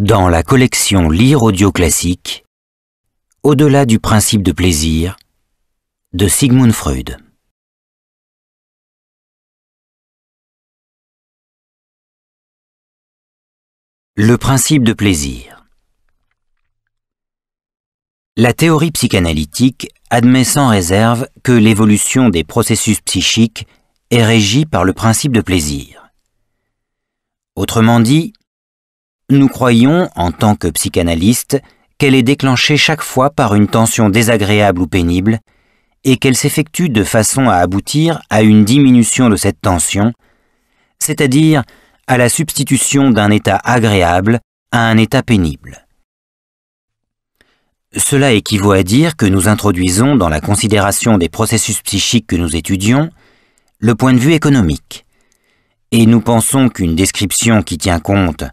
Dans la collection Lire audio classique, Au-delà du principe de plaisir, de Sigmund Freud. Le principe de plaisir. La théorie psychanalytique admet sans réserve que l'évolution des processus psychiques est régie par le principe de plaisir. Autrement dit, nous croyons, en tant que psychanalystes, qu'elle est déclenchée chaque fois par une tension désagréable ou pénible et qu'elle s'effectue de façon à aboutir à une diminution de cette tension, c'est-à-dire à la substitution d'un état agréable à un état pénible. Cela équivaut à dire que nous introduisons dans la considération des processus psychiques que nous étudions le point de vue économique, et nous pensons qu'une description qui tient compte,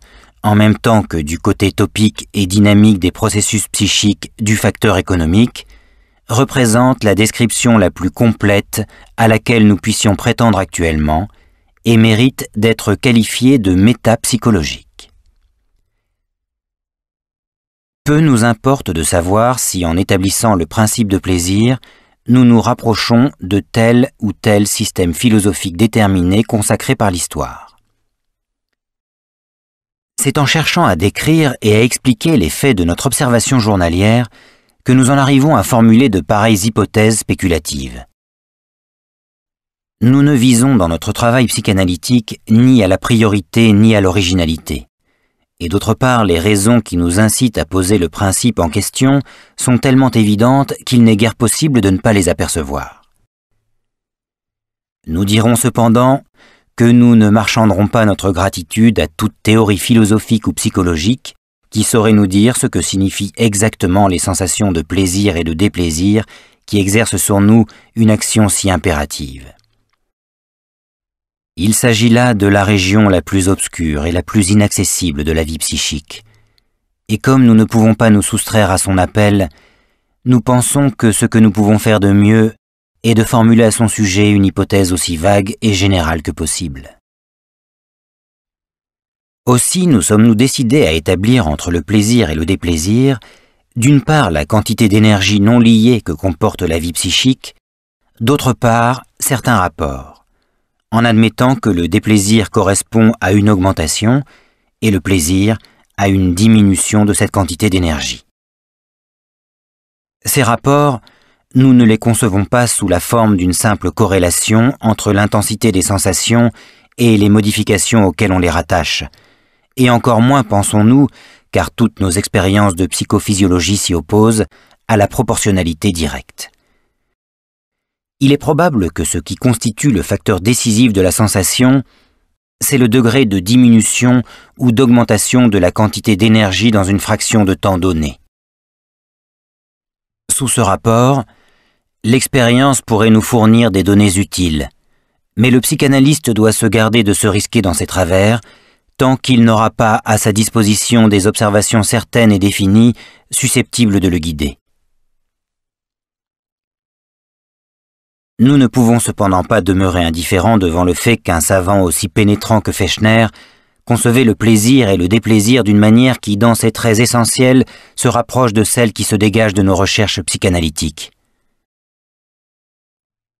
en même temps que du côté topique et dynamique des processus psychiques du facteur économique, représente la description la plus complète à laquelle nous puissions prétendre actuellement et mérite d'être qualifiée de métapsychologique. Peu nous importe de savoir si, en établissant le principe de plaisir, nous nous rapprochons de tel ou tel système philosophique déterminé consacré par l'histoire. C'est en cherchant à décrire et à expliquer les faits de notre observation journalière que nous en arrivons à formuler de pareilles hypothèses spéculatives. Nous ne visons dans notre travail psychanalytique ni à la priorité ni à l'originalité. Et d'autre part, les raisons qui nous incitent à poser le principe en question sont tellement évidentes qu'il n'est guère possible de ne pas les apercevoir. Nous dirons cependant que nous ne marchanderons pas notre gratitude à toute théorie philosophique ou psychologique qui saurait nous dire ce que signifient exactement les sensations de plaisir et de déplaisir qui exercent sur nous une action si impérative. Il s'agit là de la région la plus obscure et la plus inaccessible de la vie psychique, et comme nous ne pouvons pas nous soustraire à son appel, nous pensons que ce que nous pouvons faire de mieux et de formuler à son sujet une hypothèse aussi vague et générale que possible. Aussi nous sommes-nous décidés à établir entre le plaisir et le déplaisir, d'une part la quantité d'énergie non liée que comporte la vie psychique, d'autre part certains rapports, en admettant que le déplaisir correspond à une augmentation et le plaisir à une diminution de cette quantité d'énergie. Ces rapports, nous ne les concevons pas sous la forme d'une simple corrélation entre l'intensité des sensations et les modifications auxquelles on les rattache. Et encore moins pensons-nous, car toutes nos expériences de psychophysiologie s'y opposent, à la proportionnalité directe. Il est probable que ce qui constitue le facteur décisif de la sensation, c'est le degré de diminution ou d'augmentation de la quantité d'énergie dans une fraction de temps donnée. Sous ce rapport, l'expérience pourrait nous fournir des données utiles, mais le psychanalyste doit se garder de se risquer dans ses travers tant qu'il n'aura pas à sa disposition des observations certaines et définies susceptibles de le guider. Nous ne pouvons cependant pas demeurer indifférents devant le fait qu'un savant aussi pénétrant que Fechner concevait le plaisir et le déplaisir d'une manière qui, dans ses traits essentiels, se rapproche de celle qui se dégage de nos recherches psychanalytiques.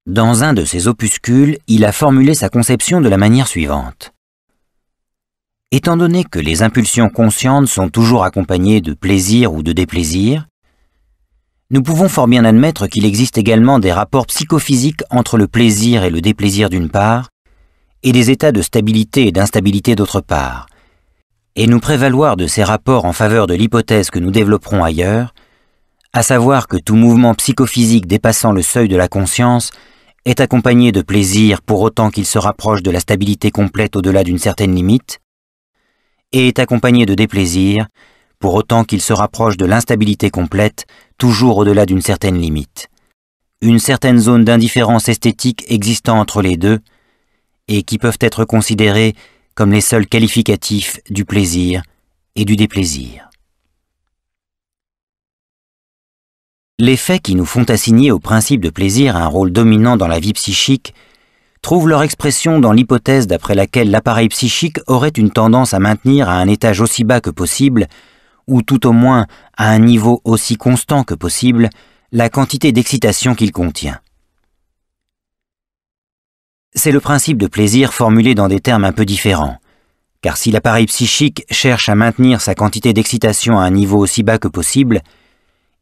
Dans un de ses opuscules, il a formulé sa conception de la manière suivante. Étant donné que les impulsions conscientes sont toujours accompagnées de plaisir ou de déplaisir, nous pouvons fort bien admettre qu'il existe également des rapports psychophysiques entre le plaisir et le déplaisir d'une part, et des états de stabilité et d'instabilité d'autre part, et nous prévaloir de ces rapports en faveur de l'hypothèse que nous développerons ailleurs, à savoir que tout mouvement psychophysique dépassant le seuil de la conscience est accompagné de plaisir pour autant qu'il se rapproche de la stabilité complète au-delà d'une certaine limite, et est accompagné de déplaisir pour autant qu'il se rapproche de l'instabilité complète toujours au-delà d'une certaine limite. Une certaine zone d'indifférence esthétique existant entre les deux, et qui peuvent être considérés comme les seuls qualificatifs du plaisir et du déplaisir. Les faits qui nous font assigner au principe de plaisir un rôle dominant dans la vie psychique trouvent leur expression dans l'hypothèse d'après laquelle l'appareil psychique aurait une tendance à maintenir à un étage aussi bas que possible, ou tout au moins à un niveau aussi constant que possible, la quantité d'excitation qu'il contient. C'est le principe de plaisir formulé dans des termes un peu différents, car si l'appareil psychique cherche à maintenir sa quantité d'excitation à un niveau aussi bas que possible,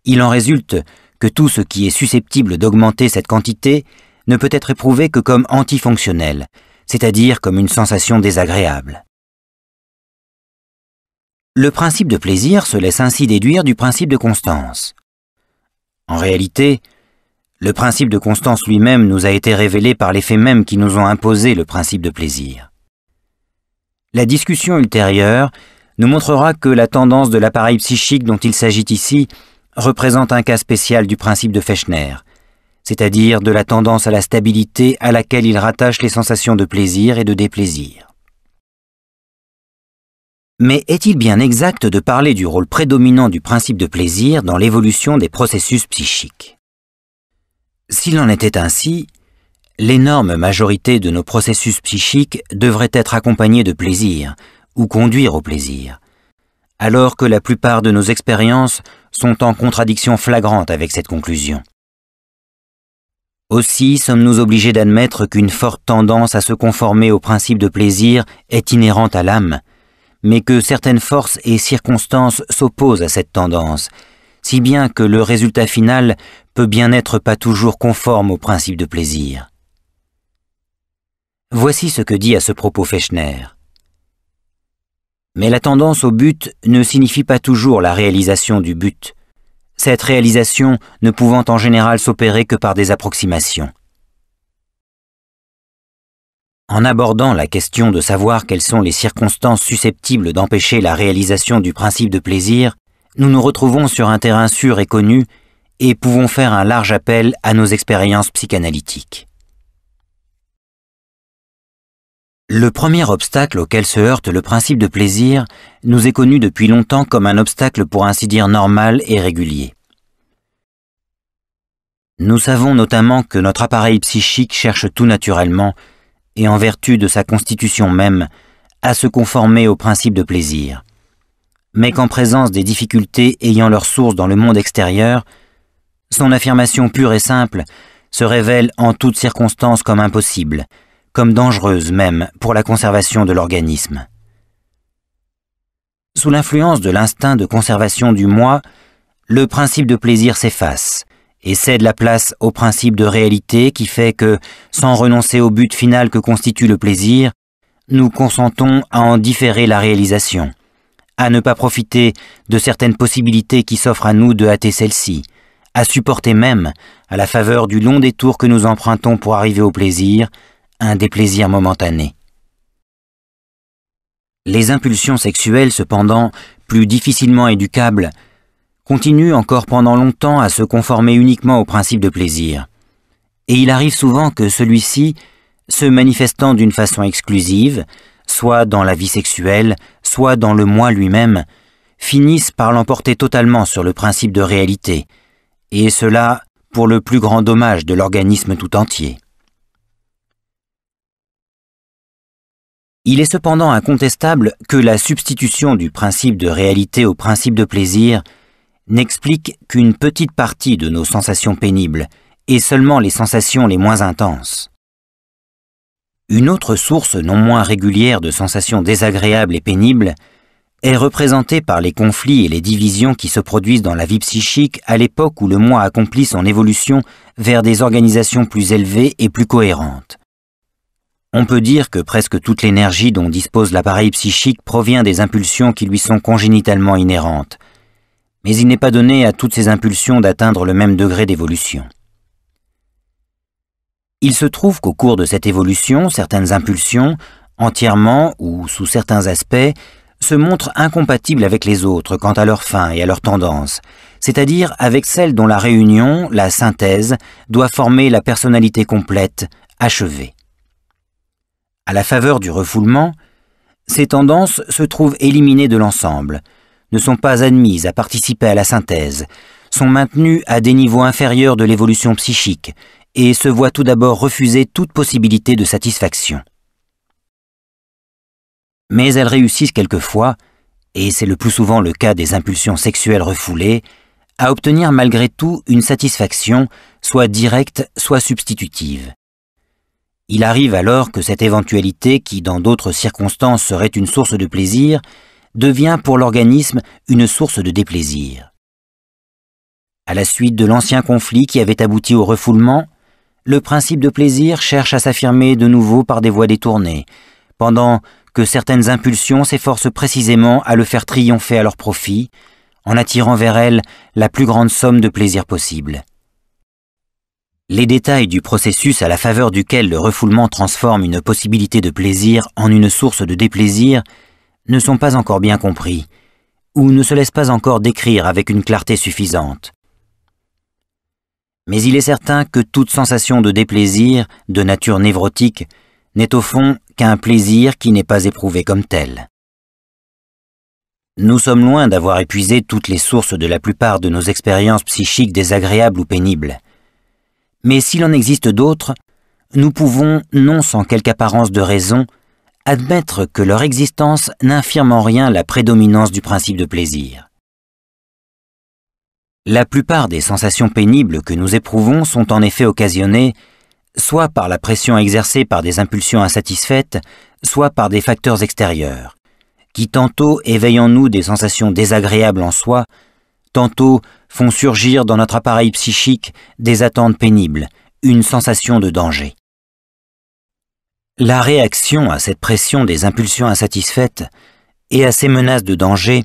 il en résulte que tout ce qui est susceptible d'augmenter cette quantité ne peut être éprouvé que comme antifonctionnel, c'est-à-dire comme une sensation désagréable. Le principe de plaisir se laisse ainsi déduire du principe de constance. En réalité, le principe de constance lui-même nous a été révélé par les faits mêmes qui nous ont imposé le principe de plaisir. La discussion ultérieure nous montrera que la tendance de l'appareil psychique dont il s'agit ici représente un cas spécial du principe de Fechner, c'est-à-dire de la tendance à la stabilité à laquelle il rattache les sensations de plaisir et de déplaisir. Mais est-il bien exact de parler du rôle prédominant du principe de plaisir dans l'évolution des processus psychiques? S'il en était ainsi, l'énorme majorité de nos processus psychiques devrait être accompagnée de plaisir, ou conduire au plaisir, alors que la plupart de nos expériences sont en contradiction flagrante avec cette conclusion. Aussi sommes-nous obligés d'admettre qu'une forte tendance à se conformer au principe de plaisir est inhérente à l'âme, mais que certaines forces et circonstances s'opposent à cette tendance, si bien que le résultat final peut bien être pas toujours conforme au principe de plaisir. Voici ce que dit à ce propos Fechner. Mais la tendance au but ne signifie pas toujours la réalisation du but, cette réalisation ne pouvant en général s'opérer que par des approximations. En abordant la question de savoir quelles sont les circonstances susceptibles d'empêcher la réalisation du principe de plaisir, nous nous retrouvons sur un terrain sûr et connu et pouvons faire un large appel à nos expériences psychanalytiques. Le premier obstacle auquel se heurte le principe de plaisir nous est connu depuis longtemps comme un obstacle pour ainsi dire normal et régulier. Nous savons notamment que notre appareil psychique cherche tout naturellement, et en vertu de sa constitution même, à se conformer au principe de plaisir, mais qu'en présence des difficultés ayant leur source dans le monde extérieur, son affirmation pure et simple se révèle en toutes circonstances comme impossible, comme dangereuse même pour la conservation de l'organisme. Sous l'influence de l'instinct de conservation du moi, le principe de plaisir s'efface, et cède la place au principe de réalité qui fait que, sans renoncer au but final que constitue le plaisir, nous consentons à en différer la réalisation, à ne pas profiter de certaines possibilités qui s'offrent à nous de hâter celle-ci, à supporter même, à la faveur du long détour que nous empruntons pour arriver au plaisir, un déplaisir momentané. Les impulsions sexuelles, cependant, plus difficilement éducables, continue encore pendant longtemps à se conformer uniquement au principe de plaisir. Et il arrive souvent que celui-ci, se manifestant d'une façon exclusive, soit dans la vie sexuelle, soit dans le moi lui-même, finisse par l'emporter totalement sur le principe de réalité, et cela pour le plus grand dommage de l'organisme tout entier. Il est cependant incontestable que la substitution du principe de réalité au principe de plaisir n'explique qu'une petite partie de nos sensations pénibles, et seulement les sensations les moins intenses. Une autre source non moins régulière de sensations désagréables et pénibles est représentée par les conflits et les divisions qui se produisent dans la vie psychique à l'époque où le moi accomplit son évolution vers des organisations plus élevées et plus cohérentes. On peut dire que presque toute l'énergie dont dispose l'appareil psychique provient des impulsions qui lui sont congénitalement inhérentes, mais il n'est pas donné à toutes ces impulsions d'atteindre le même degré d'évolution. Il se trouve qu'au cours de cette évolution, certaines impulsions, entièrement ou sous certains aspects, se montrent incompatibles avec les autres quant à leur fin et à leur tendance, c'est-à-dire avec celles dont la réunion, la synthèse, doit former la personnalité complète, achevée. À la faveur du refoulement, ces tendances se trouvent éliminées de l'ensemble, ne sont pas admises à participer à la synthèse, sont maintenues à des niveaux inférieurs de l'évolution psychique et se voit tout d'abord refuser toute possibilité de satisfaction. Mais elles réussissent quelquefois, et c'est le plus souvent le cas des impulsions sexuelles refoulées, à obtenir malgré tout une satisfaction, soit directe, soit substitutive. Il arrive alors que cette éventualité, qui dans d'autres circonstances serait une source de plaisir, devient pour l'organisme une source de déplaisir. À la suite de l'ancien conflit qui avait abouti au refoulement, le principe de plaisir cherche à s'affirmer de nouveau par des voies détournées, pendant que certaines impulsions s'efforcent précisément à le faire triompher à leur profit, en attirant vers elles la plus grande somme de plaisir possible. Les détails du processus à la faveur duquel le refoulement transforme une possibilité de plaisir en une source de déplaisir ne sont pas encore bien compris, ou ne se laissent pas encore décrire avec une clarté suffisante. Mais il est certain que toute sensation de déplaisir, de nature névrotique, n'est au fond qu'un plaisir qui n'est pas éprouvé comme tel. Nous sommes loin d'avoir épuisé toutes les sources de la plupart de nos expériences psychiques désagréables ou pénibles. Mais s'il en existe d'autres, nous pouvons, non sans quelque apparence de raison, admettre que leur existence n'infirme en rien la prédominance du principe de plaisir. La plupart des sensations pénibles que nous éprouvons sont en effet occasionnées soit par la pression exercée par des impulsions insatisfaites, soit par des facteurs extérieurs, qui tantôt éveillent en nous des sensations désagréables en soi, tantôt font surgir dans notre appareil psychique des attentes pénibles, une sensation de danger. La réaction à cette pression des impulsions insatisfaites et à ces menaces de danger,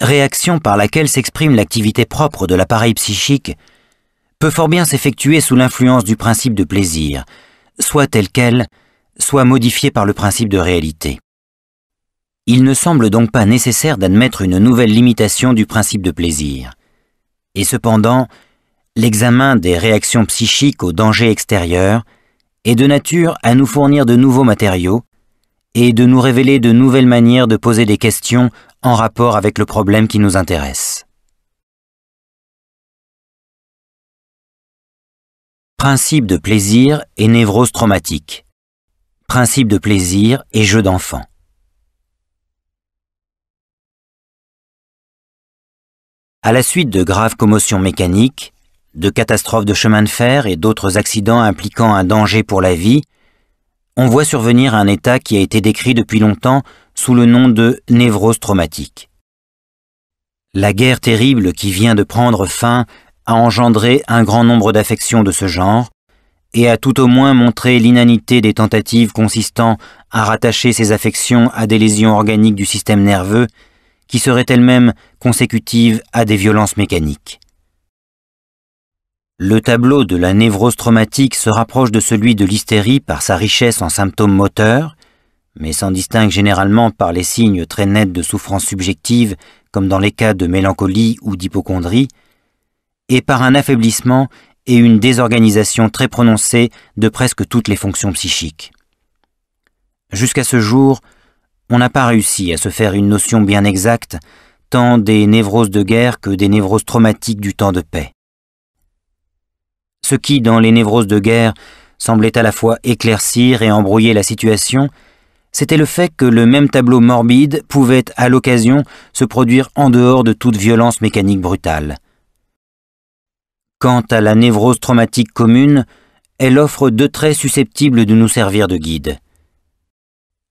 réaction par laquelle s'exprime l'activité propre de l'appareil psychique, peut fort bien s'effectuer sous l'influence du principe de plaisir, soit tel quel, soit modifié par le principe de réalité. Il ne semble donc pas nécessaire d'admettre une nouvelle limitation du principe de plaisir. Et cependant, l'examen des réactions psychiques aux dangers extérieurs est de nature à nous fournir de nouveaux matériaux et de nous révéler de nouvelles manières de poser des questions en rapport avec le problème qui nous intéresse. Principe de plaisir et névrose traumatique. Principe de plaisir et jeu d'enfant. À la suite de graves commotions mécaniques, de catastrophes de chemin de fer et d'autres accidents impliquant un danger pour la vie, on voit survenir un état qui a été décrit depuis longtemps sous le nom de névrose traumatique. La guerre terrible qui vient de prendre fin a engendré un grand nombre d'affections de ce genre et a tout au moins montré l'inanité des tentatives consistant à rattacher ces affections à des lésions organiques du système nerveux qui seraient elles-mêmes consécutives à des violences mécaniques. Le tableau de la névrose traumatique se rapproche de celui de l'hystérie par sa richesse en symptômes moteurs, mais s'en distingue généralement par les signes très nets de souffrance subjective, comme dans les cas de mélancolie ou d'hypochondrie, et par un affaiblissement et une désorganisation très prononcée de presque toutes les fonctions psychiques. Jusqu'à ce jour, on n'a pas réussi à se faire une notion bien exacte, tant des névroses de guerre que des névroses traumatiques du temps de paix. Ce qui, dans les névroses de guerre, semblait à la fois éclaircir et embrouiller la situation, c'était le fait que le même tableau morbide pouvait, à l'occasion, se produire en dehors de toute violence mécanique brutale. Quant à la névrose traumatique commune, elle offre deux traits susceptibles de nous servir de guide.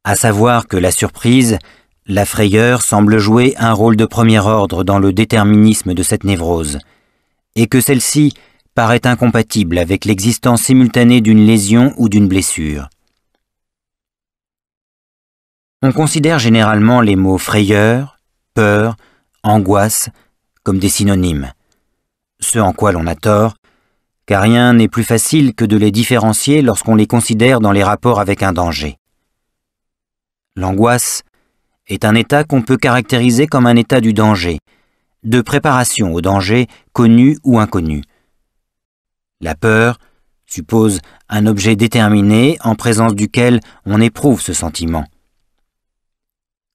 À savoir que la surprise, la frayeur semble jouer un rôle de premier ordre dans le déterminisme de cette névrose, et que celle-ci paraît incompatible avec l'existence simultanée d'une lésion ou d'une blessure. On considère généralement les mots frayeur, peur, angoisse comme des synonymes, ce en quoi l'on a tort, car rien n'est plus facile que de les différencier lorsqu'on les considère dans les rapports avec un danger. L'angoisse est un état qu'on peut caractériser comme un état du danger, de préparation au danger connu ou inconnu. La peur suppose un objet déterminé en présence duquel on éprouve ce sentiment.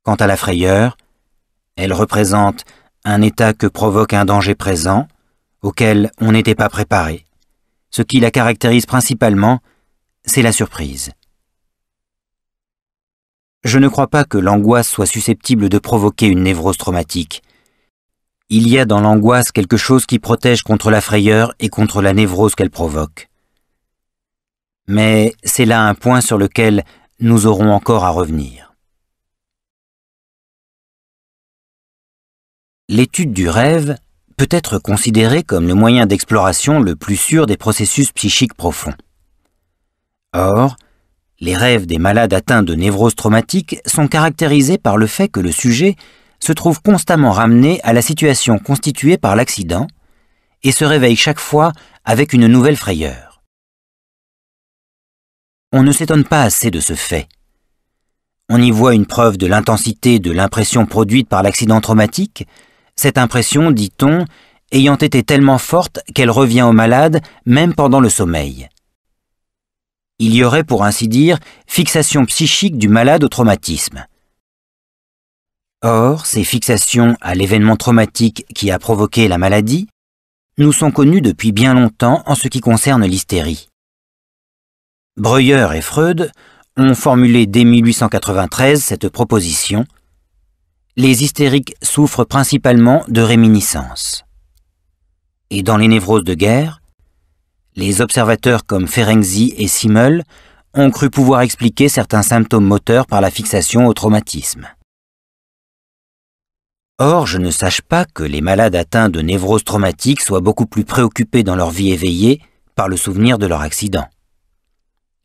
Quant à la frayeur, elle représente un état que provoque un danger présent, auquel on n'était pas préparé, Ce qui la caractérise principalement, c'est la surprise. Je ne crois pas que l'angoisse soit susceptible de provoquer une névrose traumatique. Il y a dans l'angoisse quelque chose qui protège contre la frayeur et contre la névrose qu'elle provoque. Mais c'est là un point sur lequel nous aurons encore à revenir. L'étude du rêve peut être considérée comme le moyen d'exploration le plus sûr des processus psychiques profonds. Or, les rêves des malades atteints de névrose traumatique sont caractérisés par le fait que le sujet se trouve constamment ramené à la situation constituée par l'accident et se réveille chaque fois avec une nouvelle frayeur. On ne s'étonne pas assez de ce fait. On y voit une preuve de l'intensité de l'impression produite par l'accident traumatique, cette impression, dit-on, ayant été tellement forte qu'elle revient au malade même pendant le sommeil. Il y aurait, pour ainsi dire, fixation psychique du malade au traumatisme. Or, ces fixations à l'événement traumatique qui a provoqué la maladie nous sont connues depuis bien longtemps en ce qui concerne l'hystérie. Breuer et Freud ont formulé dès 1893 cette proposition : les hystériques souffrent principalement de réminiscences. Et dans les névroses de guerre, les observateurs comme Ferenczi et Simmel ont cru pouvoir expliquer certains symptômes moteurs par la fixation au traumatisme. Or, je ne sache pas que les malades atteints de névrose traumatique soient beaucoup plus préoccupés dans leur vie éveillée par le souvenir de leur accident.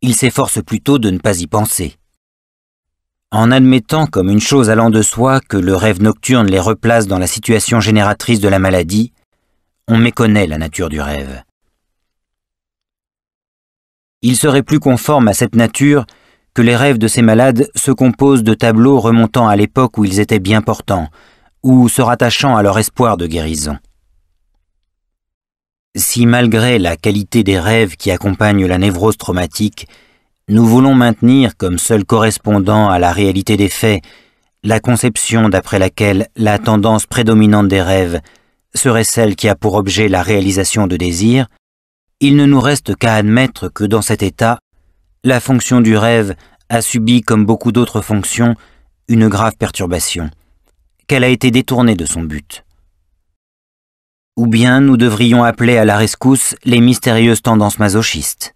Ils s'efforcent plutôt de ne pas y penser. En admettant comme une chose allant de soi que le rêve nocturne les replace dans la situation génératrice de la maladie, on méconnaît la nature du rêve. Il serait plus conforme à cette nature que les rêves de ces malades se composent de tableaux remontant à l'époque où ils étaient bien portants, ou se rattachant à leur espoir de guérison. Si malgré la qualité des rêves qui accompagnent la névrose traumatique, nous voulons maintenir comme seul correspondant à la réalité des faits la conception d'après laquelle la tendance prédominante des rêves serait celle qui a pour objet la réalisation de désirs, il ne nous reste qu'à admettre que dans cet état, la fonction du rêve a subi comme beaucoup d'autres fonctions une grave perturbation, qu'elle a été détournée de son but. Ou bien nous devrions appeler à la rescousse les mystérieuses tendances masochistes.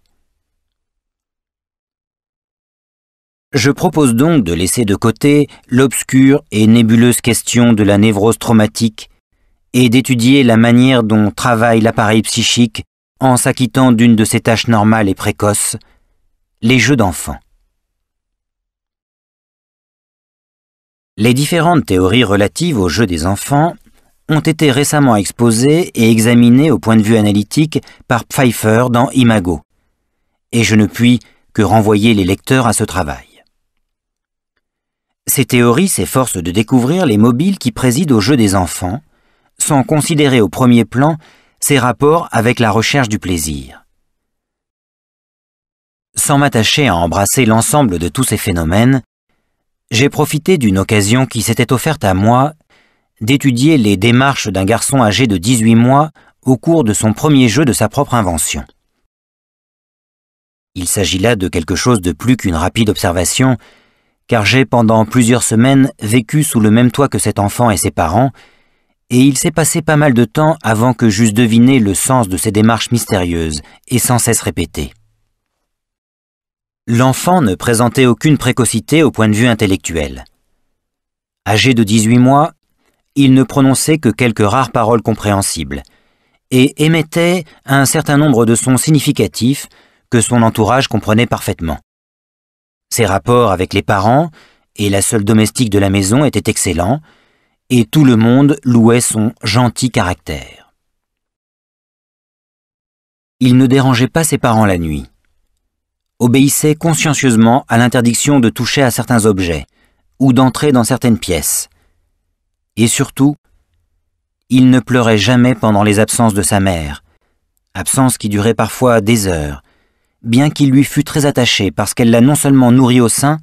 Je propose donc de laisser de côté l'obscure et nébuleuse question de la névrose traumatique et d'étudier la manière dont travaille l'appareil psychique en s'acquittant d'une de ses tâches normales et précoces, les jeux d'enfants. Les différentes théories relatives aux jeux des enfants ont été récemment exposées et examinées au point de vue analytique par Pfeiffer dans Imago, et je ne puis que renvoyer les lecteurs à ce travail. Ces théories s'efforcent de découvrir les mobiles qui président aux jeux des enfants, sans considérer au premier plan ses rapports avec la recherche du plaisir. Sans m'attacher à embrasser l'ensemble de tous ces phénomènes, j'ai profité d'une occasion qui s'était offerte à moi d'étudier les démarches d'un garçon âgé de 18 mois au cours de son premier jeu de sa propre invention. Il s'agit là de quelque chose de plus qu'une rapide observation, car j'ai pendant plusieurs semaines vécu sous le même toit que cet enfant et ses parents, et il s'est passé pas mal de temps avant que j'eusse deviné le sens de ces démarches mystérieuses et sans cesse répétées. L'enfant ne présentait aucune précocité au point de vue intellectuel. Âgé de 18 mois, il ne prononçait que quelques rares paroles compréhensibles et émettait un certain nombre de sons significatifs que son entourage comprenait parfaitement. Ses rapports avec les parents et la seule domestique de la maison étaient excellents et tout le monde louait son gentil caractère. Il ne dérangeait pas ses parents la nuit. Obéissait consciencieusement à l'interdiction de toucher à certains objets ou d'entrer dans certaines pièces. Et surtout, il ne pleurait jamais pendant les absences de sa mère, absence qui durait parfois des heures, bien qu'il lui fût très attaché parce qu'elle l'a non seulement nourri au sein,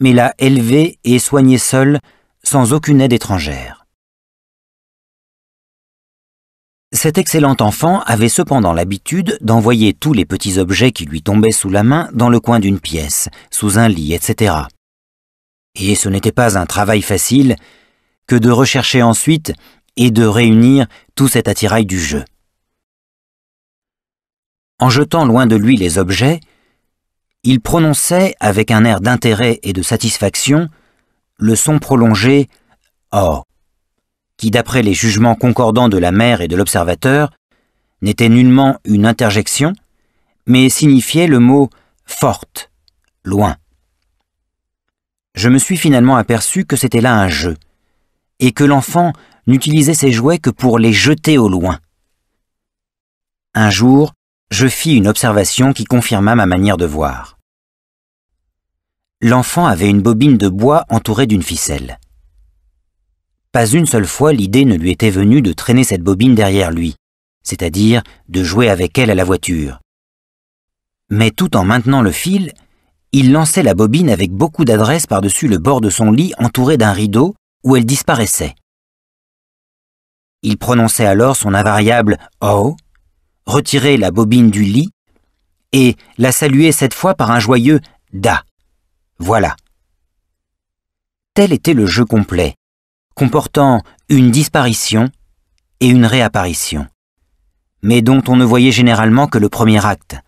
mais l'a élevé et soigné seule sans aucune aide étrangère. Cet excellent enfant avait cependant l'habitude d'envoyer tous les petits objets qui lui tombaient sous la main dans le coin d'une pièce, sous un lit, etc. Et ce n'était pas un travail facile que de rechercher ensuite et de réunir tout cet attirail du jeu. En jetant loin de lui les objets, il prononçait avec un air d'intérêt et de satisfaction le son prolongé « Oh », qui d'après les jugements concordants de la mère et de l'observateur, n'était nullement une interjection, mais signifiait le mot « forte »,« loin ». Je me suis finalement aperçu que c'était là un jeu, et que l'enfant n'utilisait ses jouets que pour les jeter au loin. Un jour, je fis une observation qui confirma ma manière de voir. L'enfant avait une bobine de bois entourée d'une ficelle. Pas une seule fois l'idée ne lui était venue de traîner cette bobine derrière lui, c'est-à-dire de jouer avec elle à la voiture. Mais tout en maintenant le fil, il lançait la bobine avec beaucoup d'adresse par-dessus le bord de son lit entouré d'un rideau où elle disparaissait. Il prononçait alors son invariable « Oh », retirait la bobine du lit et la saluait cette fois par un joyeux « Da ». Voilà. Tel était le jeu complet, comportant une disparition et une réapparition, mais dont on ne voyait généralement que le premier acte,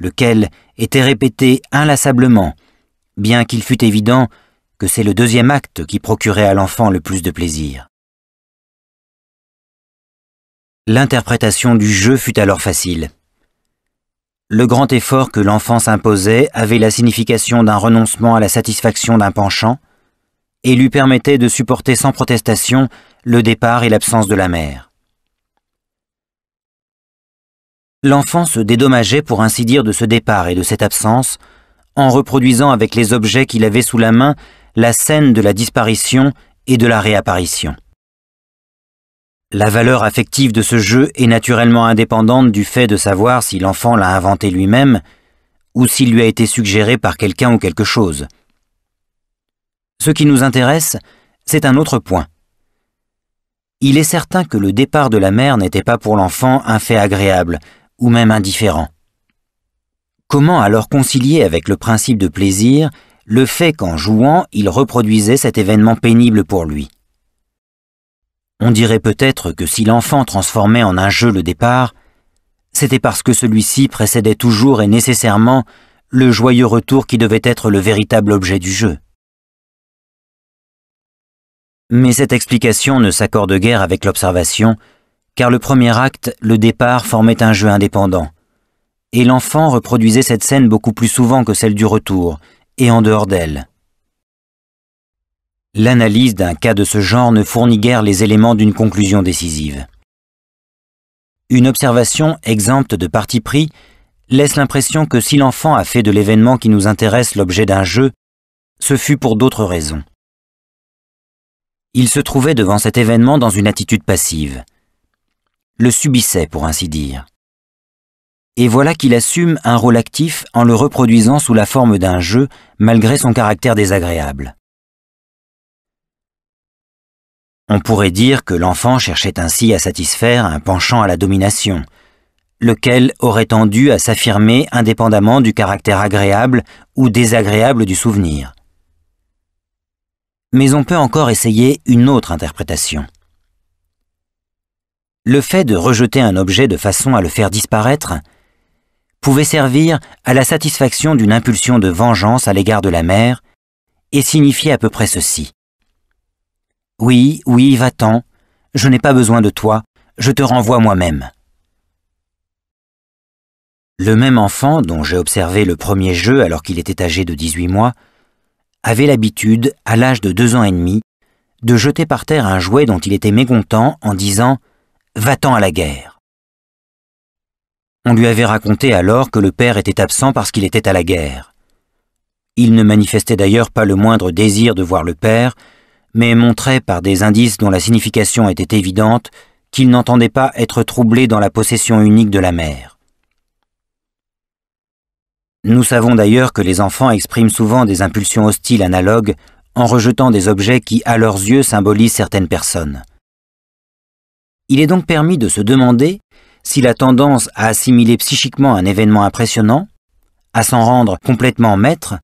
lequel était répété inlassablement, bien qu'il fût évident que c'est le deuxième acte qui procurait à l'enfant le plus de plaisir. L'interprétation du jeu fut alors facile. Le grand effort que l'enfant s'imposait avait la signification d'un renoncement à la satisfaction d'un penchant et lui permettait de supporter sans protestation le départ et l'absence de la mère. L'enfant se dédommageait pour ainsi dire de ce départ et de cette absence en reproduisant avec les objets qu'il avait sous la main la scène de la disparition et de la réapparition. La valeur affective de ce jeu est naturellement indépendante du fait de savoir si l'enfant l'a inventé lui-même ou s'il lui a été suggéré par quelqu'un ou quelque chose. Ce qui nous intéresse, c'est un autre point. Il est certain que le départ de la mère n'était pas pour l'enfant un fait agréable ou même indifférent. Comment alors concilier avec le principe de plaisir le fait qu'en jouant, il reproduisait cet événement pénible pour lui ? On dirait peut-être que si l'enfant transformait en un jeu le départ, c'était parce que celui-ci précédait toujours et nécessairement le joyeux retour qui devait être le véritable objet du jeu. Mais cette explication ne s'accorde guère avec l'observation, car le premier acte, le départ, formait un jeu indépendant, et l'enfant reproduisait cette scène beaucoup plus souvent que celle du retour, et en dehors d'elle. L'analyse d'un cas de ce genre ne fournit guère les éléments d'une conclusion décisive. Une observation exempte de parti pris laisse l'impression que si l'enfant a fait de l'événement qui nous intéresse l'objet d'un jeu, ce fut pour d'autres raisons. Il se trouvait devant cet événement dans une attitude passive, le subissait pour ainsi dire. Et voilà qu'il assume un rôle actif en le reproduisant sous la forme d'un jeu malgré son caractère désagréable. On pourrait dire que l'enfant cherchait ainsi à satisfaire un penchant à la domination, lequel aurait tendu à s'affirmer indépendamment du caractère agréable ou désagréable du souvenir. Mais on peut encore essayer une autre interprétation. Le fait de rejeter un objet de façon à le faire disparaître pouvait servir à la satisfaction d'une impulsion de vengeance à l'égard de la mère et signifier à peu près ceci. « Oui, oui, va-t'en, je n'ai pas besoin de toi, je te renvoie moi-même. » Le même enfant, dont j'ai observé le premier jeu alors qu'il était âgé de 18 mois, avait l'habitude, à l'âge de 2 ans et demi, de jeter par terre un jouet dont il était mécontent en disant « Va-t'en à la guerre ». On lui avait raconté alors que le père était absent parce qu'il était à la guerre. Il ne manifestait d'ailleurs pas le moindre désir de voir le père, mais montrait par des indices dont la signification était évidente qu'il n'entendait pas être troublé dans la possession unique de la mère. Nous savons d'ailleurs que les enfants expriment souvent des impulsions hostiles analogues en rejetant des objets qui, à leurs yeux, symbolisent certaines personnes. Il est donc permis de se demander si la tendance à assimiler psychiquement un événement impressionnant, à s'en rendre complètement maître,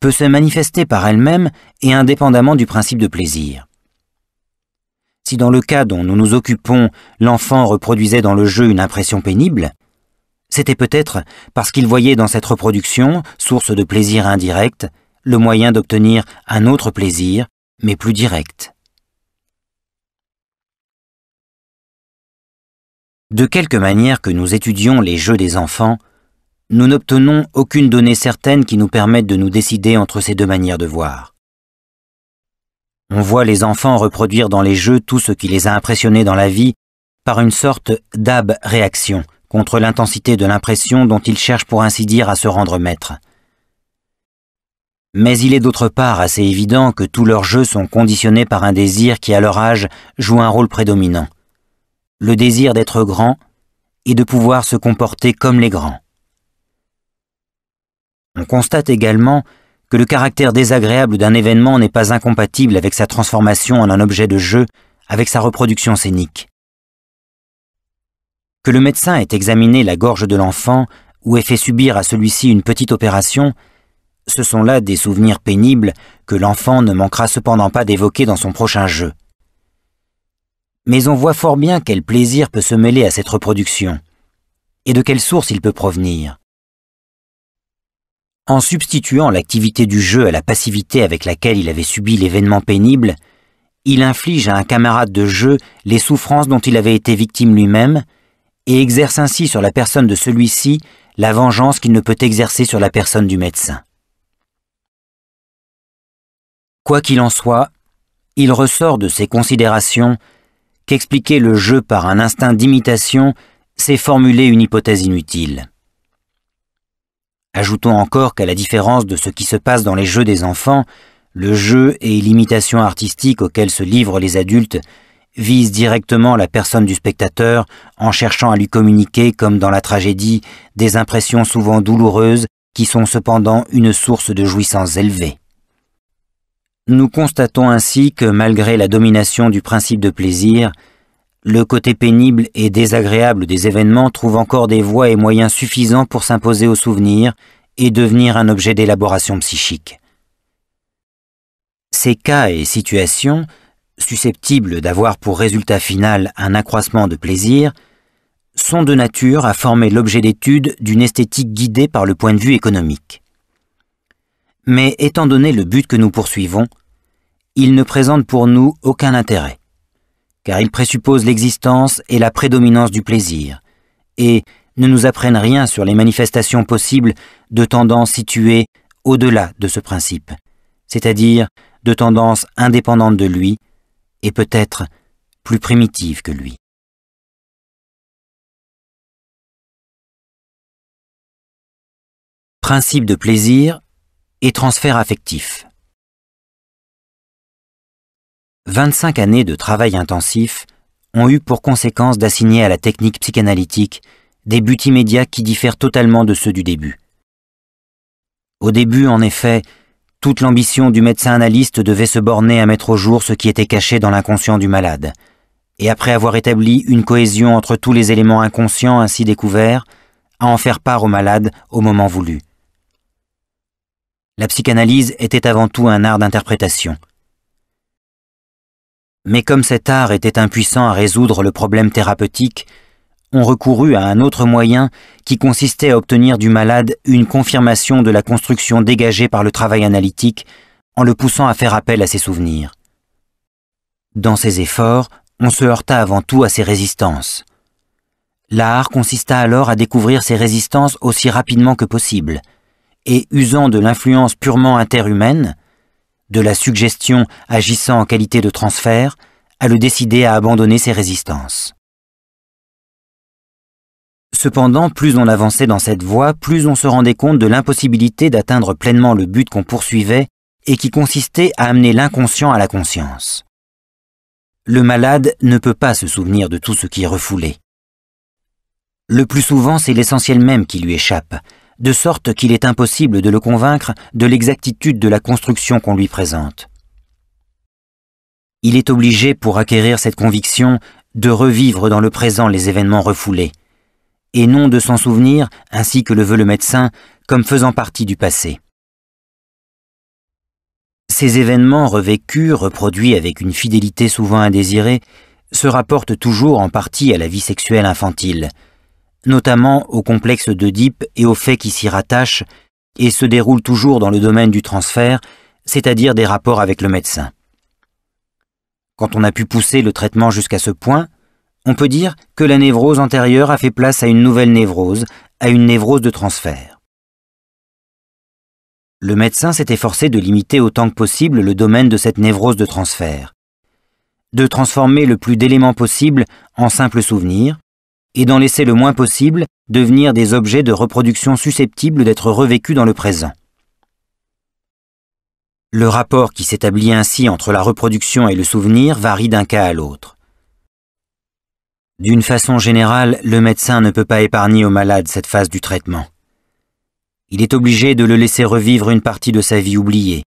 peut se manifester par elle-même et indépendamment du principe de plaisir. Si dans le cas dont nous nous occupons, l'enfant reproduisait dans le jeu une impression pénible, c'était peut-être parce qu'il voyait dans cette reproduction, source de plaisir indirect, le moyen d'obtenir un autre plaisir, mais plus direct. De quelque manière que nous étudions les jeux des enfants, nous n'obtenons aucune donnée certaine qui nous permette de nous décider entre ces deux manières de voir. On voit les enfants reproduire dans les jeux tout ce qui les a impressionnés dans la vie par une sorte d'ab-réaction contre l'intensité de l'impression dont ils cherchent pour ainsi dire à se rendre maître. Mais il est d'autre part assez évident que tous leurs jeux sont conditionnés par un désir qui à leur âge joue un rôle prédominant. Le désir d'être grand et de pouvoir se comporter comme les grands. On constate également que le caractère désagréable d'un événement n'est pas incompatible avec sa transformation en un objet de jeu, avec sa reproduction scénique. Que le médecin ait examiné la gorge de l'enfant ou ait fait subir à celui-ci une petite opération, ce sont là des souvenirs pénibles que l'enfant ne manquera cependant pas d'évoquer dans son prochain jeu. Mais on voit fort bien quel plaisir peut se mêler à cette reproduction, et de quelle source il peut provenir. En substituant l'activité du jeu à la passivité avec laquelle il avait subi l'événement pénible, il inflige à un camarade de jeu les souffrances dont il avait été victime lui-même, et exerce ainsi sur la personne de celui-ci la vengeance qu'il ne peut exercer sur la personne du médecin. Quoi qu'il en soit, il ressort de ces considérations qu'expliquer le jeu par un instinct d'imitation, c'est formuler une hypothèse inutile. Ajoutons encore qu'à la différence de ce qui se passe dans les jeux des enfants, le jeu et l'imitation artistique auxquels se livrent les adultes visent directement la personne du spectateur en cherchant à lui communiquer, comme dans la tragédie, des impressions souvent douloureuses qui sont cependant une source de jouissance élevée. Nous constatons ainsi que malgré la domination du principe de plaisir, le côté pénible et désagréable des événements trouve encore des voies et moyens suffisants pour s'imposer au souvenir et devenir un objet d'élaboration psychique. Ces cas et situations, susceptibles d'avoir pour résultat final un accroissement de plaisir, sont de nature à former l'objet d'étude d'une esthétique guidée par le point de vue économique. Mais étant donné le but que nous poursuivons, il ne présente pour nous aucun intérêt, car il présuppose l'existence et la prédominance du plaisir, et ne nous apprennent rien sur les manifestations possibles de tendances situées au-delà de ce principe, c'est-à-dire de tendances indépendantes de lui, et peut-être plus primitives que lui. Principe de plaisir et transfert affectif. 25 années de travail intensif ont eu pour conséquence d'assigner à la technique psychanalytique des buts immédiats qui diffèrent totalement de ceux du début. Au début, en effet, toute l'ambition du médecin analyste devait se borner à mettre au jour ce qui était caché dans l'inconscient du malade, et après avoir établi une cohésion entre tous les éléments inconscients ainsi découverts, à en faire part au malade au moment voulu. La psychanalyse était avant tout un art d'interprétation. Mais comme cet art était impuissant à résoudre le problème thérapeutique, on recourut à un autre moyen qui consistait à obtenir du malade une confirmation de la construction dégagée par le travail analytique en le poussant à faire appel à ses souvenirs. Dans ces efforts, on se heurta avant tout à ses résistances. L'art consista alors à découvrir ces résistances aussi rapidement que possible, et usant de l'influence purement interhumaine, de la suggestion agissant en qualité de transfert, à le décider à abandonner ses résistances. Cependant, plus on avançait dans cette voie, plus on se rendait compte de l'impossibilité d'atteindre pleinement le but qu'on poursuivait et qui consistait à amener l'inconscient à la conscience. Le malade ne peut pas se souvenir de tout ce qui est refoulé. Le plus souvent, c'est l'essentiel même qui lui échappe, de sorte qu'il est impossible de le convaincre de l'exactitude de la construction qu'on lui présente. Il est obligé, pour acquérir cette conviction, de revivre dans le présent les événements refoulés, et non de s'en souvenir, ainsi que le veut le médecin, comme faisant partie du passé. Ces événements revécus, reproduits avec une fidélité souvent indésirée, se rapportent toujours en partie à la vie sexuelle infantile, notamment au complexe d'Œdipe et aux faits qui s'y rattachent, et se déroulent toujours dans le domaine du transfert, c'est-à-dire des rapports avec le médecin. Quand on a pu pousser le traitement jusqu'à ce point, on peut dire que la névrose antérieure a fait place à une nouvelle névrose, à une névrose de transfert. Le médecin s'est efforcé de limiter autant que possible le domaine de cette névrose de transfert, de transformer le plus d'éléments possible en simples souvenirs, et d'en laisser le moins possible devenir des objets de reproduction susceptibles d'être revécus dans le présent. Le rapport qui s'établit ainsi entre la reproduction et le souvenir varie d'un cas à l'autre. D'une façon générale, le médecin ne peut pas épargner au malade cette phase du traitement. Il est obligé de le laisser revivre une partie de sa vie oubliée,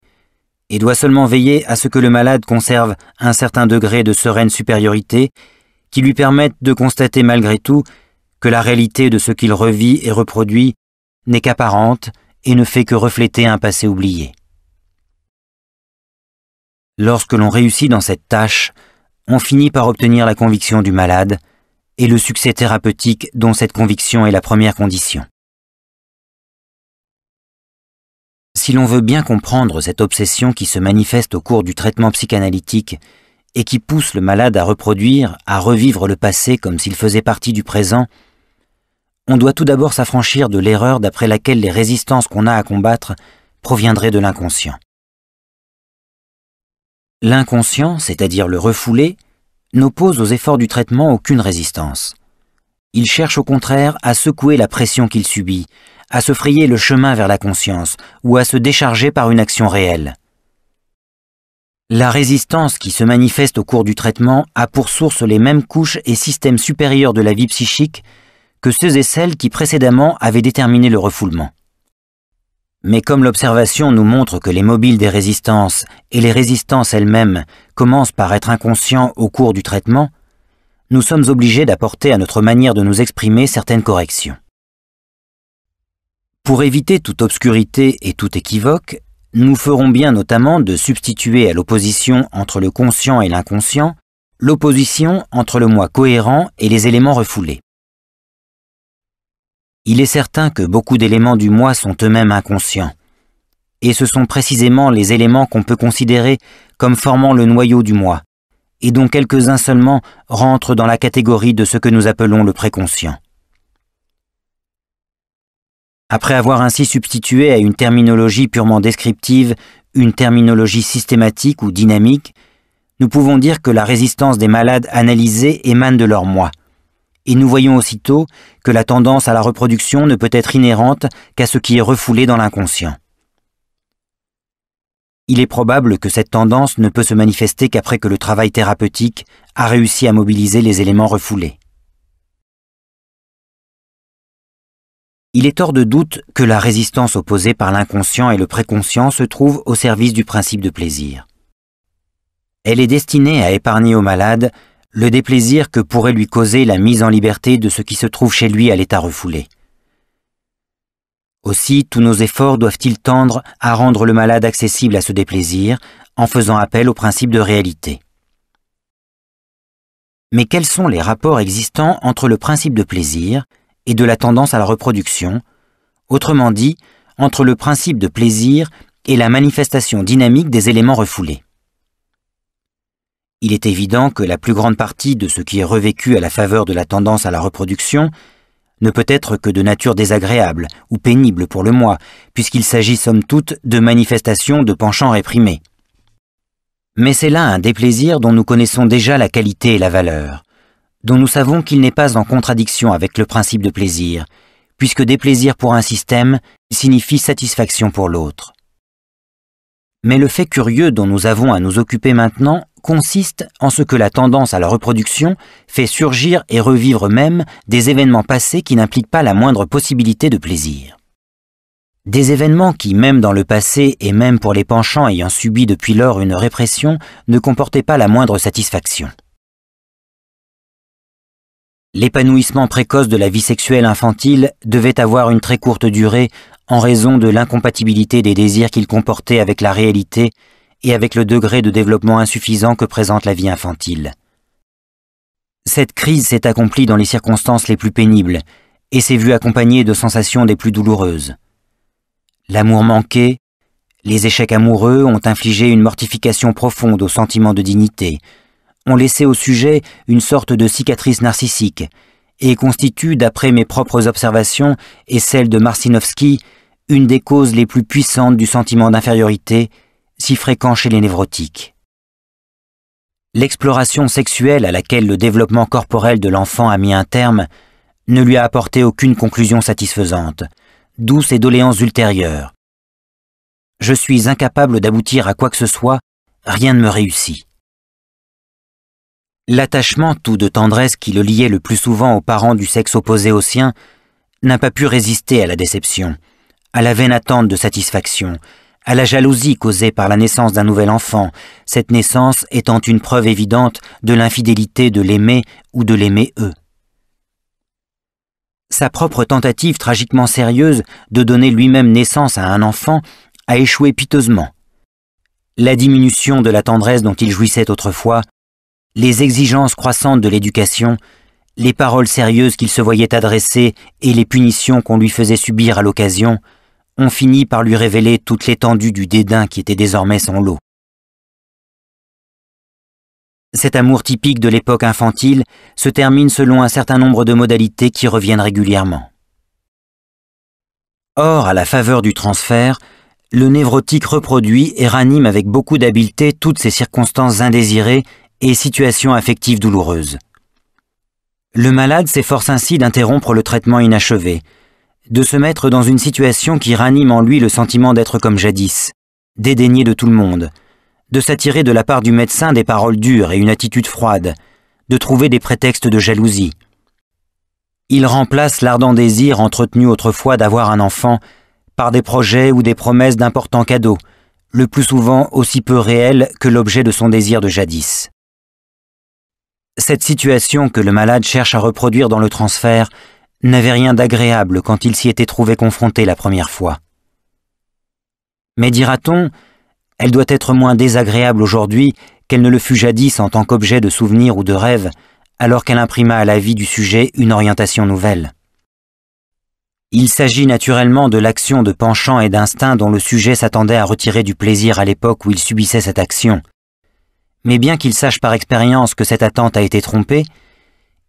et doit seulement veiller à ce que le malade conserve un certain degré de sereine supériorité qui lui permette de constater malgré tout que la réalité de ce qu'il revit et reproduit n'est qu'apparente et ne fait que refléter un passé oublié. Lorsque l'on réussit dans cette tâche, on finit par obtenir la conviction du malade et le succès thérapeutique dont cette conviction est la première condition. Si l'on veut bien comprendre cette obsession qui se manifeste au cours du traitement psychanalytique et qui pousse le malade à reproduire, à revivre le passé comme s'il faisait partie du présent, on doit tout d'abord s'affranchir de l'erreur d'après laquelle les résistances qu'on a à combattre proviendraient de l'inconscient. L'inconscient, c'est-à-dire le refoulé, n'oppose aux efforts du traitement aucune résistance. Il cherche au contraire à secouer la pression qu'il subit, à se frayer le chemin vers la conscience, ou à se décharger par une action réelle. La résistance qui se manifeste au cours du traitement a pour source les mêmes couches et systèmes supérieurs de la vie psychique que ceux et celles qui précédemment avaient déterminé le refoulement. Mais comme l'observation nous montre que les mobiles des résistances et les résistances elles-mêmes commencent par être inconscients au cours du traitement, nous sommes obligés d'apporter à notre manière de nous exprimer certaines corrections. Pour éviter toute obscurité et tout équivoque, nous ferons bien notamment de substituer à l'opposition entre le conscient et l'inconscient l'opposition entre le moi cohérent et les éléments refoulés. Il est certain que beaucoup d'éléments du moi sont eux-mêmes inconscients, et ce sont précisément les éléments qu'on peut considérer comme formant le noyau du moi, et dont quelques-uns seulement rentrent dans la catégorie de ce que nous appelons le préconscient. Après avoir ainsi substitué à une terminologie purement descriptive une terminologie systématique ou dynamique, nous pouvons dire que la résistance des malades analysés émane de leur moi, et nous voyons aussitôt que la tendance à la reproduction ne peut être inhérente qu'à ce qui est refoulé dans l'inconscient. Il est probable que cette tendance ne peut se manifester qu'après que le travail thérapeutique a réussi à mobiliser les éléments refoulés. Il est hors de doute que la résistance opposée par l'inconscient et le préconscient se trouve au service du principe de plaisir. Elle est destinée à épargner au malade le déplaisir que pourrait lui causer la mise en liberté de ce qui se trouve chez lui à l'état refoulé. Aussi, tous nos efforts doivent-ils tendre à rendre le malade accessible à ce déplaisir en faisant appel au principe de réalité. Mais quels sont les rapports existants entre le principe de plaisir et de la tendance à la reproduction, autrement dit, entre le principe de plaisir et la manifestation dynamique des éléments refoulés? Il est évident que la plus grande partie de ce qui est revécu à la faveur de la tendance à la reproduction ne peut être que de nature désagréable ou pénible pour le moi, puisqu'il s'agit somme toute de manifestations de penchants réprimés. Mais c'est là un déplaisir dont nous connaissons déjà la qualité et la valeur, dont nous savons qu'il n'est pas en contradiction avec le principe de plaisir, puisque déplaisir pour un système signifie satisfaction pour l'autre. Mais le fait curieux dont nous avons à nous occuper maintenant consiste en ce que la tendance à la reproduction fait surgir et revivre même des événements passés qui n'impliquent pas la moindre possibilité de plaisir. Des événements qui, même dans le passé et même pour les penchants ayant subi depuis lors une répression, ne comportaient pas la moindre satisfaction. l'épanouissement précoce de la vie sexuelle infantile devait avoir une très courte durée en raison de l'incompatibilité des désirs qu'il comportait avec la réalité et avec le degré de développement insuffisant que présente la vie infantile. Cette crise s'est accomplie dans les circonstances les plus pénibles et s'est vue accompagnée de sensations les plus douloureuses. L'amour manqué, les échecs amoureux ont infligé une mortification profonde au sentiment de dignité, ont laissé au sujet une sorte de cicatrice narcissique et constituent, d'après mes propres observations et celles de Marcinowski, une des causes les plus puissantes du sentiment d'infériorité si fréquent chez les névrotiques. L'exploration sexuelle à laquelle le développement corporel de l'enfant a mis un terme ne lui a apporté aucune conclusion satisfaisante, d'où ses doléances ultérieures. Je suis incapable d'aboutir à quoi que ce soit, rien ne me réussit. L'attachement tout de tendresse qui le liait le plus souvent aux parents du sexe opposé au sien n'a pas pu résister à la déception, à la vaine attente de satisfaction, à la jalousie causée par la naissance d'un nouvel enfant, cette naissance étant une preuve évidente de l'infidélité de l'aimé ou de l'aimer eux. Sa propre tentative tragiquement sérieuse de donner lui-même naissance à un enfant a échoué piteusement. La diminution de la tendresse dont il jouissait autrefois, les exigences croissantes de l'éducation, les paroles sérieuses qu'il se voyait adresser et les punitions qu'on lui faisait subir à l'occasion ont fini par lui révéler toute l'étendue du dédain qui était désormais son lot. Cet amour typique de l'époque infantile se termine selon un certain nombre de modalités qui reviennent régulièrement. Or, à la faveur du transfert, le névrotique reproduit et ranime avec beaucoup d'habileté toutes ces circonstances indésirées et situations affectives douloureuses. Le malade s'efforce ainsi d'interrompre le traitement inachevé, de se mettre dans une situation qui ranime en lui le sentiment d'être comme jadis, dédaigné de tout le monde, de s'attirer de la part du médecin des paroles dures et une attitude froide, de trouver des prétextes de jalousie. Il remplace l'ardent désir entretenu autrefois d'avoir un enfant par des projets ou des promesses d'importants cadeaux, le plus souvent aussi peu réels que l'objet de son désir de jadis. Cette situation que le malade cherche à reproduire dans le transfert n'avait rien d'agréable quand il s'y était trouvé confronté la première fois. Mais dira-t-on, elle doit être moins désagréable aujourd'hui qu'elle ne le fut jadis en tant qu'objet de souvenir ou de rêve, alors qu'elle imprima à la vie du sujet une orientation nouvelle. Il s'agit naturellement de l'action de penchant et d'instinct dont le sujet s'attendait à retirer du plaisir à l'époque où il subissait cette action. Mais bien qu'il sache par expérience que cette attente a été trompée,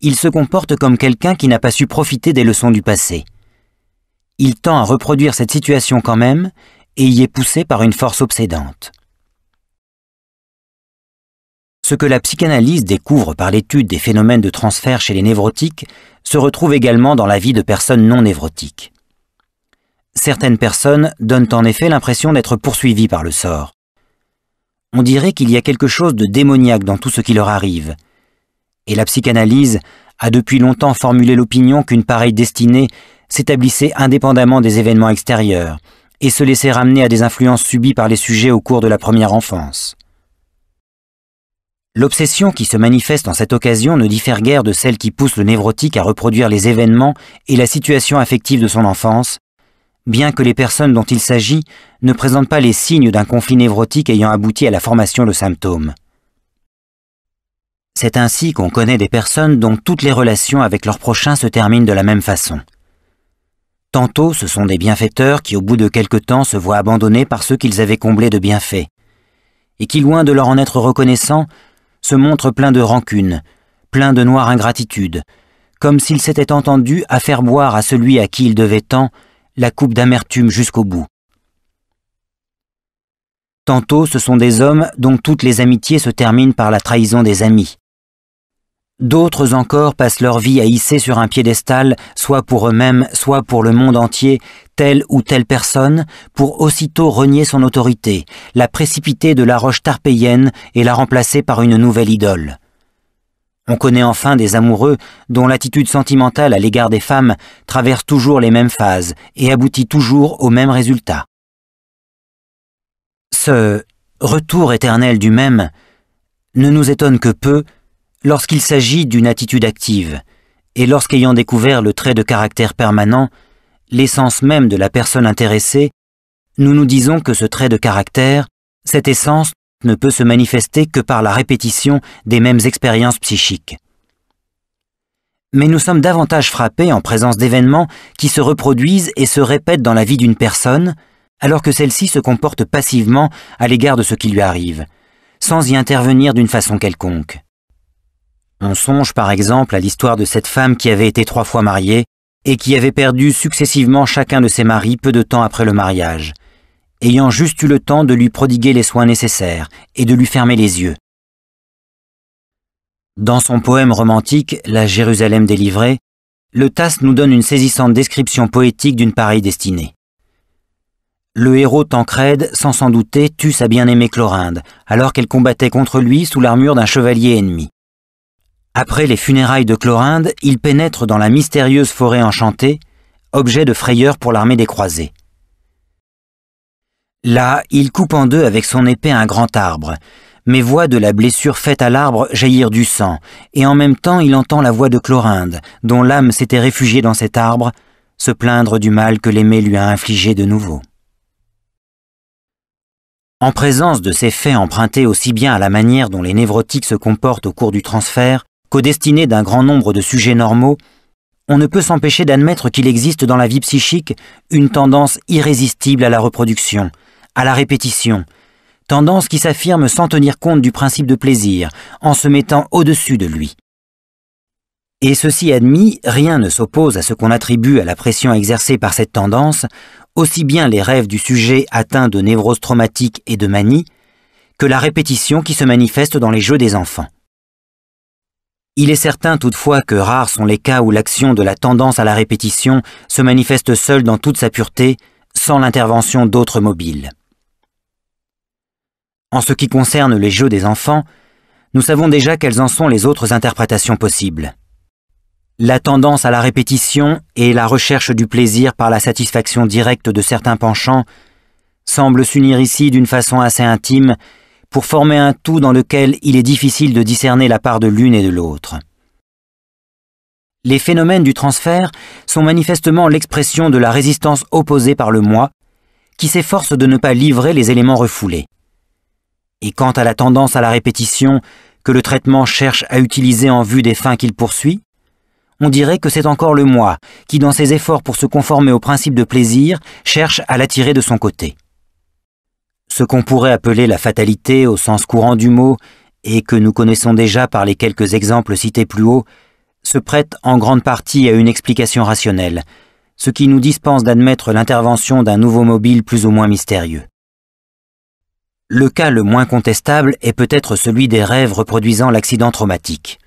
il se comporte comme quelqu'un qui n'a pas su profiter des leçons du passé. Il tend à reproduire cette situation quand même et y est poussé par une force obsédante. Ce que la psychanalyse découvre par l'étude des phénomènes de transfert chez les névrotiques se retrouve également dans la vie de personnes non névrotiques. Certaines personnes donnent en effet l'impression d'être poursuivies par le sort. On dirait qu'il y a quelque chose de démoniaque dans tout ce qui leur arrive. Et la psychanalyse a depuis longtemps formulé l'opinion qu'une pareille destinée s'établissait indépendamment des événements extérieurs et se laissait ramener à des influences subies par les sujets au cours de la première enfance. L'obsession qui se manifeste en cette occasion ne diffère guère de celle qui pousse le névrotique à reproduire les événements et la situation affective de son enfance, bien que les personnes dont il s'agit ne présentent pas les signes d'un conflit névrotique ayant abouti à la formation de symptômes. C'est ainsi qu'on connaît des personnes dont toutes les relations avec leurs prochains se terminent de la même façon. Tantôt, ce sont des bienfaiteurs qui, au bout de quelque temps, se voient abandonnés par ceux qu'ils avaient comblés de bienfaits, et qui, loin de leur en être reconnaissants, se montrent pleins de rancune, pleins de noire ingratitude, comme s'ils s'étaient entendus à faire boire à celui à qui ils devaient tant la coupe d'amertume jusqu'au bout. Tantôt, ce sont des hommes dont toutes les amitiés se terminent par la trahison des amis. D'autres encore passent leur vie à hisser sur un piédestal, soit pour eux-mêmes, soit pour le monde entier, telle ou telle personne, pour aussitôt renier son autorité, la précipiter de la roche tarpéienne et la remplacer par une nouvelle idole. On connaît enfin des amoureux dont l'attitude sentimentale à l'égard des femmes traverse toujours les mêmes phases et aboutit toujours au même résultat. Ce « retour éternel du même » ne nous étonne que peu lorsqu'il s'agit d'une attitude active, et lorsqu'ayant découvert le trait de caractère permanent, l'essence même de la personne intéressée, nous nous disons que ce trait de caractère, cette essence, ne peut se manifester que par la répétition des mêmes expériences psychiques. Mais nous sommes davantage frappés en présence d'événements qui se reproduisent et se répètent dans la vie d'une personne, alors que celle-ci se comporte passivement à l'égard de ce qui lui arrive, sans y intervenir d'une façon quelconque. On songe par exemple à l'histoire de cette femme qui avait été 3 fois mariée et qui avait perdu successivement chacun de ses maris peu de temps après le mariage, ayant juste eu le temps de lui prodiguer les soins nécessaires et de lui fermer les yeux. Dans son poème romantique, La Jérusalem délivrée, le Tasse nous donne une saisissante description poétique d'une pareille destinée. Le héros Tancrède, sans douter, tue sa bien-aimée Clorinde, alors qu'elle combattait contre lui sous l'armure d'un chevalier ennemi. Après les funérailles de Clorinde, il pénètre dans la mystérieuse forêt enchantée, objet de frayeur pour l'armée des croisés. Là, il coupe en deux avec son épée un grand arbre, mais voit de la blessure faite à l'arbre jaillir du sang, et en même temps il entend la voix de Clorinde, dont l'âme s'était réfugiée dans cet arbre, se plaindre du mal que l'aimé lui a infligé de nouveau. En présence de ces faits empruntés aussi bien à la manière dont les névrotiques se comportent au cours du transfert qu'aux destinées d'un grand nombre de sujets normaux, on ne peut s'empêcher d'admettre qu'il existe dans la vie psychique une tendance irrésistible à la reproduction, à la répétition, tendance qui s'affirme sans tenir compte du principe de plaisir, en se mettant au-dessus de lui. Et ceci admis, rien ne s'oppose à ce qu'on attribue à la pression exercée par cette tendance, aussi bien les rêves du sujet atteint de névroses traumatiques et de manie, que la répétition qui se manifeste dans les jeux des enfants. Il est certain toutefois que rares sont les cas où l'action de la tendance à la répétition se manifeste seule dans toute sa pureté, sans l'intervention d'autres mobiles. En ce qui concerne les jeux des enfants, nous savons déjà quelles en sont les autres interprétations possibles. La tendance à la répétition et la recherche du plaisir par la satisfaction directe de certains penchants semblent s'unir ici d'une façon assez intime pour former un tout dans lequel il est difficile de discerner la part de l'une et de l'autre. Les phénomènes du transfert sont manifestement l'expression de la résistance opposée par le moi, qui s'efforce de ne pas livrer les éléments refoulés. Et quant à la tendance à la répétition que le traitement cherche à utiliser en vue des fins qu'il poursuit, on dirait que c'est encore le moi qui, dans ses efforts pour se conformer au principe de plaisir, cherche à l'attirer de son côté. Ce qu'on pourrait appeler la fatalité au sens courant du mot, et que nous connaissons déjà par les quelques exemples cités plus haut, se prête en grande partie à une explication rationnelle, ce qui nous dispense d'admettre l'intervention d'un nouveau mobile plus ou moins mystérieux. Le cas le moins contestable est peut-être celui des rêves reproduisant l'accident traumatique.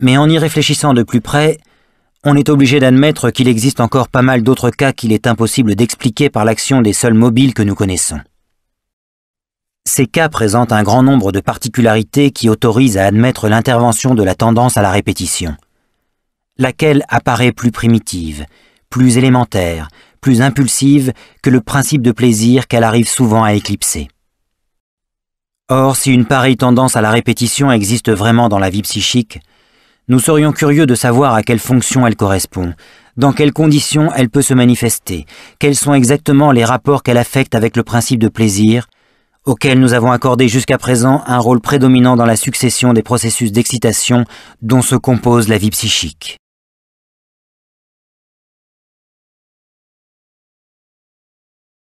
Mais en y réfléchissant de plus près, on est obligé d'admettre qu'il existe encore pas mal d'autres cas qu'il est impossible d'expliquer par l'action des seuls mobiles que nous connaissons. Ces cas présentent un grand nombre de particularités qui autorisent à admettre l'intervention de la tendance à la répétition, laquelle apparaît plus primitive, plus élémentaire, plus impulsive que le principe de plaisir qu'elle arrive souvent à éclipser. Or, si une pareille tendance à la répétition existe vraiment dans la vie psychique, nous serions curieux de savoir à quelle fonction elle correspond, dans quelles conditions elle peut se manifester, quels sont exactement les rapports qu'elle affecte avec le principe de plaisir, auquel nous avons accordé jusqu'à présent un rôle prédominant dans la succession des processus d'excitation dont se compose la vie psychique.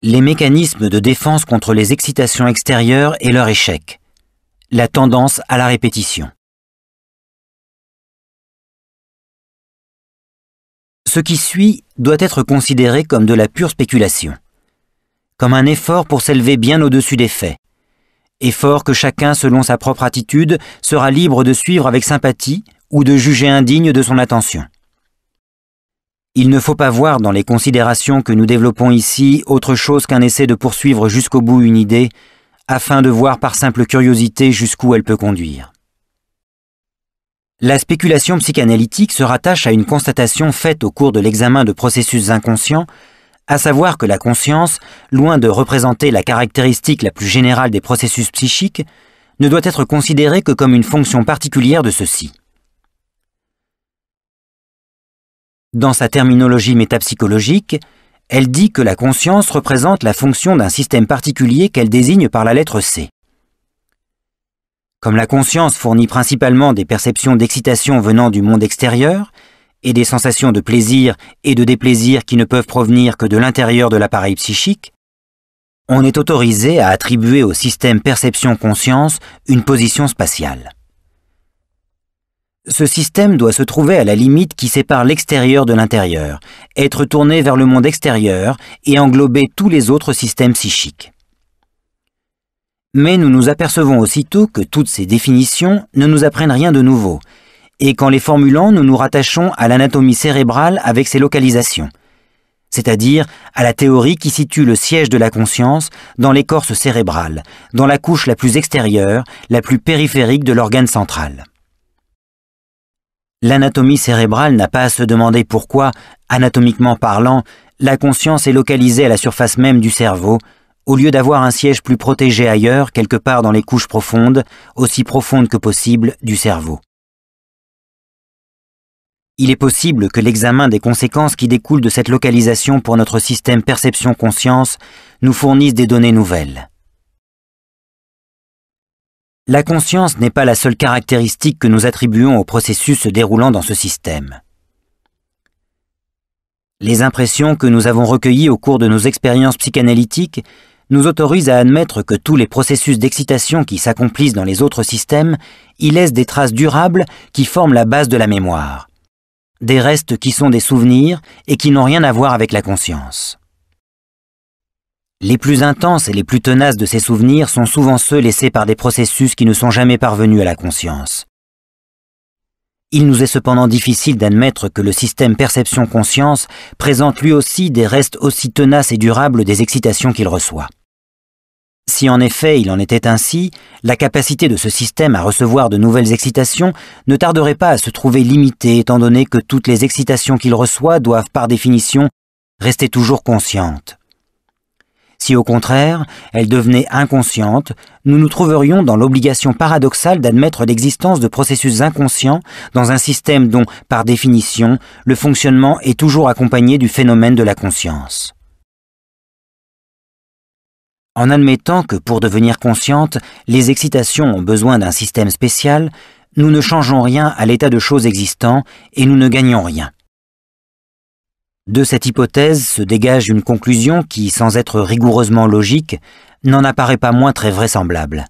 Les mécanismes de défense contre les excitations extérieures et leur échec. La tendance à la répétition. Ce qui suit doit être considéré comme de la pure spéculation, comme un effort pour s'élever bien au-dessus des faits, effort que chacun, selon sa propre attitude, sera libre de suivre avec sympathie ou de juger indigne de son attention. Il ne faut pas voir dans les considérations que nous développons ici autre chose qu'un essai de poursuivre jusqu'au bout une idée, afin de voir par simple curiosité jusqu'où elle peut conduire. La spéculation psychanalytique se rattache à une constatation faite au cours de l'examen de processus inconscients, à savoir que la conscience, loin de représenter la caractéristique la plus générale des processus psychiques, ne doit être considérée que comme une fonction particulière de ceux-ci. Dans sa terminologie métapsychologique, elle dit que la conscience représente la fonction d'un système particulier qu'elle désigne par la lettre C. Comme la conscience fournit principalement des perceptions d'excitation venant du monde extérieur et des sensations de plaisir et de déplaisir qui ne peuvent provenir que de l'intérieur de l'appareil psychique, on est autorisé à attribuer au système perception-conscience une position spatiale. Ce système doit se trouver à la limite qui sépare l'extérieur de l'intérieur, être tourné vers le monde extérieur et englober tous les autres systèmes psychiques. Mais nous nous apercevons aussitôt que toutes ces définitions ne nous apprennent rien de nouveau, et qu'en les formulant, nous nous rattachons à l'anatomie cérébrale avec ses localisations, c'est-à-dire à la théorie qui situe le siège de la conscience dans l'écorce cérébrale, dans la couche la plus extérieure, la plus périphérique de l'organe central. L'anatomie cérébrale n'a pas à se demander pourquoi, anatomiquement parlant, la conscience est localisée à la surface même du cerveau, au lieu d'avoir un siège plus protégé ailleurs, quelque part dans les couches profondes, aussi profondes que possible, du cerveau. Il est possible que l'examen des conséquences qui découlent de cette localisation pour notre système perception-conscience nous fournisse des données nouvelles. La conscience n'est pas la seule caractéristique que nous attribuons aux processus se déroulant dans ce système. Les impressions que nous avons recueillies au cours de nos expériences psychanalytiques nous autorisent à admettre que tous les processus d'excitation qui s'accomplissent dans les autres systèmes y laissent des traces durables qui forment la base de la mémoire, des restes qui sont des souvenirs et qui n'ont rien à voir avec la conscience. Les plus intenses et les plus tenaces de ces souvenirs sont souvent ceux laissés par des processus qui ne sont jamais parvenus à la conscience. Il nous est cependant difficile d'admettre que le système perception-conscience présente lui aussi des restes aussi tenaces et durables des excitations qu'il reçoit. Si en effet il en était ainsi, la capacité de ce système à recevoir de nouvelles excitations ne tarderait pas à se trouver limitée étant donné que toutes les excitations qu'il reçoit doivent par définition rester toujours conscientes. Si au contraire, elle devenait inconsciente, nous nous trouverions dans l'obligation paradoxale d'admettre l'existence de processus inconscients dans un système dont, par définition, le fonctionnement est toujours accompagné du phénomène de la conscience. En admettant que pour devenir consciente, les excitations ont besoin d'un système spécial, nous ne changeons rien à l'état de choses existant et nous ne gagnons rien. De cette hypothèse se dégage une conclusion qui, sans être rigoureusement logique, n'en apparaît pas moins très vraisemblable.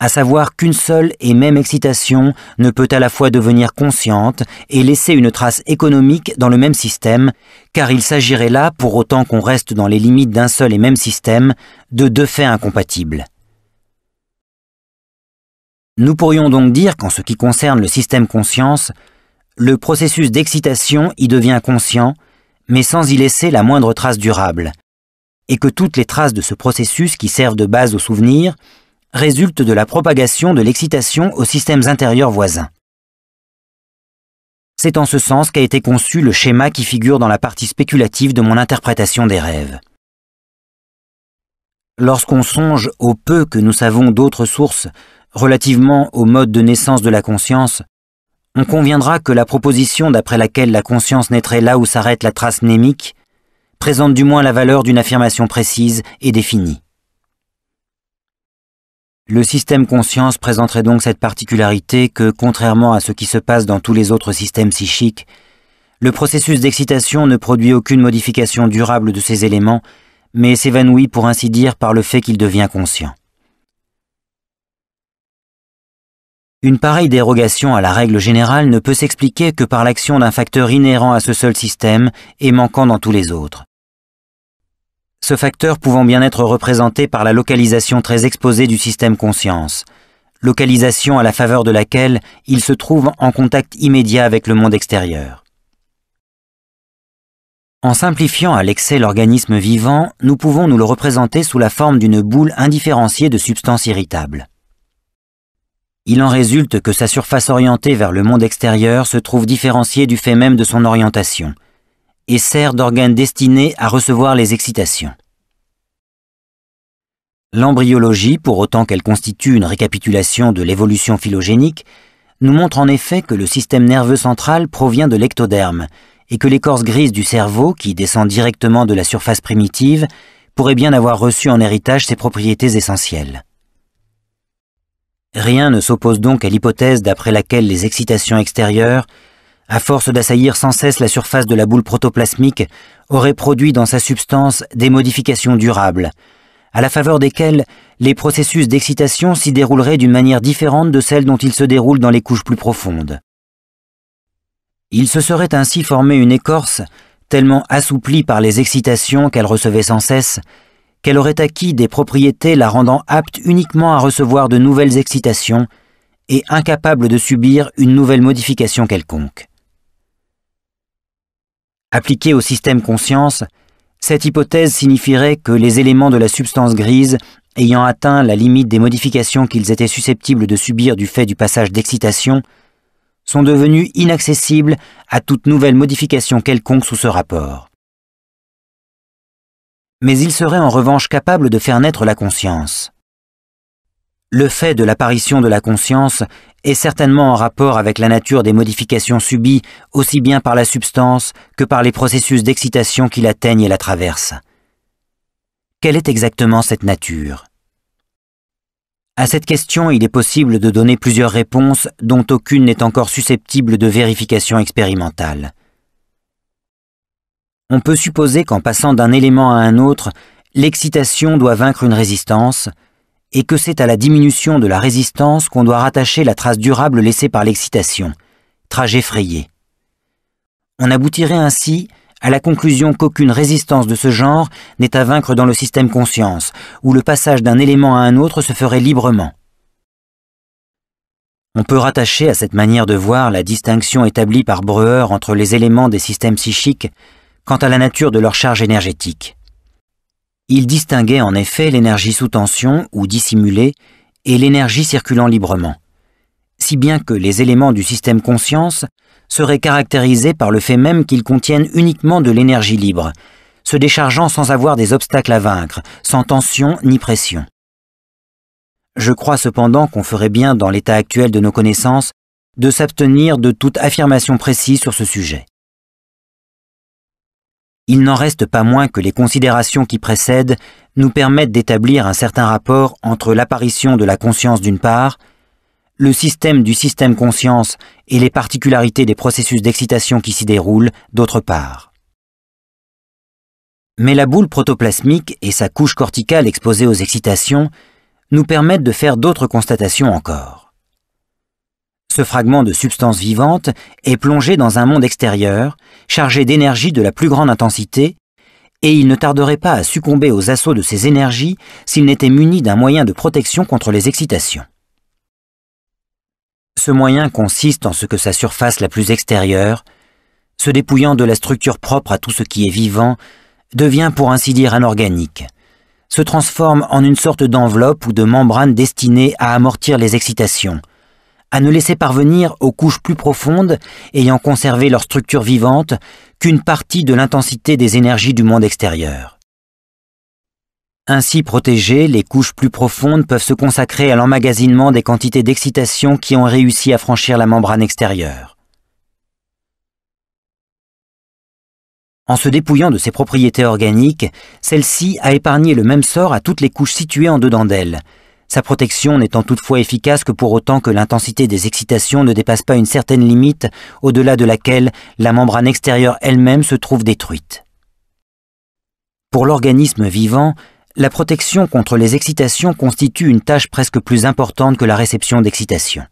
À savoir qu'une seule et même excitation ne peut à la fois devenir consciente et laisser une trace économique dans le même système, car il s'agirait là, pour autant qu'on reste dans les limites d'un seul et même système, de deux faits incompatibles. Nous pourrions donc dire qu'en ce qui concerne le système conscience, le processus d'excitation y devient conscient, mais sans y laisser la moindre trace durable, et que toutes les traces de ce processus qui servent de base au souvenir résultent de la propagation de l'excitation aux systèmes intérieurs voisins. C'est en ce sens qu'a été conçu le schéma qui figure dans la partie spéculative de mon interprétation des rêves. Lorsqu'on songe au peu que nous savons d'autres sources relativement au mode de naissance de la conscience, on conviendra que la proposition d'après laquelle la conscience naîtrait là où s'arrête la trace mnémique présente du moins la valeur d'une affirmation précise et définie. Le système conscience présenterait donc cette particularité que, contrairement à ce qui se passe dans tous les autres systèmes psychiques, le processus d'excitation ne produit aucune modification durable de ces éléments, mais s'évanouit pour ainsi dire par le fait qu'il devient conscient. Une pareille dérogation à la règle générale ne peut s'expliquer que par l'action d'un facteur inhérent à ce seul système et manquant dans tous les autres. Ce facteur pouvant bien être représenté par la localisation très exposée du système conscience, localisation à la faveur de laquelle il se trouve en contact immédiat avec le monde extérieur. En simplifiant à l'excès l'organisme vivant, nous pouvons nous le représenter sous la forme d'une boule indifférenciée de substances irritables. Il en résulte que sa surface orientée vers le monde extérieur se trouve différenciée du fait même de son orientation, et sert d'organe destiné à recevoir les excitations. L'embryologie, pour autant qu'elle constitue une récapitulation de l'évolution phylogénique, nous montre en effet que le système nerveux central provient de l'ectoderme, et que l'écorce grise du cerveau, qui descend directement de la surface primitive, pourrait bien avoir reçu en héritage ses propriétés essentielles. Rien ne s'oppose donc à l'hypothèse d'après laquelle les excitations extérieures, à force d'assaillir sans cesse la surface de la boule protoplasmique, auraient produit dans sa substance des modifications durables, à la faveur desquelles les processus d'excitation s'y dérouleraient d'une manière différente de celle dont ils se déroulent dans les couches plus profondes. Il se serait ainsi formé une écorce tellement assouplie par les excitations qu'elle recevait sans cesse, qu'elle aurait acquis des propriétés la rendant apte uniquement à recevoir de nouvelles excitations et incapable de subir une nouvelle modification quelconque. Appliquée au système conscience, cette hypothèse signifierait que les éléments de la substance grise, ayant atteint la limite des modifications qu'ils étaient susceptibles de subir du fait du passage d'excitation, sont devenus inaccessibles à toute nouvelle modification quelconque sous ce rapport. Mais ils seraient en revanche capables de faire naître la conscience. Le fait de l'apparition de la conscience est certainement en rapport avec la nature des modifications subies aussi bien par la substance que par les processus d'excitation qui l'atteignent et la traversent. Quelle est exactement cette nature ? À cette question, il est possible de donner plusieurs réponses dont aucune n'est encore susceptible de vérification expérimentale. On peut supposer qu'en passant d'un élément à un autre, l'excitation doit vaincre une résistance, et que c'est à la diminution de la résistance qu'on doit rattacher la trace durable laissée par l'excitation, trajet frayé. On aboutirait ainsi à la conclusion qu'aucune résistance de ce genre n'est à vaincre dans le système conscience, où le passage d'un élément à un autre se ferait librement. On peut rattacher à cette manière de voir la distinction établie par Breuer entre les éléments des systèmes psychiques quant à la nature de leur charge énergétique. Il distinguait en effet l'énergie sous tension ou dissimulée et l'énergie circulant librement, si bien que les éléments du système conscience seraient caractérisés par le fait même qu'ils contiennent uniquement de l'énergie libre, se déchargeant sans avoir des obstacles à vaincre, sans tension ni pression. Je crois cependant qu'on ferait bien, dans l'état actuel de nos connaissances, de s'abstenir de toute affirmation précise sur ce sujet. Il n'en reste pas moins que les considérations qui précèdent nous permettent d'établir un certain rapport entre l'apparition de la conscience d'une part, le système du système conscience et les particularités des processus d'excitation qui s'y déroulent d'autre part. Mais la boule protoplasmique et sa couche corticale exposée aux excitations nous permettent de faire d'autres constatations encore. Ce fragment de substance vivante est plongé dans un monde extérieur, chargé d'énergie de la plus grande intensité, et il ne tarderait pas à succomber aux assauts de ces énergies s'il n'était muni d'un moyen de protection contre les excitations. Ce moyen consiste en ce que sa surface la plus extérieure, se dépouillant de la structure propre à tout ce qui est vivant, devient pour ainsi dire anorganique, se transforme en une sorte d'enveloppe ou de membrane destinée à amortir les excitations, à ne laisser parvenir aux couches plus profondes, ayant conservé leur structure vivante, qu'une partie de l'intensité des énergies du monde extérieur. Ainsi protégées, les couches plus profondes peuvent se consacrer à l'emmagasinement des quantités d'excitation qui ont réussi à franchir la membrane extérieure. En se dépouillant de ses propriétés organiques, celle-ci a épargné le même sort à toutes les couches situées en dedans d'elle, sa protection n'étant toutefois efficace que pour autant que l'intensité des excitations ne dépasse pas une certaine limite au-delà de laquelle la membrane extérieure elle-même se trouve détruite. Pour l'organisme vivant, la protection contre les excitations constitue une tâche presque plus importante que la réception d'excitations.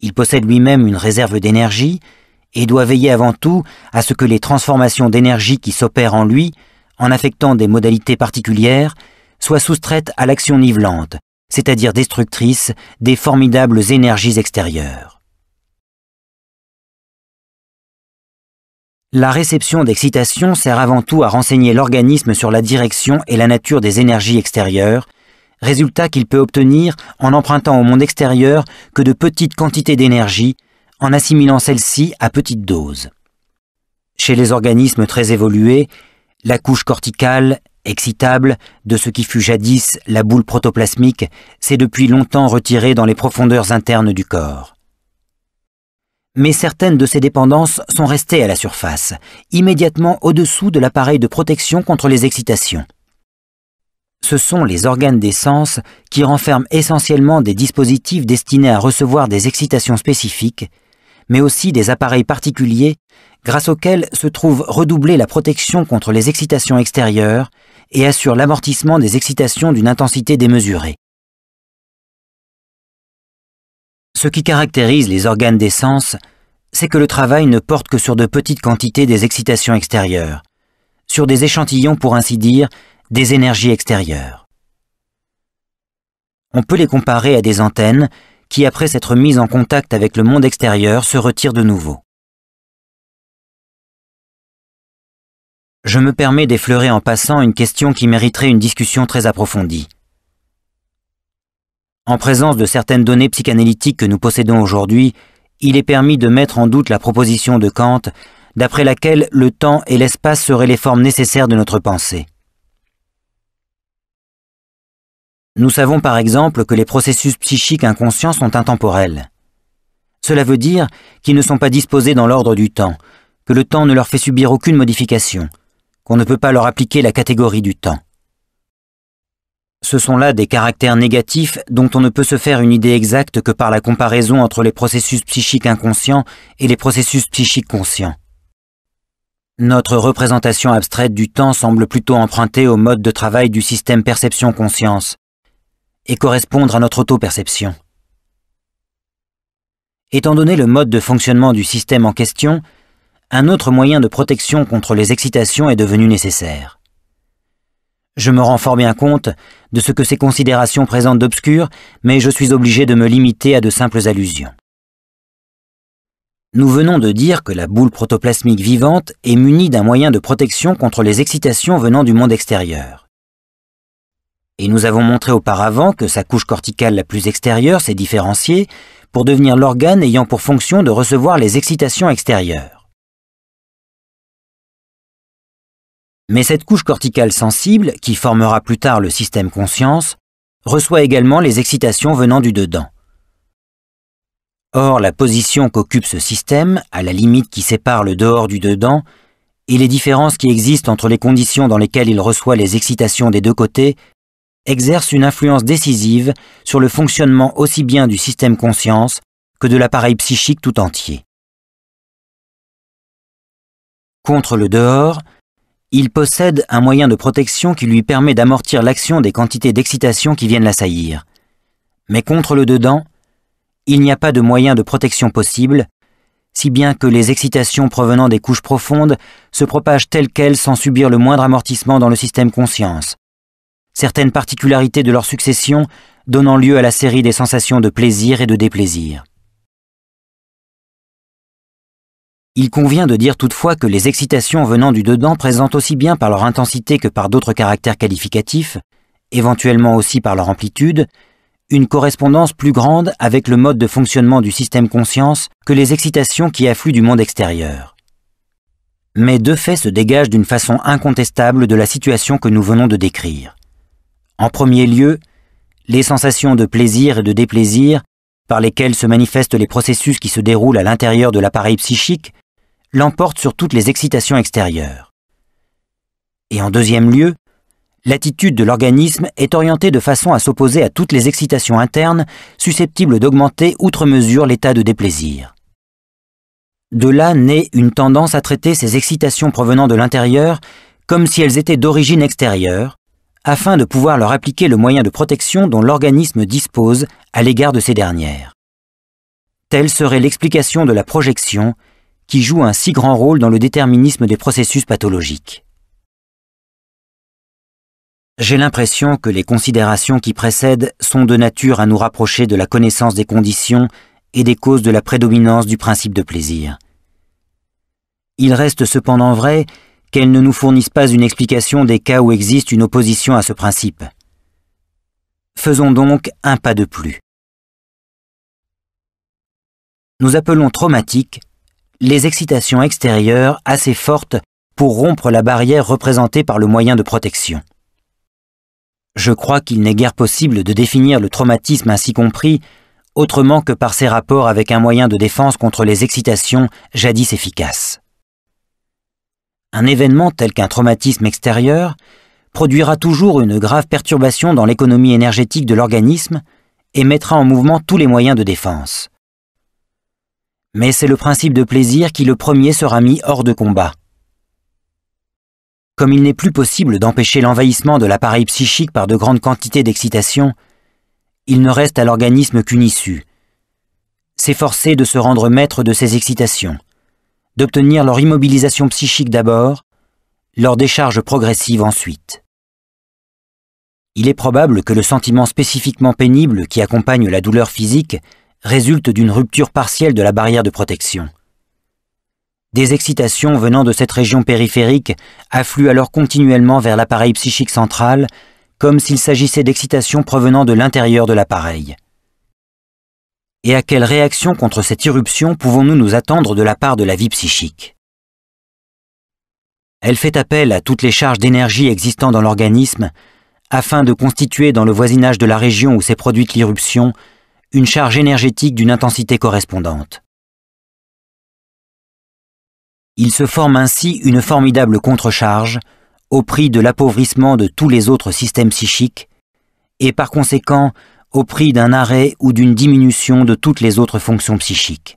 Il possède lui-même une réserve d'énergie et doit veiller avant tout à ce que les transformations d'énergie qui s'opèrent en lui, en affectant des modalités particulières, soient soustraites à l'action nivelante, c'est-à-dire destructrice des formidables énergies extérieures. La réception d'excitation sert avant tout à renseigner l'organisme sur la direction et la nature des énergies extérieures, résultat qu'il peut obtenir en empruntant au monde extérieur que de petites quantités d'énergie, en assimilant celles-ci à petites doses. Chez les organismes très évolués, la couche corticale, excitable, de ce qui fut jadis la boule protoplasmique, s'est depuis longtemps retirée dans les profondeurs internes du corps. mais certaines de ces dépendances sont restées à la surface, immédiatement au-dessous de l'appareil de protection contre les excitations. Ce sont les organes des sens qui renferment essentiellement des dispositifs destinés à recevoir des excitations spécifiques, mais aussi des appareils particuliers grâce auxquels se trouve redoublée la protection contre les excitations extérieures et assure l'amortissement des excitations d'une intensité démesurée. Ce qui caractérise les organes des sens, c'est que le travail ne porte que sur de petites quantités des excitations extérieures, sur des échantillons pour ainsi dire, des énergies extérieures. On peut les comparer à des antennes qui, après s'être mises en contact avec le monde extérieur, se retirent de nouveau. Je me permets d'effleurer en passant une question qui mériterait une discussion très approfondie. En présence de certaines données psychanalytiques que nous possédons aujourd'hui, il est permis de mettre en doute la proposition de Kant, d'après laquelle le temps et l'espace seraient les formes nécessaires de notre pensée. Nous savons par exemple que les processus psychiques inconscients sont intemporels. Cela veut dire qu'ils ne sont pas disposés dans l'ordre du temps, que le temps ne leur fait subir aucune modification, qu'on ne peut pas leur appliquer la catégorie du temps. Ce sont là des caractères négatifs dont on ne peut se faire une idée exacte que par la comparaison entre les processus psychiques inconscients et les processus psychiques conscients. Notre représentation abstraite du temps semble plutôt empruntée au mode de travail du système perception-conscience et correspondre à notre auto-perception. Étant donné le mode de fonctionnement du système en question, un autre moyen de protection contre les excitations est devenu nécessaire. Je me rends fort bien compte de ce que ces considérations présentent d'obscur, mais je suis obligé de me limiter à de simples allusions. Nous venons de dire que la boule protoplasmique vivante est munie d'un moyen de protection contre les excitations venant du monde extérieur. Et nous avons montré auparavant que sa couche corticale la plus extérieure s'est différenciée pour devenir l'organe ayant pour fonction de recevoir les excitations extérieures. Mais cette couche corticale sensible, qui formera plus tard le système conscience, reçoit également les excitations venant du dedans. Or, la position qu'occupe ce système, à la limite qui sépare le dehors du dedans, et les différences qui existent entre les conditions dans lesquelles il reçoit les excitations des deux côtés, exercent une influence décisive sur le fonctionnement aussi bien du système conscience que de l'appareil psychique tout entier. Contre le dehors, il possède un moyen de protection qui lui permet d'amortir l'action des quantités d'excitation qui viennent l'assaillir. Mais contre le dedans, il n'y a pas de moyen de protection possible, si bien que les excitations provenant des couches profondes se propagent telles quelles sans subir le moindre amortissement dans le système conscience, certaines particularités de leur succession donnant lieu à la série des sensations de plaisir et de déplaisir. Il convient de dire toutefois que les excitations venant du dedans présentent aussi bien par leur intensité que par d'autres caractères qualificatifs, éventuellement aussi par leur amplitude, une correspondance plus grande avec le mode de fonctionnement du système conscience que les excitations qui affluent du monde extérieur. Mais deux faits se dégagent d'une façon incontestable de la situation que nous venons de décrire. En premier lieu, les sensations de plaisir et de déplaisir, par lesquelles se manifestent les processus qui se déroulent à l'intérieur de l'appareil psychique, l'emporte sur toutes les excitations extérieures. Et en deuxième lieu, l'attitude de l'organisme est orientée de façon à s'opposer à toutes les excitations internes susceptibles d'augmenter outre mesure l'état de déplaisir. De là naît une tendance à traiter ces excitations provenant de l'intérieur comme si elles étaient d'origine extérieure, afin de pouvoir leur appliquer le moyen de protection dont l'organisme dispose à l'égard de ces dernières. Telle serait l'explication de la projection, qui joue un si grand rôle dans le déterminisme des processus pathologiques. J'ai l'impression que les considérations qui précèdent sont de nature à nous rapprocher de la connaissance des conditions et des causes de la prédominance du principe de plaisir. Il reste cependant vrai qu'elles ne nous fournissent pas une explication des cas où existe une opposition à ce principe. Faisons donc un pas de plus. Nous appelons traumatiques les excitations extérieures assez fortes pour rompre la barrière représentée par le moyen de protection. Je crois qu'il n'est guère possible de définir le traumatisme ainsi compris autrement que par ses rapports avec un moyen de défense contre les excitations jadis efficaces. Un événement tel qu'un traumatisme extérieur produira toujours une grave perturbation dans l'économie énergétique de l'organisme et mettra en mouvement tous les moyens de défense. Mais c'est le principe de plaisir qui le premier sera mis hors de combat. Comme il n'est plus possible d'empêcher l'envahissement de l'appareil psychique par de grandes quantités d'excitation, il ne reste à l'organisme qu'une issue. S'efforcer de se rendre maître de ces excitations, d'obtenir leur immobilisation psychique d'abord, leur décharge progressive ensuite. Il est probable que le sentiment spécifiquement pénible qui accompagne la douleur physique résulte d'une rupture partielle de la barrière de protection. Des excitations venant de cette région périphérique affluent alors continuellement vers l'appareil psychique central, comme s'il s'agissait d'excitations provenant de l'intérieur de l'appareil. Et à quelle réaction contre cette irruption pouvons-nous nous attendre de la part de la vie psychique? Elle fait appel à toutes les charges d'énergie existant dans l'organisme afin de constituer dans le voisinage de la région où s'est produite l'irruption une charge énergétique d'une intensité correspondante. Il se forme ainsi une formidable contre-charge au prix de l'appauvrissement de tous les autres systèmes psychiques et par conséquent au prix d'un arrêt ou d'une diminution de toutes les autres fonctions psychiques.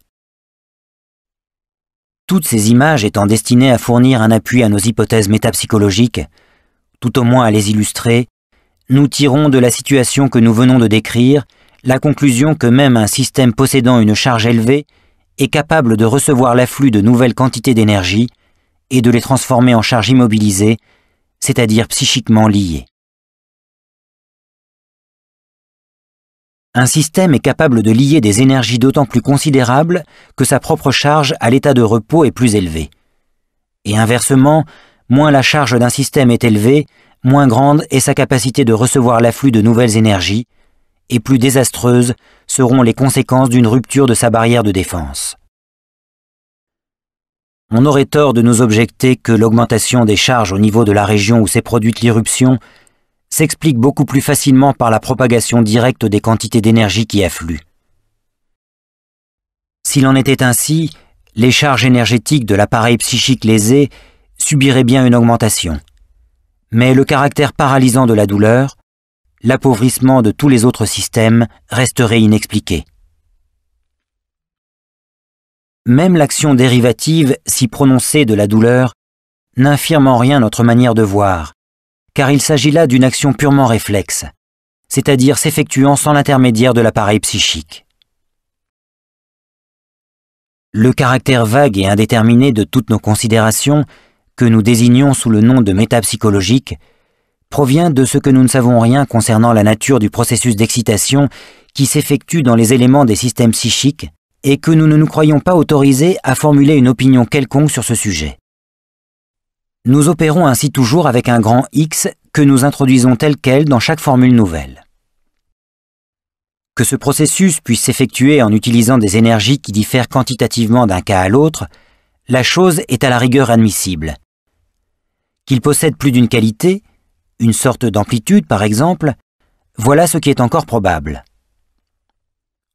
Toutes ces images étant destinées à fournir un appui à nos hypothèses métapsychologiques, tout au moins à les illustrer, nous tirons de la situation que nous venons de décrire la conclusion que même un système possédant une charge élevée est capable de recevoir l'afflux de nouvelles quantités d'énergie et de les transformer en charges immobilisées, c'est-à-dire psychiquement liées. Un système est capable de lier des énergies d'autant plus considérables que sa propre charge à l'état de repos est plus élevée. Et inversement, moins la charge d'un système est élevée, moins grande est sa capacité de recevoir l'afflux de nouvelles énergies, et plus désastreuses seront les conséquences d'une rupture de sa barrière de défense. On aurait tort de nous objecter que l'augmentation des charges au niveau de la région où s'est produite l'irruption s'explique beaucoup plus facilement par la propagation directe des quantités d'énergie qui affluent. S'il en était ainsi, les charges énergétiques de l'appareil psychique lésé subiraient bien une augmentation. Mais le caractère paralysant de la douleur, l'appauvrissement de tous les autres systèmes resterait inexpliqué. Même l'action dérivative si prononcée de la douleur n'infirme en rien notre manière de voir, car il s'agit là d'une action purement réflexe, c'est-à-dire s'effectuant sans l'intermédiaire de l'appareil psychique. Le caractère vague et indéterminé de toutes nos considérations, que nous désignons sous le nom de métapsychologique, provient de ce que nous ne savons rien concernant la nature du processus d'excitation qui s'effectue dans les éléments des systèmes psychiques et que nous ne nous croyons pas autorisés à formuler une opinion quelconque sur ce sujet. Nous opérons ainsi toujours avec un grand X que nous introduisons tel quel dans chaque formule nouvelle. Que ce processus puisse s'effectuer en utilisant des énergies qui diffèrent quantitativement d'un cas à l'autre, la chose est à la rigueur admissible. Qu'il possède plus d'une qualité, une sorte d'amplitude par exemple, voilà ce qui est encore probable.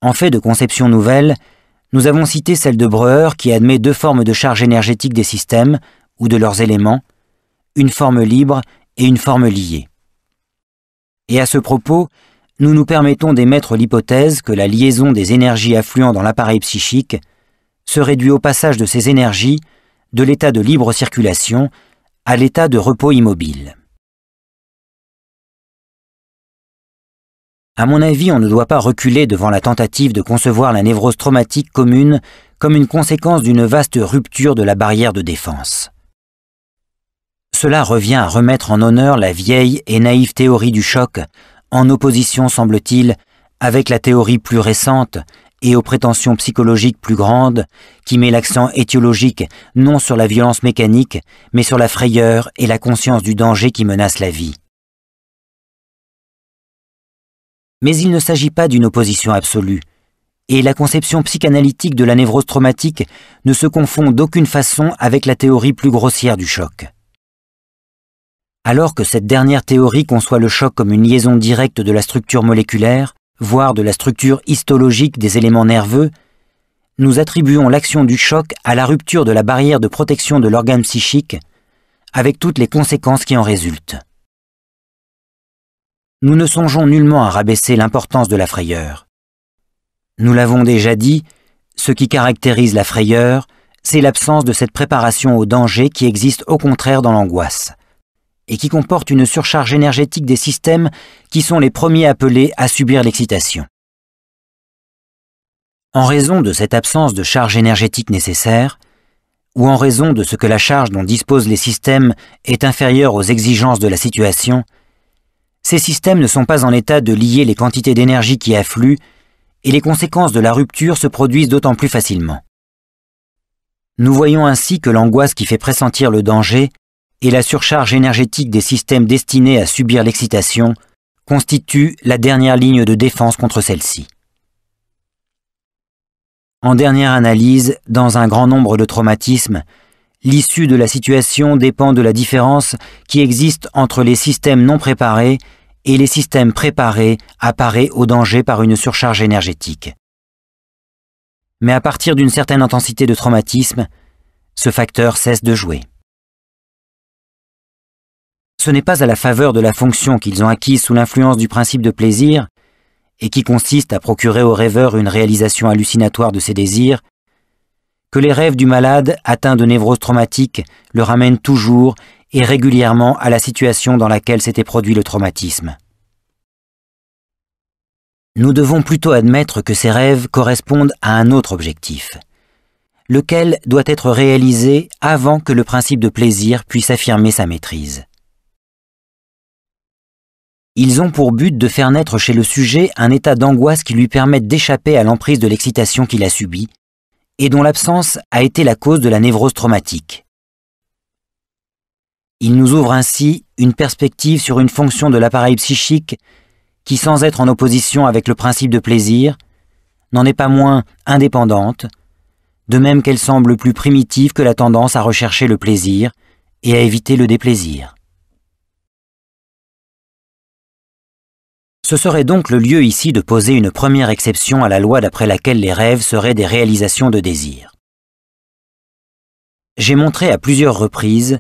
En fait de conception nouvelle, nous avons cité celle de Breuer qui admet deux formes de charge énergétique des systèmes, ou de leurs éléments, une forme libre et une forme liée. Et à ce propos, nous nous permettons d'émettre l'hypothèse que la liaison des énergies affluant dans l'appareil psychique se réduit au passage de ces énergies de l'état de libre circulation à l'état de repos immobile. À mon avis, on ne doit pas reculer devant la tentative de concevoir la névrose traumatique commune comme une conséquence d'une vaste rupture de la barrière de défense. Cela revient à remettre en honneur la vieille et naïve théorie du choc, en opposition, semble-t-il, avec la théorie plus récente et aux prétentions psychologiques plus grandes, qui met l'accent étiologique non sur la violence mécanique, mais sur la frayeur et la conscience du danger qui menace la vie. Mais il ne s'agit pas d'une opposition absolue, et la conception psychanalytique de la névrose traumatique ne se confond d'aucune façon avec la théorie plus grossière du choc. Alors que cette dernière théorie conçoit le choc comme une liaison directe de la structure moléculaire, voire de la structure histologique des éléments nerveux, nous attribuons l'action du choc à la rupture de la barrière de protection de l'organe psychique, avec toutes les conséquences qui en résultent. Nous ne songeons nullement à rabaisser l'importance de la frayeur. Nous l'avons déjà dit, ce qui caractérise la frayeur, c'est l'absence de cette préparation au danger qui existe au contraire dans l'angoisse, et qui comporte une surcharge énergétique des systèmes qui sont les premiers appelés à subir l'excitation. En raison de cette absence de charge énergétique nécessaire, ou en raison de ce que la charge dont disposent les systèmes est inférieure aux exigences de la situation, ces systèmes ne sont pas en état de lier les quantités d'énergie qui affluent et les conséquences de la rupture se produisent d'autant plus facilement. Nous voyons ainsi que l'angoisse qui fait pressentir le danger et la surcharge énergétique des systèmes destinés à subir l'excitation constituent la dernière ligne de défense contre celle-ci. En dernière analyse, dans un grand nombre de traumatismes, l'issue de la situation dépend de la différence qui existe entre les systèmes non préparés et les systèmes préparés apparaissent au danger par une surcharge énergétique. Mais à partir d'une certaine intensité de traumatisme, ce facteur cesse de jouer. Ce n'est pas à la faveur de la fonction qu'ils ont acquise sous l'influence du principe de plaisir, et qui consiste à procurer au rêveur une réalisation hallucinatoire de ses désirs, que les rêves du malade atteint de névrose traumatique le ramènent toujours et régulièrement à la situation dans laquelle s'était produit le traumatisme. Nous devons plutôt admettre que ces rêves correspondent à un autre objectif, lequel doit être réalisé avant que le principe de plaisir puisse affirmer sa maîtrise. Ils ont pour but de faire naître chez le sujet un état d'angoisse qui lui permette d'échapper à l'emprise de l'excitation qu'il a subie, et dont l'absence a été la cause de la névrose traumatique. Il nous ouvre ainsi une perspective sur une fonction de l'appareil psychique qui, sans être en opposition avec le principe de plaisir, n'en est pas moins indépendante, de même qu'elle semble plus primitive que la tendance à rechercher le plaisir et à éviter le déplaisir. Ce serait donc le lieu ici de poser une première exception à la loi d'après laquelle les rêves seraient des réalisations de désir. J'ai montré à plusieurs reprises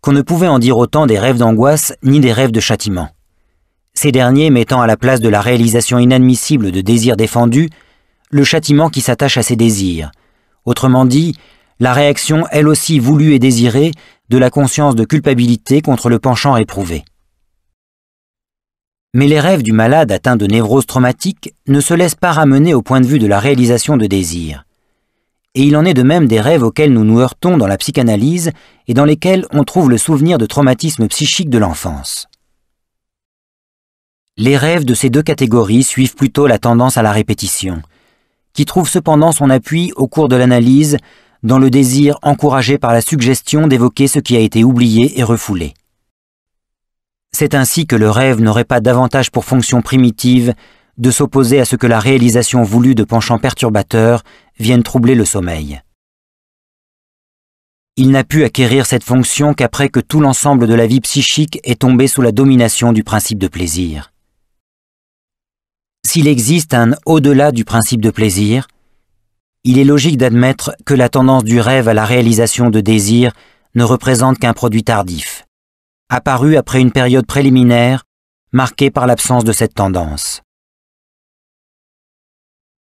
qu'on ne pouvait en dire autant des rêves d'angoisse ni des rêves de châtiment, ces derniers mettant à la place de la réalisation inadmissible de désirs défendus le châtiment qui s'attache à ces désirs, autrement dit, la réaction elle aussi voulue et désirée de la conscience de culpabilité contre le penchant éprouvé. Mais les rêves du malade atteint de névrose traumatique ne se laissent pas ramener au point de vue de la réalisation de désirs. Et il en est de même des rêves auxquels nous nous heurtons dans la psychanalyse et dans lesquels on trouve le souvenir de traumatismes psychiques de l'enfance. Les rêves de ces deux catégories suivent plutôt la tendance à la répétition, qui trouve cependant son appui au cours de l'analyse dans le désir encouragé par la suggestion d'évoquer ce qui a été oublié et refoulé. C'est ainsi que le rêve n'aurait pas davantage pour fonction primitive de s'opposer à ce que la réalisation voulue de penchants perturbateurs vienne troubler le sommeil. Il n'a pu acquérir cette fonction qu'après que tout l'ensemble de la vie psychique est tombé sous la domination du principe de plaisir. S'il existe un au-delà du principe de plaisir, il est logique d'admettre que la tendance du rêve à la réalisation de désirs ne représente qu'un produit tardif, apparu après une période préliminaire marquée par l'absence de cette tendance.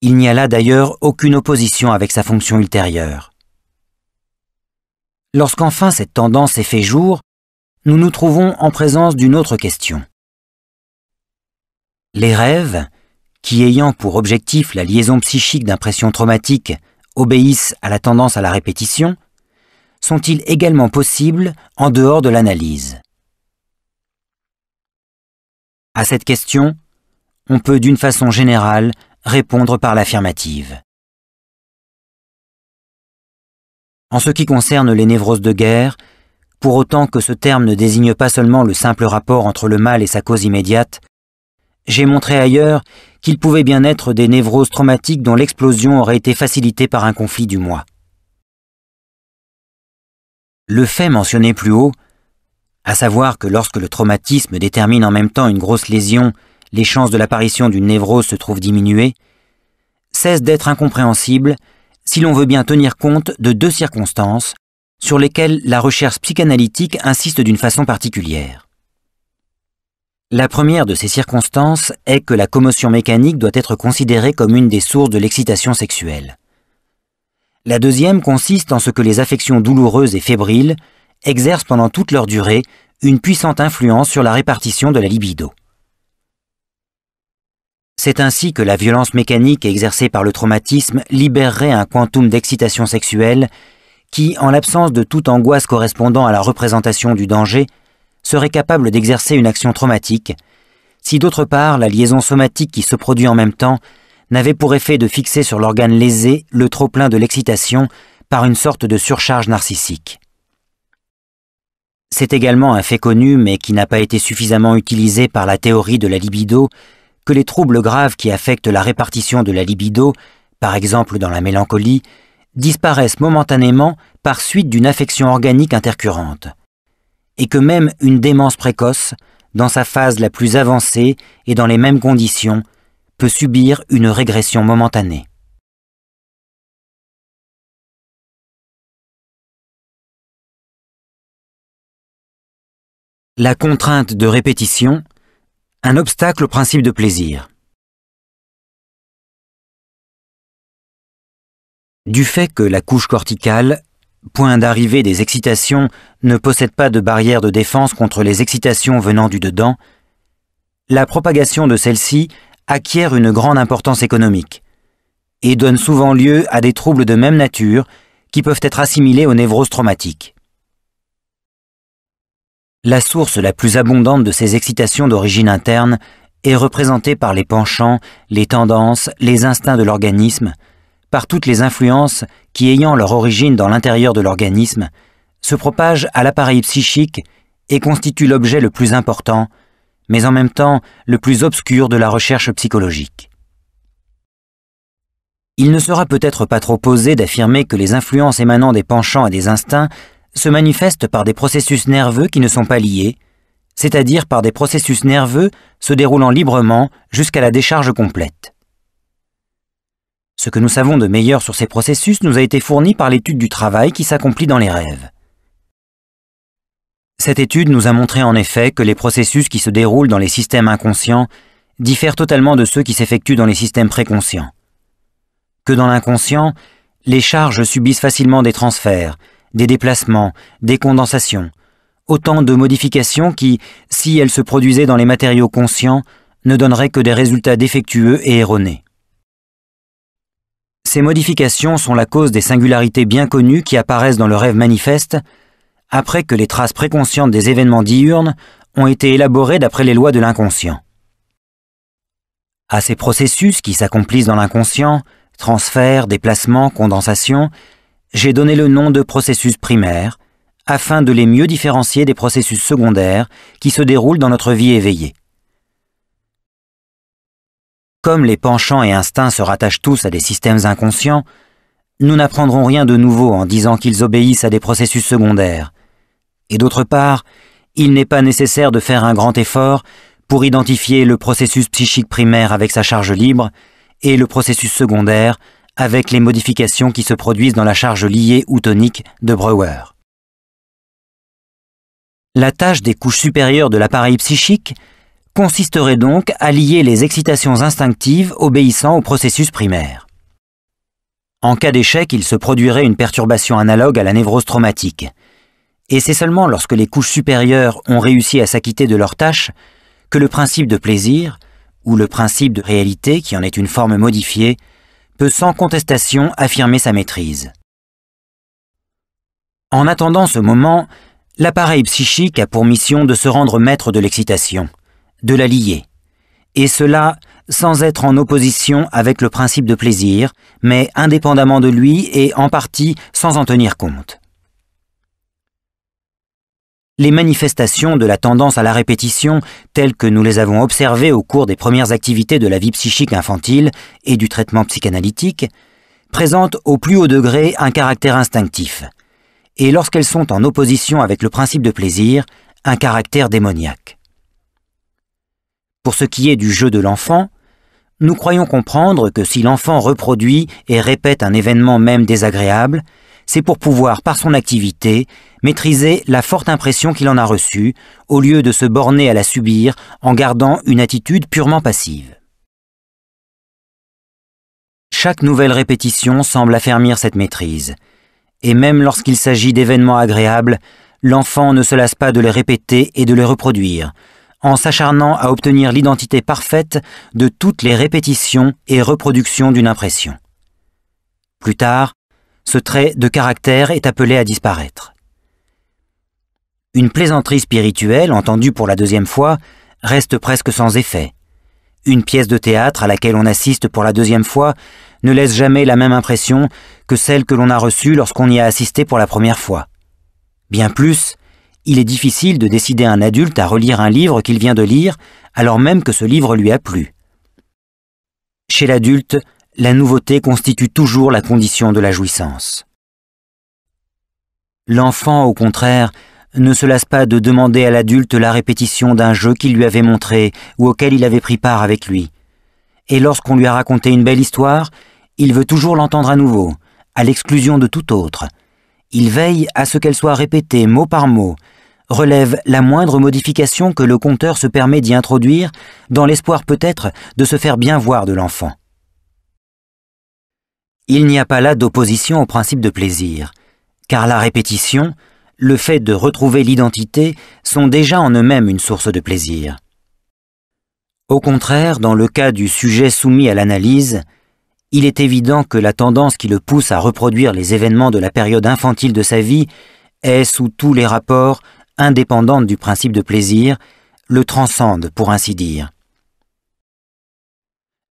Il n'y a là d'ailleurs aucune opposition avec sa fonction ultérieure. Lorsqu'enfin cette tendance s'est fait jour, nous nous trouvons en présence d'une autre question. Les rêves, qui ayant pour objectif la liaison psychique d'impressions traumatiques, obéissent à la tendance à la répétition, sont-ils également possibles en dehors de l'analyse ? À cette question, on peut d'une façon générale répondre par l'affirmative. En ce qui concerne les névroses de guerre, pour autant que ce terme ne désigne pas seulement le simple rapport entre le mal et sa cause immédiate, j'ai montré ailleurs qu'il pouvait bien être des névroses traumatiques dont l'explosion aurait été facilitée par un conflit du moi. Le fait mentionné plus haut, à savoir que lorsque le traumatisme détermine en même temps une grosse lésion, les chances de l'apparition d'une névrose se trouvent diminuées, cesse d'être incompréhensible si l'on veut bien tenir compte de deux circonstances sur lesquelles la recherche psychanalytique insiste d'une façon particulière. La première de ces circonstances est que la commotion mécanique doit être considérée comme une des sources de l'excitation sexuelle. La deuxième consiste en ce que les affections douloureuses et fébriles exercent pendant toute leur durée une puissante influence sur la répartition de la libido. C'est ainsi que la violence mécanique exercée par le traumatisme libérerait un quantum d'excitation sexuelle qui, en l'absence de toute angoisse correspondant à la représentation du danger, serait capable d'exercer une action traumatique, si d'autre part la liaison somatique qui se produit en même temps n'avait pour effet de fixer sur l'organe lésé le trop-plein de l'excitation par une sorte de surcharge narcissique. C'est également un fait connu, mais qui n'a pas été suffisamment utilisé par la théorie de la libido, que les troubles graves qui affectent la répartition de la libido, par exemple dans la mélancolie, disparaissent momentanément par suite d'une affection organique intercurrente, et que même une démence précoce, dans sa phase la plus avancée et dans les mêmes conditions, peut subir une régression momentanée. La contrainte de répétition, un obstacle au principe de plaisir. Du fait que la couche corticale, point d'arrivée des excitations, ne possède pas de barrière de défense contre les excitations venant du dedans, la propagation de celle-ci acquiert une grande importance économique et donne souvent lieu à des troubles de même nature qui peuvent être assimilés aux névroses traumatiques. La source la plus abondante de ces excitations d'origine interne est représentée par les penchants, les tendances, les instincts de l'organisme, par toutes les influences qui, ayant leur origine dans l'intérieur de l'organisme, se propagent à l'appareil psychique et constituent l'objet le plus important, mais en même temps le plus obscur de la recherche psychologique. Il ne sera peut-être pas trop osé d'affirmer que les influences émanant des penchants et des instincts se manifestent par des processus nerveux qui ne sont pas liés, c'est-à-dire par des processus nerveux se déroulant librement jusqu'à la décharge complète. Ce que nous savons de meilleur sur ces processus nous a été fourni par l'étude du travail qui s'accomplit dans les rêves. Cette étude nous a montré en effet que les processus qui se déroulent dans les systèmes inconscients diffèrent totalement de ceux qui s'effectuent dans les systèmes préconscients. Que dans l'inconscient, les charges subissent facilement des transferts, des déplacements, des condensations, autant de modifications qui, si elles se produisaient dans les matériaux conscients, ne donneraient que des résultats défectueux et erronés. Ces modifications sont la cause des singularités bien connues qui apparaissent dans le rêve manifeste, après que les traces préconscientes des événements diurnes ont été élaborées d'après les lois de l'inconscient. À ces processus qui s'accomplissent dans l'inconscient, transferts, déplacements, condensations, j'ai donné le nom de processus primaires, afin de les mieux différencier des processus secondaires qui se déroulent dans notre vie éveillée. Comme les penchants et instincts se rattachent tous à des systèmes inconscients, nous n'apprendrons rien de nouveau en disant qu'ils obéissent à des processus secondaires. Et d'autre part, il n'est pas nécessaire de faire un grand effort pour identifier le processus psychique primaire avec sa charge libre et le processus secondaire avec les modifications qui se produisent dans la charge liée ou tonique de Breuer. La tâche des couches supérieures de l'appareil psychique consisterait donc à lier les excitations instinctives obéissant au processus primaire. En cas d'échec, il se produirait une perturbation analogue à la névrose traumatique. Et c'est seulement lorsque les couches supérieures ont réussi à s'acquitter de leur tâche que le principe de plaisir, ou le principe de réalité qui en est une forme modifiée, peut sans contestation affirmer sa maîtrise. En attendant ce moment, l'appareil psychique a pour mission de se rendre maître de l'excitation, de la lier, et cela sans être en opposition avec le principe de plaisir, mais indépendamment de lui et en partie sans en tenir compte. Les manifestations de la tendance à la répétition, telles que nous les avons observées au cours des premières activités de la vie psychique infantile et du traitement psychanalytique, présentent au plus haut degré un caractère instinctif, et lorsqu'elles sont en opposition avec le principe de plaisir, un caractère démoniaque. Pour ce qui est du jeu de l'enfant, nous croyons comprendre que si l'enfant reproduit et répète un événement même désagréable, c'est pour pouvoir, par son activité, maîtriser la forte impression qu'il en a reçue, au lieu de se borner à la subir en gardant une attitude purement passive. Chaque nouvelle répétition semble affermir cette maîtrise, et même lorsqu'il s'agit d'événements agréables, l'enfant ne se lasse pas de les répéter et de les reproduire, en s'acharnant à obtenir l'identité parfaite de toutes les répétitions et reproductions d'une impression. Plus tard, ce trait de caractère est appelé à disparaître. Une plaisanterie spirituelle, entendue pour la deuxième fois, reste presque sans effet. Une pièce de théâtre à laquelle on assiste pour la deuxième fois ne laisse jamais la même impression que celle que l'on a reçue lorsqu'on y a assisté pour la première fois. Bien plus, il est difficile de décider un adulte à relire un livre qu'il vient de lire, alors même que ce livre lui a plu. Chez l'adulte, la nouveauté constitue toujours la condition de la jouissance. L'enfant, au contraire, ne se lasse pas de demander à l'adulte la répétition d'un jeu qu'il lui avait montré ou auquel il avait pris part avec lui. Et lorsqu'on lui a raconté une belle histoire, il veut toujours l'entendre à nouveau, à l'exclusion de tout autre. Il veille à ce qu'elle soit répétée mot par mot, relève la moindre modification que le conteur se permet d'y introduire, dans l'espoir peut-être de se faire bien voir de l'enfant. Il n'y a pas là d'opposition au principe de plaisir, car la répétition, le fait de retrouver l'identité, sont déjà en eux-mêmes une source de plaisir. Au contraire, dans le cas du sujet soumis à l'analyse, il est évident que la tendance qui le pousse à reproduire les événements de la période infantile de sa vie est, sous tous les rapports, indépendante du principe de plaisir, le transcende, pour ainsi dire.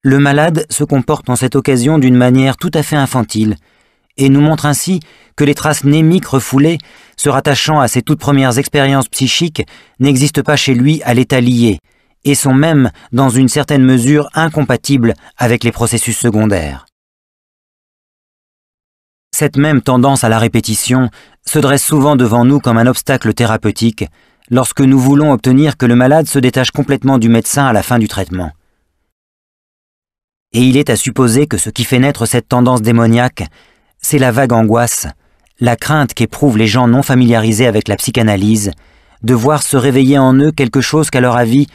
Le malade se comporte en cette occasion d'une manière tout à fait infantile, et nous montre ainsi que les traces némiques refoulées, se rattachant à ses toutes premières expériences psychiques, n'existent pas chez lui à l'état lié, et sont même, dans une certaine mesure, incompatibles avec les processus secondaires. Cette même tendance à la répétition se dresse souvent devant nous comme un obstacle thérapeutique lorsque nous voulons obtenir que le malade se détache complètement du médecin à la fin du traitement. Et il est à supposer que ce qui fait naître cette tendance démoniaque, c'est la vague angoisse, la crainte qu'éprouvent les gens non familiarisés avec la psychanalyse, de voir se réveiller en eux quelque chose qu'à leur avis,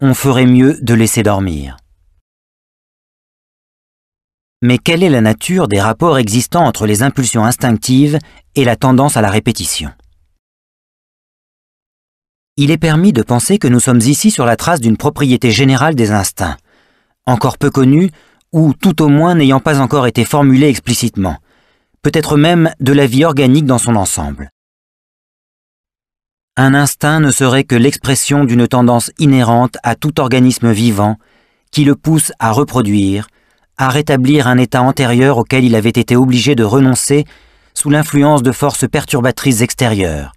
on ferait mieux de laisser dormir. Mais quelle est la nature des rapports existants entre les impulsions instinctives et la tendance à la répétition? Il est permis de penser que nous sommes ici sur la trace d'une propriété générale des instincts, encore peu connue ou tout au moins n'ayant pas encore été formulée explicitement, peut-être même de la vie organique dans son ensemble. Un instinct ne serait que l'expression d'une tendance inhérente à tout organisme vivant qui le pousse à reproduire, à rétablir un état antérieur auquel il avait été obligé de renoncer sous l'influence de forces perturbatrices extérieures.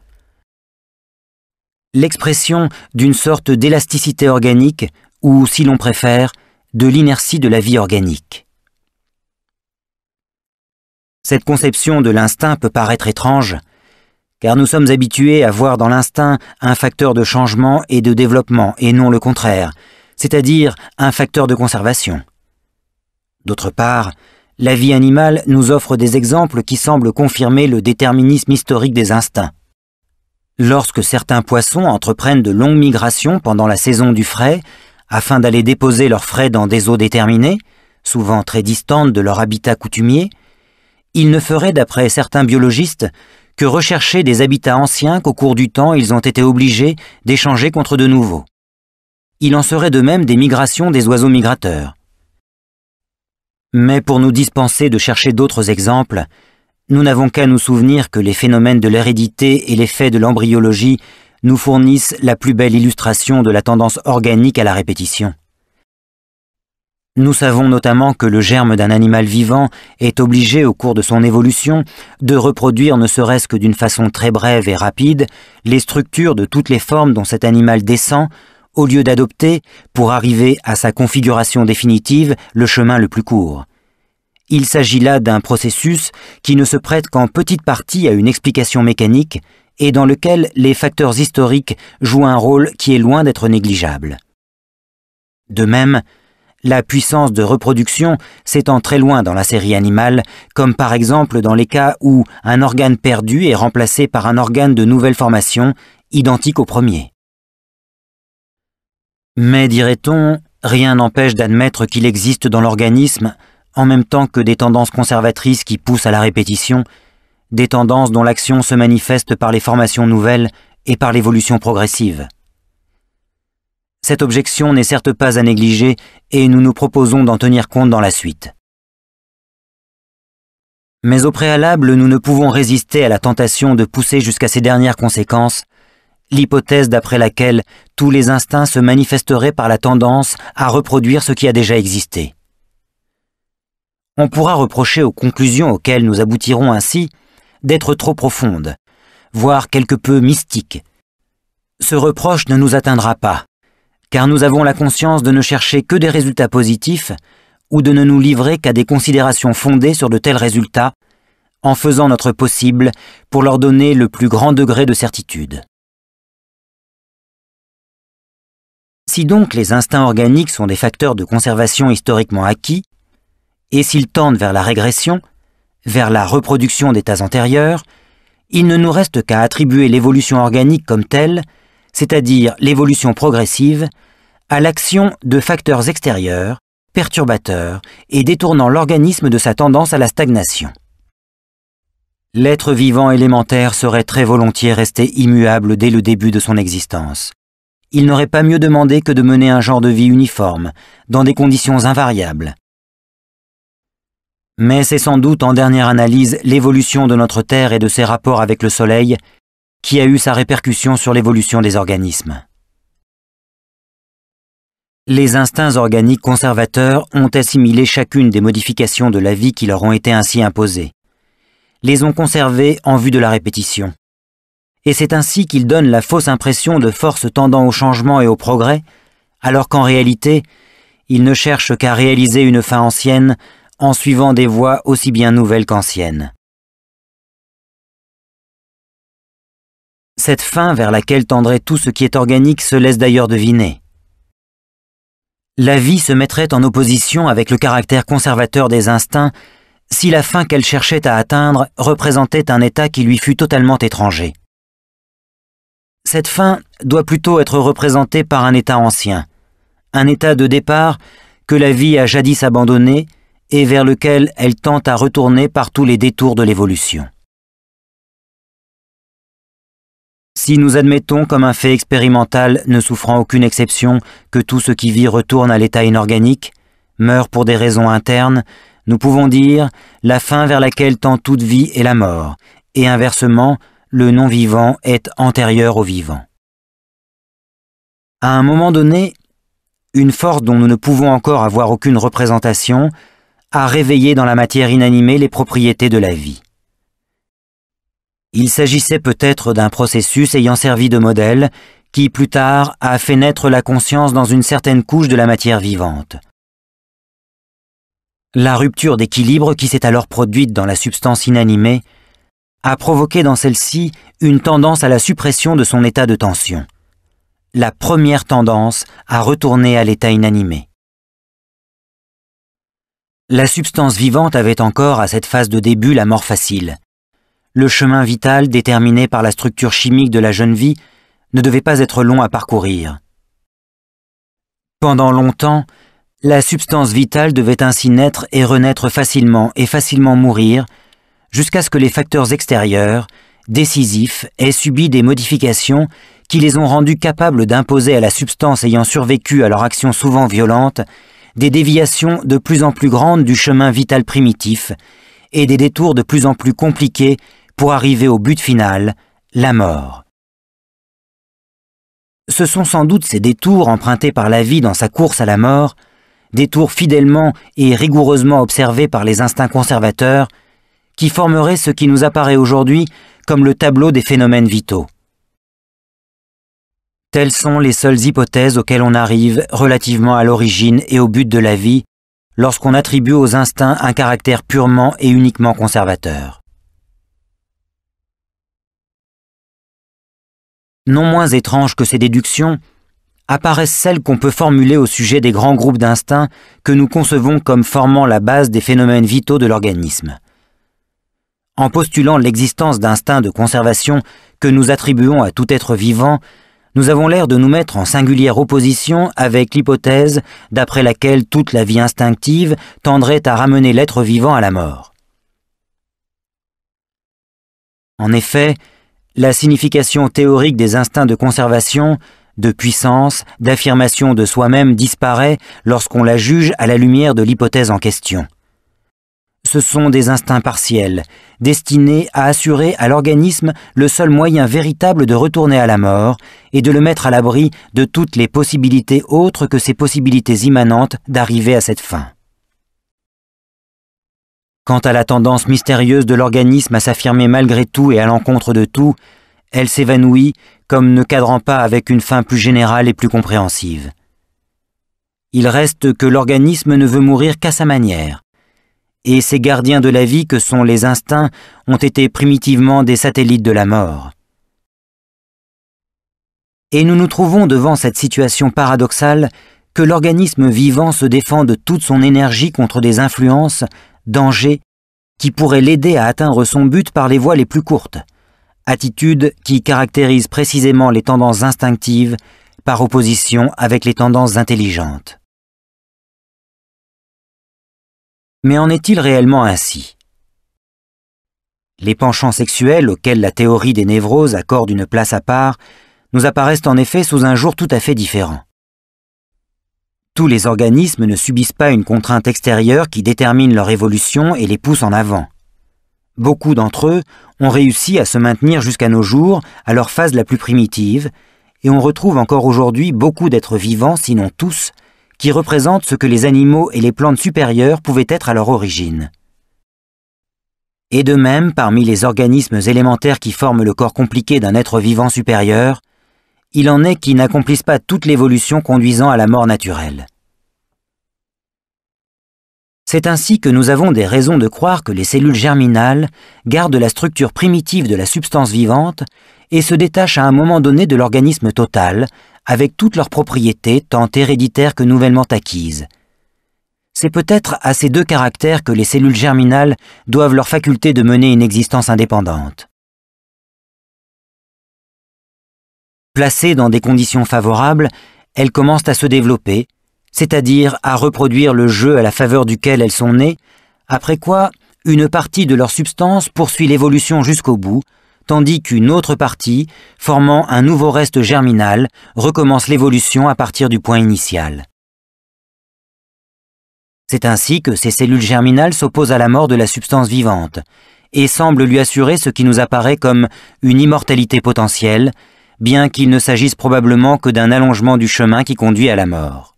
L'expression d'une sorte d'élasticité organique ou, si l'on préfère, de l'inertie de la vie organique. Cette conception de l'instinct peut paraître étrange, car nous sommes habitués à voir dans l'instinct un facteur de changement et de développement, et non le contraire, c'est-à-dire un facteur de conservation. D'autre part, la vie animale nous offre des exemples qui semblent confirmer le déterminisme historique des instincts. Lorsque certains poissons entreprennent de longues migrations pendant la saison du frai, afin d'aller déposer leurs frais dans des eaux déterminées, souvent très distantes de leur habitat coutumier, ils ne feraient, d'après certains biologistes, que rechercher des habitats anciens qu'au cours du temps ils ont été obligés d'échanger contre de nouveaux. Il en serait de même des migrations des oiseaux migrateurs. Mais pour nous dispenser de chercher d'autres exemples, nous n'avons qu'à nous souvenir que les phénomènes de l'hérédité et les faits de l'embryologie nous fournissent la plus belle illustration de la tendance organique à la répétition. Nous savons notamment que le germe d'un animal vivant est obligé au cours de son évolution de reproduire ne serait-ce que d'une façon très brève et rapide les structures de toutes les formes dont cet animal descend au lieu d'adopter, pour arriver à sa configuration définitive, le chemin le plus court. Il s'agit là d'un processus qui ne se prête qu'en petite partie à une explication mécanique et dans lequel les facteurs historiques jouent un rôle qui est loin d'être négligeable. De même, la puissance de reproduction s'étend très loin dans la série animale, comme par exemple dans les cas où un organe perdu est remplacé par un organe de nouvelle formation, identique au premier. Mais, dirait-on, rien n'empêche d'admettre qu'il existe dans l'organisme, en même temps que des tendances conservatrices qui poussent à la répétition, des tendances dont l'action se manifeste par les formations nouvelles et par l'évolution progressive. Cette objection n'est certes pas à négliger et nous nous proposons d'en tenir compte dans la suite. Mais au préalable, nous ne pouvons résister à la tentation de pousser jusqu'à ces dernières conséquences, l'hypothèse d'après laquelle tous les instincts se manifesteraient par la tendance à reproduire ce qui a déjà existé. On pourra reprocher aux conclusions auxquelles nous aboutirons ainsi d'être trop profondes, voire quelque peu mystiques. Ce reproche ne nous atteindra pas, car nous avons la conscience de ne chercher que des résultats positifs ou de ne nous livrer qu'à des considérations fondées sur de tels résultats, en faisant notre possible pour leur donner le plus grand degré de certitude. Si donc les instincts organiques sont des facteurs de conservation historiquement acquis, et s'ils tendent vers la régression, vers la reproduction d'états antérieurs, il ne nous reste qu'à attribuer l'évolution organique comme telle, c'est-à-dire l'évolution progressive, à l'action de facteurs extérieurs, perturbateurs et détournant l'organisme de sa tendance à la stagnation. L'être vivant élémentaire serait très volontiers resté immuable dès le début de son existence. Il n'aurait pas mieux demandé que de mener un genre de vie uniforme, dans des conditions invariables. Mais c'est sans doute en dernière analyse l'évolution de notre Terre et de ses rapports avec le Soleil qui a eu sa répercussion sur l'évolution des organismes. Les instincts organiques conservateurs ont assimilé chacune des modifications de la vie qui leur ont été ainsi imposées, les ont conservées en vue de la répétition. Et c'est ainsi qu'ils donnent la fausse impression de force tendant au changement et au progrès, alors qu'en réalité, ils ne cherchent qu'à réaliser une fin ancienne en suivant des voies aussi bien nouvelles qu'anciennes. Cette fin vers laquelle tendrait tout ce qui est organique se laisse d'ailleurs deviner. La vie se mettrait en opposition avec le caractère conservateur des instincts si la fin qu'elle cherchait à atteindre représentait un état qui lui fut totalement étranger. Cette fin doit plutôt être représentée par un état ancien, un état de départ que la vie a jadis abandonné et vers lequel elle tente à retourner par tous les détours de l'évolution. Si nous admettons comme un fait expérimental, ne souffrant aucune exception, que tout ce qui vit retourne à l'état inorganique, meurt pour des raisons internes, nous pouvons dire « la fin vers laquelle tend toute vie est la mort » et inversement « le non-vivant est antérieur au vivant ». À un moment donné, une force dont nous ne pouvons encore avoir aucune représentation a réveillé dans la matière inanimée les propriétés de la vie. Il s'agissait peut-être d'un processus ayant servi de modèle, qui plus tard a fait naître la conscience dans une certaine couche de la matière vivante. La rupture d'équilibre qui s'est alors produite dans la substance inanimée a provoqué dans celle-ci une tendance à la suppression de son état de tension, la première tendance à retourner à l'état inanimé. La substance vivante avait encore à cette phase de début la mort facile. Le chemin vital déterminé par la structure chimique de la jeune vie ne devait pas être long à parcourir. Pendant longtemps, la substance vitale devait ainsi naître et renaître facilement et facilement mourir, jusqu'à ce que les facteurs extérieurs, décisifs, aient subi des modifications qui les ont rendus capables d'imposer à la substance ayant survécu à leur action souvent violente des déviations de plus en plus grandes du chemin vital primitif et des détours de plus en plus compliqués pour arriver au but final, la mort. Ce sont sans doute ces détours empruntés par la vie dans sa course à la mort, détours fidèlement et rigoureusement observés par les instincts conservateurs, qui formeraient ce qui nous apparaît aujourd'hui comme le tableau des phénomènes vitaux. Telles sont les seules hypothèses auxquelles on arrive relativement à l'origine et au but de la vie, lorsqu'on attribue aux instincts un caractère purement et uniquement conservateur. Non moins étrange que ces déductions, apparaissent celles qu'on peut formuler au sujet des grands groupes d'instincts que nous concevons comme formant la base des phénomènes vitaux de l'organisme. En postulant l'existence d'instincts de conservation que nous attribuons à tout être vivant, nous avons l'air de nous mettre en singulière opposition avec l'hypothèse d'après laquelle toute la vie instinctive tendrait à ramener l'être vivant à la mort. En effet, la signification théorique des instincts de conservation, de puissance, d'affirmation de soi-même disparaît lorsqu'on la juge à la lumière de l'hypothèse en question. Ce sont des instincts partiels, destinés à assurer à l'organisme le seul moyen véritable de retourner à la mort et de le mettre à l'abri de toutes les possibilités autres que ses possibilités immanentes d'arriver à cette fin. Quant à la tendance mystérieuse de l'organisme à s'affirmer malgré tout et à l'encontre de tout, elle s'évanouit comme ne cadrant pas avec une fin plus générale et plus compréhensive. Il reste que l'organisme ne veut mourir qu'à sa manière, et ces gardiens de la vie que sont les instincts ont été primitivement des satellites de la mort. Et nous nous trouvons devant cette situation paradoxale que l'organisme vivant se défend de toute son énergie contre des influences, dangers, qui pourraient l'aider à atteindre son but par les voies les plus courtes, attitude qui caractérise précisément les tendances instinctives par opposition avec les tendances intelligentes. Mais en est-il réellement ainsi? Les penchants sexuels auxquels la théorie des névroses accorde une place à part nous apparaissent en effet sous un jour tout à fait différent. Tous les organismes ne subissent pas une contrainte extérieure qui détermine leur évolution et les pousse en avant. Beaucoup d'entre eux ont réussi à se maintenir jusqu'à nos jours, à leur phase la plus primitive, et on retrouve encore aujourd'hui beaucoup d'êtres vivants, sinon tous, qui représentent ce que les animaux et les plantes supérieures pouvaient être à leur origine. Et de même, parmi les organismes élémentaires qui forment le corps compliqué d'un être vivant supérieur, il en est qui n'accomplissent pas toute l'évolution conduisant à la mort naturelle. C'est ainsi que nous avons des raisons de croire que les cellules germinales gardent la structure primitive de la substance vivante et se détachent à un moment donné de l'organisme total, avec toutes leurs propriétés tant héréditaires que nouvellement acquises. C'est peut-être à ces deux caractères que les cellules germinales doivent leur faculté de mener une existence indépendante. Placées dans des conditions favorables, elles commencent à se développer, c'est-à-dire à reproduire le jeu à la faveur duquel elles sont nées, après quoi une partie de leur substance poursuit l'évolution jusqu'au bout, tandis qu'une autre partie, formant un nouveau reste germinal, recommence l'évolution à partir du point initial. C'est ainsi que ces cellules germinales s'opposent à la mort de la substance vivante, et semblent lui assurer ce qui nous apparaît comme une immortalité potentielle, bien qu'il ne s'agisse probablement que d'un allongement du chemin qui conduit à la mort.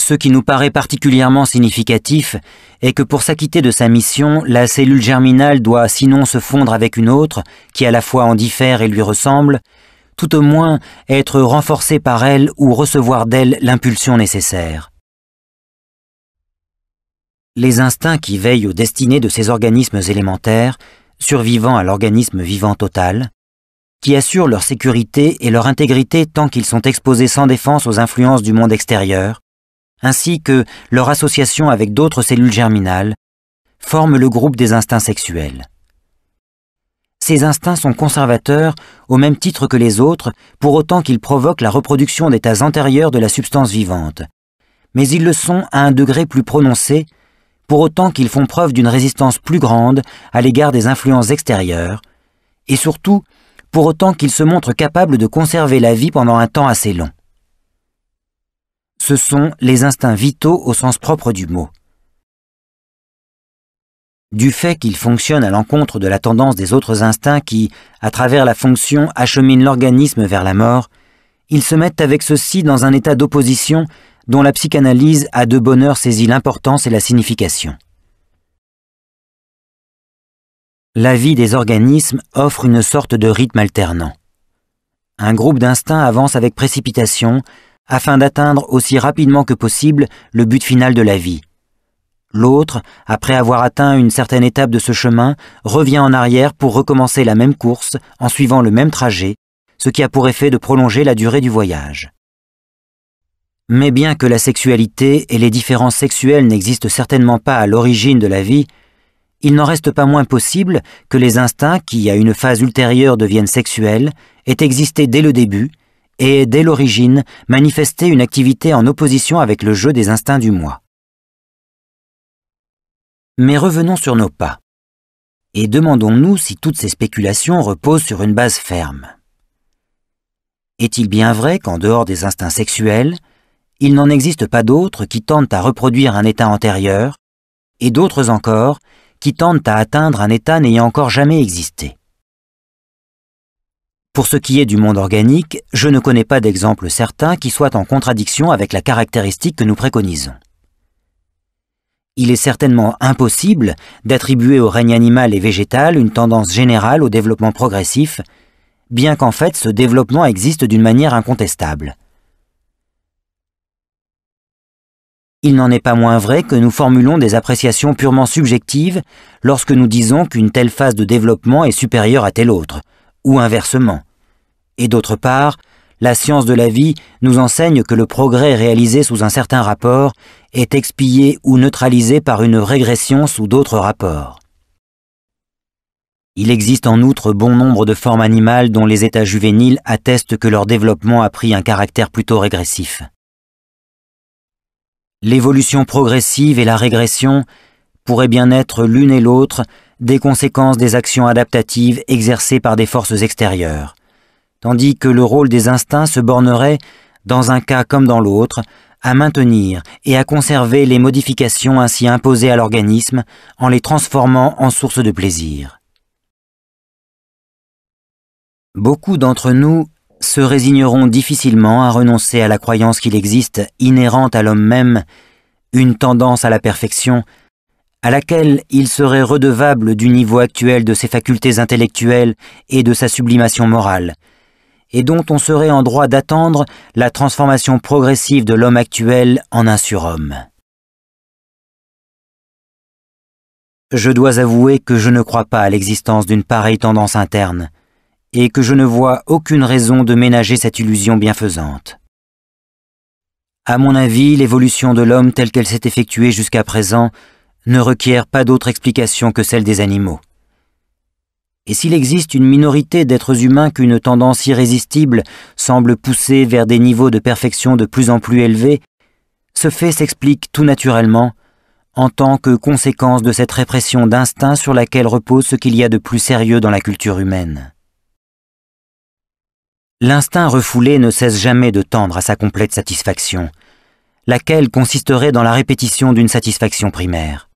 Ce qui nous paraît particulièrement significatif est que pour s'acquitter de sa mission, la cellule germinale doit sinon se fondre avec une autre, qui à la fois en diffère et lui ressemble, tout au moins être renforcée par elle ou recevoir d'elle l'impulsion nécessaire. Les instincts qui veillent aux destinées de ces organismes élémentaires, survivant à l'organisme vivant total, qui assurent leur sécurité et leur intégrité tant qu'ils sont exposés sans défense aux influences du monde extérieur, ainsi que leur association avec d'autres cellules germinales, forment le groupe des instincts sexuels. Ces instincts sont conservateurs au même titre que les autres, pour autant qu'ils provoquent la reproduction d'états antérieurs de la substance vivante. Mais ils le sont à un degré plus prononcé, pour autant qu'ils font preuve d'une résistance plus grande à l'égard des influences extérieures, et surtout pour autant qu'ils se montrent capables de conserver la vie pendant un temps assez long. Ce sont les instincts vitaux au sens propre du mot. Du fait qu'ils fonctionnent à l'encontre de la tendance des autres instincts qui, à travers la fonction, acheminent l'organisme vers la mort, ils se mettent avec ceux-ci dans un état d'opposition dont la psychanalyse a de bonne heure saisi l'importance et la signification. La vie des organismes offre une sorte de rythme alternant. Un groupe d'instincts avance avec précipitation, afin d'atteindre aussi rapidement que possible le but final de la vie. L'autre, après avoir atteint une certaine étape de ce chemin, revient en arrière pour recommencer la même course en suivant le même trajet, ce qui a pour effet de prolonger la durée du voyage. Mais bien que la sexualité et les différences sexuelles n'existent certainement pas à l'origine de la vie, il n'en reste pas moins possible que les instincts qui, à une phase ultérieure, deviennent sexuels, aient existé dès le début et, dès l'origine, manifesté une activité en opposition avec le jeu des instincts du moi. Mais revenons sur nos pas, et demandons-nous si toutes ces spéculations reposent sur une base ferme. Est-il bien vrai qu'en dehors des instincts sexuels, il n'en existe pas d'autres qui tendent à reproduire un état antérieur, et d'autres encore qui tendent à atteindre un état n'ayant encore jamais existé? Pour ce qui est du monde organique, je ne connais pas d'exemple certain qui soit en contradiction avec la caractéristique que nous préconisons. Il est certainement impossible d'attribuer au règne animal et végétal une tendance générale au développement progressif, bien qu'en fait ce développement existe d'une manière incontestable. Il n'en est pas moins vrai que nous formulons des appréciations purement subjectives lorsque nous disons qu'une telle phase de développement est supérieure à telle autre, ou inversement. Et d'autre part, la science de la vie nous enseigne que le progrès réalisé sous un certain rapport est expié ou neutralisé par une régression sous d'autres rapports. Il existe en outre bon nombre de formes animales dont les états juvéniles attestent que leur développement a pris un caractère plutôt régressif. L'évolution progressive et la régression pourraient bien être l'une et l'autre des conséquences des actions adaptatives exercées par des forces extérieures, tandis que le rôle des instincts se bornerait, dans un cas comme dans l'autre, à maintenir et à conserver les modifications ainsi imposées à l'organisme en les transformant en source de plaisir. Beaucoup d'entre nous se résigneront difficilement à renoncer à la croyance qu'il existe, inhérente à l'homme même, une tendance à la perfection, à laquelle il serait redevable du niveau actuel de ses facultés intellectuelles et de sa sublimation morale, et dont on serait en droit d'attendre la transformation progressive de l'homme actuel en un surhomme. Je dois avouer que je ne crois pas à l'existence d'une pareille tendance interne, et que je ne vois aucune raison de ménager cette illusion bienfaisante. À mon avis, l'évolution de l'homme telle qu'elle s'est effectuée jusqu'à présent ne requiert pas d'autre explication que celle des animaux. Et s'il existe une minorité d'êtres humains qu'une tendance irrésistible semble pousser vers des niveaux de perfection de plus en plus élevés, ce fait s'explique tout naturellement en tant que conséquence de cette répression d'instinct sur laquelle repose ce qu'il y a de plus sérieux dans la culture humaine. L'instinct refoulé ne cesse jamais de tendre à sa complète satisfaction, laquelle consisterait dans la répétition d'une satisfaction primaire.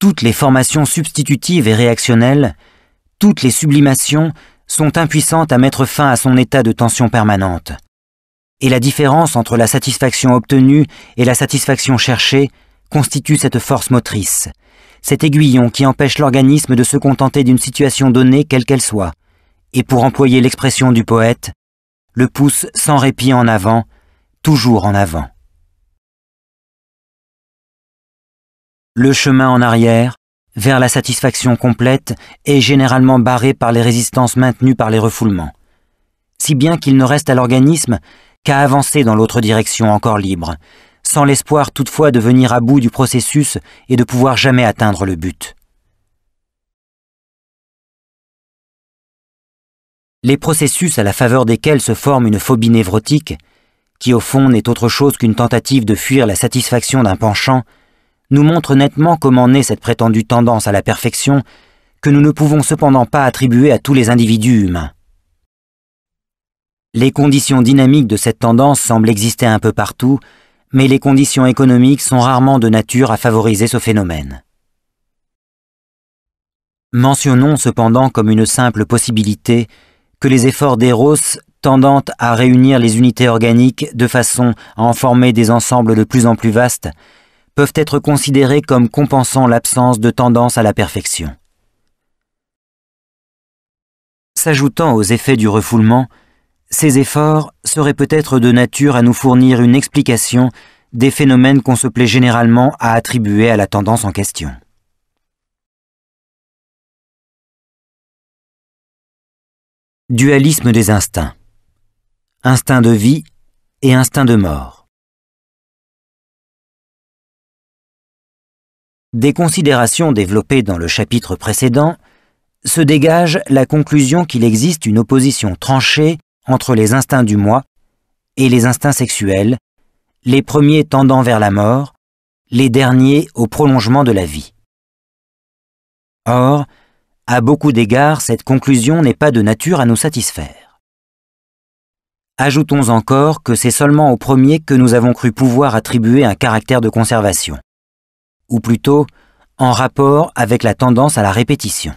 Toutes les formations substitutives et réactionnelles, toutes les sublimations, sont impuissantes à mettre fin à son état de tension permanente. Et la différence entre la satisfaction obtenue et la satisfaction cherchée constitue cette force motrice, cet aiguillon qui empêche l'organisme de se contenter d'une situation donnée quelle qu'elle soit, et pour employer l'expression du poète, le pousse sans répit en avant, toujours en avant. Le chemin en arrière, vers la satisfaction complète, est généralement barré par les résistances maintenues par les refoulements, si bien qu'il ne reste à l'organisme qu'à avancer dans l'autre direction encore libre, sans l'espoir toutefois de venir à bout du processus et de pouvoir jamais atteindre le but. Les processus à la faveur desquels se forme une phobie névrotique, qui au fond n'est autre chose qu'une tentative de fuir la satisfaction d'un penchant, nous montrent nettement comment naît cette prétendue tendance à la perfection que nous ne pouvons cependant pas attribuer à tous les individus humains. Les conditions dynamiques de cette tendance semblent exister un peu partout, mais les conditions économiques sont rarement de nature à favoriser ce phénomène. Mentionnons cependant comme une simple possibilité que les efforts d'Eros tendant à réunir les unités organiques de façon à en former des ensembles de plus en plus vastes peuvent être considérés comme compensant l'absence de tendance à la perfection. S'ajoutant aux effets du refoulement, ces efforts seraient peut-être de nature à nous fournir une explication des phénomènes qu'on se plaît généralement à attribuer à la tendance en question. Dualisme des instincts. Instinct de vie et instinct de mort. Des considérations développées dans le chapitre précédent se dégage la conclusion qu'il existe une opposition tranchée entre les instincts du moi et les instincts sexuels, les premiers tendant vers la mort, les derniers au prolongement de la vie. Or, à beaucoup d'égards, cette conclusion n'est pas de nature à nous satisfaire. Ajoutons encore que c'est seulement au premier que nous avons cru pouvoir attribuer un caractère de conservation, ou plutôt en rapport avec la tendance à la répétition.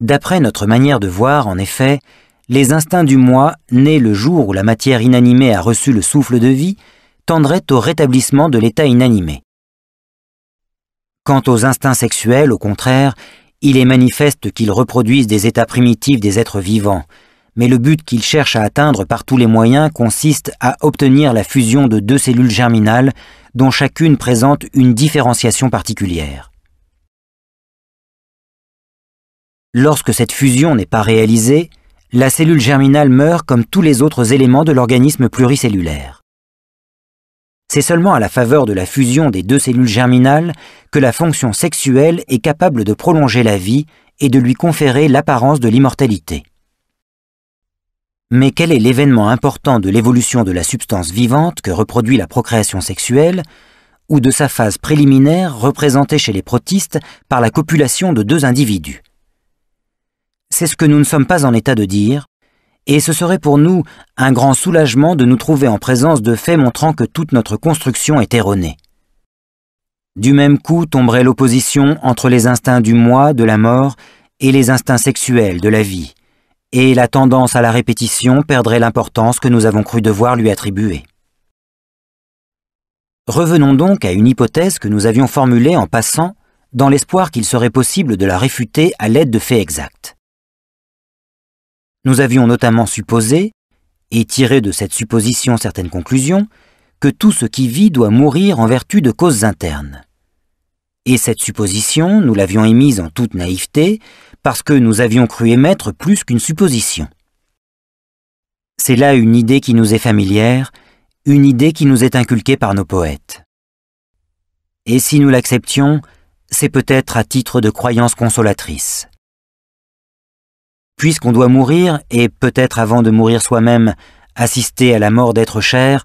D'après notre manière de voir, en effet, les instincts du moi, nés le jour où la matière inanimée a reçu le souffle de vie, tendraient au rétablissement de l'état inanimé. Quant aux instincts sexuels, au contraire, il est manifeste qu'ils reproduisent des états primitifs des êtres vivants, mais le but qu'ils cherchent à atteindre par tous les moyens consiste à obtenir la fusion de deux cellules germinales dont chacune présente une différenciation particulière. Lorsque cette fusion n'est pas réalisée, la cellule germinale meurt comme tous les autres éléments de l'organisme pluricellulaire. C'est seulement à la faveur de la fusion des deux cellules germinales que la fonction sexuelle est capable de prolonger la vie et de lui conférer l'apparence de l'immortalité. Mais quel est l'événement important de l'évolution de la substance vivante que reproduit la procréation sexuelle, ou de sa phase préliminaire représentée chez les protistes par la copulation de deux individus? C'est ce que nous ne sommes pas en état de dire, et ce serait pour nous un grand soulagement de nous trouver en présence de faits montrant que toute notre construction est erronée. Du même coup tomberait l'opposition entre les instincts du moi, de la mort, et les instincts sexuels, de la vie, et la tendance à la répétition perdrait l'importance que nous avons cru devoir lui attribuer. Revenons donc à une hypothèse que nous avions formulée en passant, dans l'espoir qu'il serait possible de la réfuter à l'aide de faits exacts. Nous avions notamment supposé, et tiré de cette supposition certaines conclusions, que tout ce qui vit doit mourir en vertu de causes internes. Et cette supposition, nous l'avions émise en toute naïveté, parce que nous avions cru émettre plus qu'une supposition. C'est là une idée qui nous est familière, une idée qui nous est inculquée par nos poètes. Et si nous l'acceptions, c'est peut-être à titre de croyance consolatrice. Puisqu'on doit mourir, et peut-être avant de mourir soi-même, assister à la mort d'êtres chers,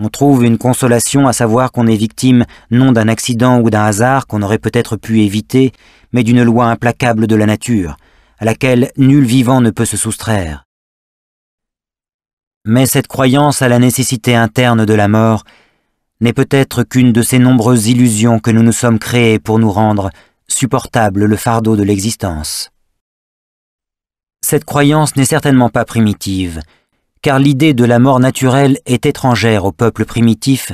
on trouve une consolation à savoir qu'on est victime non d'un accident ou d'un hasard qu'on aurait peut-être pu éviter, mais d'une loi implacable de la nature, à laquelle nul vivant ne peut se soustraire. Mais cette croyance à la nécessité interne de la mort n'est peut-être qu'une de ces nombreuses illusions que nous nous sommes créées pour nous rendre supportable le fardeau de l'existence. Cette croyance n'est certainement pas primitive, car l'idée de la mort naturelle est étrangère au peuple primitif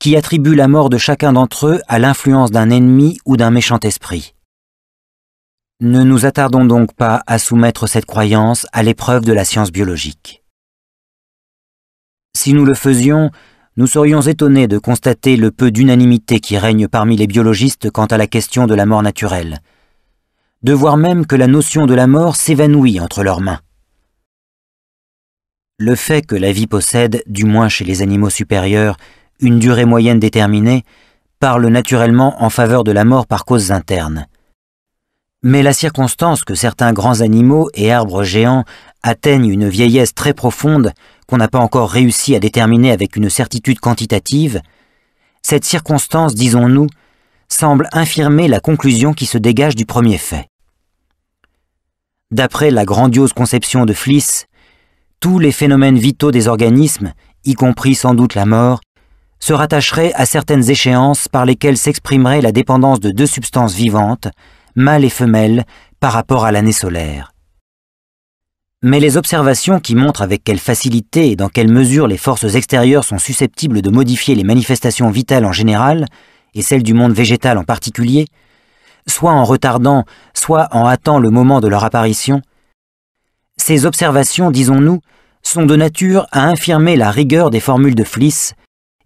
qui attribue la mort de chacun d'entre eux à l'influence d'un ennemi ou d'un méchant esprit. Ne nous attardons donc pas à soumettre cette croyance à l'épreuve de la science biologique. Si nous le faisions, nous serions étonnés de constater le peu d'unanimité qui règne parmi les biologistes quant à la question de la mort naturelle, de voir même que la notion de la mort s'évanouit entre leurs mains. Le fait que la vie possède, du moins chez les animaux supérieurs, une durée moyenne déterminée, parle naturellement en faveur de la mort par causes internes. Mais la circonstance que certains grands animaux et arbres géants atteignent une vieillesse très profonde qu'on n'a pas encore réussi à déterminer avec une certitude quantitative, cette circonstance, disons-nous, semble infirmer la conclusion qui se dégage du premier fait. D'après la grandiose conception de Fliess, tous les phénomènes vitaux des organismes, y compris sans doute la mort, se rattacheraient à certaines échéances par lesquelles s'exprimerait la dépendance de deux substances vivantes, mâles et femelles, par rapport à l'année solaire. Mais les observations qui montrent avec quelle facilité et dans quelle mesure les forces extérieures sont susceptibles de modifier les manifestations vitales en général, et celles du monde végétal en particulier, soit en retardant, soit en hâtant le moment de leur apparition, ces observations, disons-nous, sont de nature à infirmer la rigueur des formules de Fliess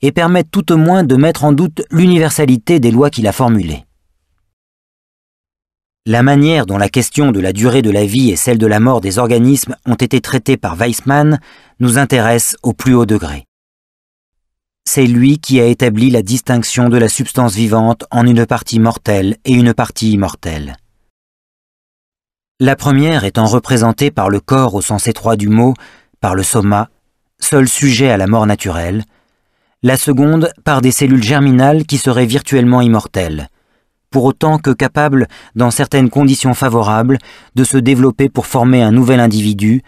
et permettent tout au moins de mettre en doute l'universalité des lois qu'il a formulées. La manière dont la question de la durée de la vie et celle de la mort des organismes ont été traitées par Weissmann nous intéresse au plus haut degré. C'est lui qui a établi la distinction de la substance vivante en une partie mortelle et une partie immortelle. La première étant représentée par le corps au sens étroit du mot, par le soma, seul sujet à la mort naturelle, la seconde par des cellules germinales qui seraient virtuellement immortelles, pour autant que capables, dans certaines conditions favorables, de se développer pour former un nouvel individu,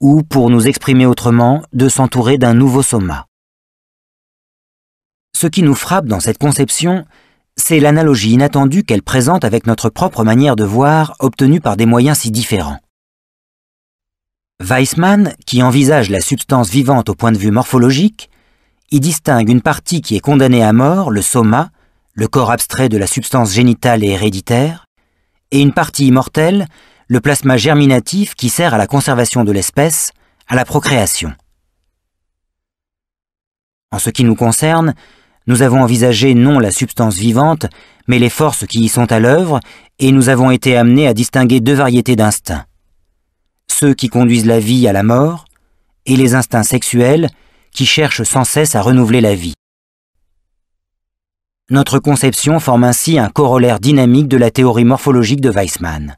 ou, pour nous exprimer autrement, de s'entourer d'un nouveau soma. Ce qui nous frappe dans cette conception, c'est l'analogie inattendue qu'elle présente avec notre propre manière de voir, obtenue par des moyens si différents. Weissmann, qui envisage la substance vivante au point de vue morphologique, y distingue une partie qui est condamnée à mort, le soma, le corps abstrait de la substance génitale et héréditaire, et une partie immortelle, le plasma germinatif qui sert à la conservation de l'espèce, à la procréation. En ce qui nous concerne, nous avons envisagé non la substance vivante, mais les forces qui y sont à l'œuvre, et nous avons été amenés à distinguer deux variétés d'instincts. Ceux qui conduisent la vie à la mort, et les instincts sexuels qui cherchent sans cesse à renouveler la vie. Notre conception forme ainsi un corollaire dynamique de la théorie morphologique de Weissmann.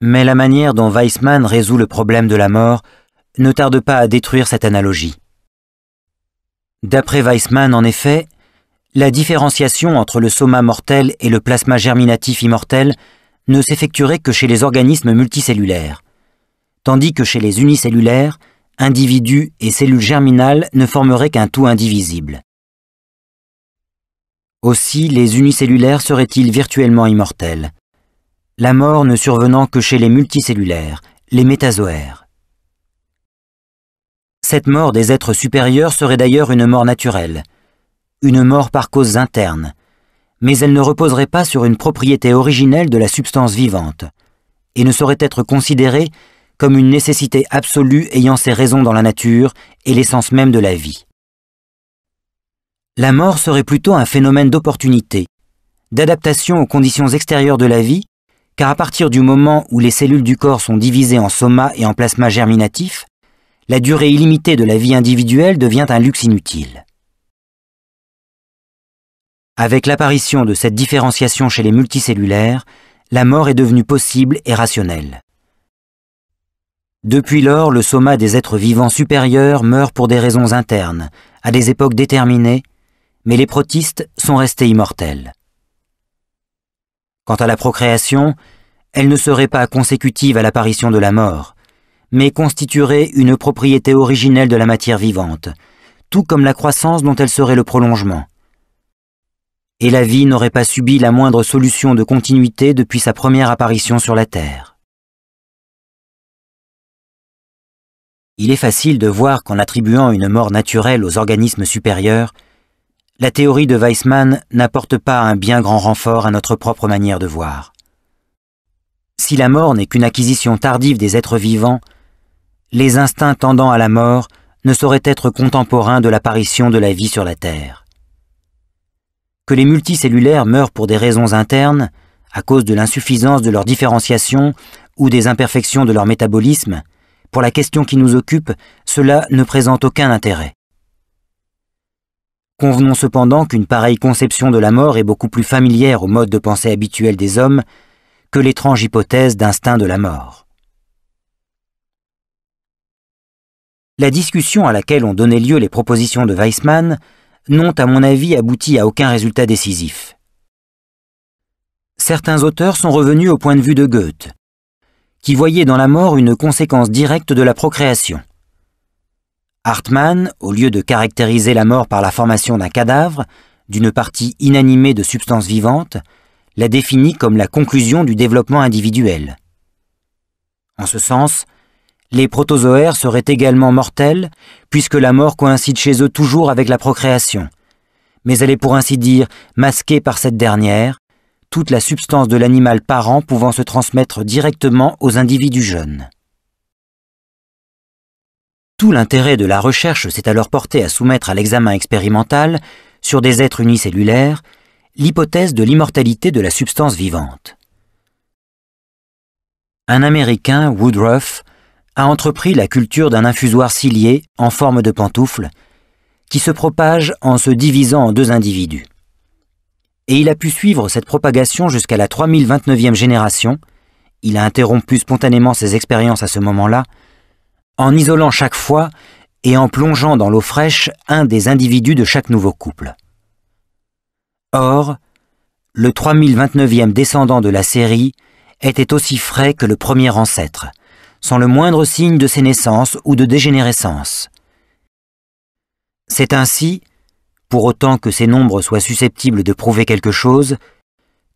Mais la manière dont Weissmann résout le problème de la mort ne tarde pas à détruire cette analogie. D'après Weissmann, en effet, la différenciation entre le soma mortel et le plasma germinatif immortel ne s'effectuerait que chez les organismes multicellulaires, tandis que chez les unicellulaires, individus et cellules germinales ne formeraient qu'un tout indivisible. Aussi, les unicellulaires seraient-ils virtuellement immortels, la mort ne survenant que chez les multicellulaires, les métazoaires. Cette mort des êtres supérieurs serait d'ailleurs une mort naturelle, une mort par causes internes, mais elle ne reposerait pas sur une propriété originelle de la substance vivante, et ne saurait être considérée comme une nécessité absolue ayant ses raisons dans la nature et l'essence même de la vie. La mort serait plutôt un phénomène d'opportunité, d'adaptation aux conditions extérieures de la vie, car à partir du moment où les cellules du corps sont divisées en soma et en plasma germinatif, la durée illimitée de la vie individuelle devient un luxe inutile. Avec l'apparition de cette différenciation chez les multicellulaires, la mort est devenue possible et rationnelle. Depuis lors, le soma des êtres vivants supérieurs meurt pour des raisons internes, à des époques déterminées, mais les protistes sont restés immortels. Quant à la procréation, elle ne serait pas consécutive à l'apparition de la mort, mais constituerait une propriété originelle de la matière vivante, tout comme la croissance dont elle serait le prolongement. Et la vie n'aurait pas subi la moindre solution de continuité depuis sa première apparition sur la Terre. Il est facile de voir qu'en attribuant une mort naturelle aux organismes supérieurs, la théorie de Weissmann n'apporte pas un bien grand renfort à notre propre manière de voir. Si la mort n'est qu'une acquisition tardive des êtres vivants, les instincts tendant à la mort ne sauraient être contemporains de l'apparition de la vie sur la Terre. Que les multicellulaires meurent pour des raisons internes, à cause de l'insuffisance de leur différenciation ou des imperfections de leur métabolisme, pour la question qui nous occupe, cela ne présente aucun intérêt. Convenons cependant qu'une pareille conception de la mort est beaucoup plus familière au mode de pensée habituel des hommes que l'étrange hypothèse d'instinct de la mort. La discussion à laquelle ont donné lieu les propositions de Weissmann n'ont, à mon avis, abouti à aucun résultat décisif. Certains auteurs sont revenus au point de vue de Goethe, qui voyait dans la mort une conséquence directe de la procréation. Hartmann, au lieu de caractériser la mort par la formation d'un cadavre, d'une partie inanimée de substances vivantes, la définit comme la conclusion du développement individuel. En ce sens, les protozoaires seraient également mortels, puisque la mort coïncide chez eux toujours avec la procréation, mais elle est pour ainsi dire masquée par cette dernière, toute la substance de l'animal parent pouvant se transmettre directement aux individus jeunes. Tout l'intérêt de la recherche s'est alors porté à soumettre à l'examen expérimental, sur des êtres unicellulaires, l'hypothèse de l'immortalité de la substance vivante. Un Américain, Woodruff, a entrepris la culture d'un infusoire cilié en forme de pantoufle qui se propage en se divisant en deux individus. Et il a pu suivre cette propagation jusqu'à la 3029e génération, il a interrompu spontanément ses expériences à ce moment-là, en isolant chaque fois et en plongeant dans l'eau fraîche un des individus de chaque nouveau couple. Or, le 3029e descendant de la série était aussi frais que le premier ancêtre, sans le moindre signe de sénescence ou de dégénérescence. C'est ainsi, pour autant que ces nombres soient susceptibles de prouver quelque chose,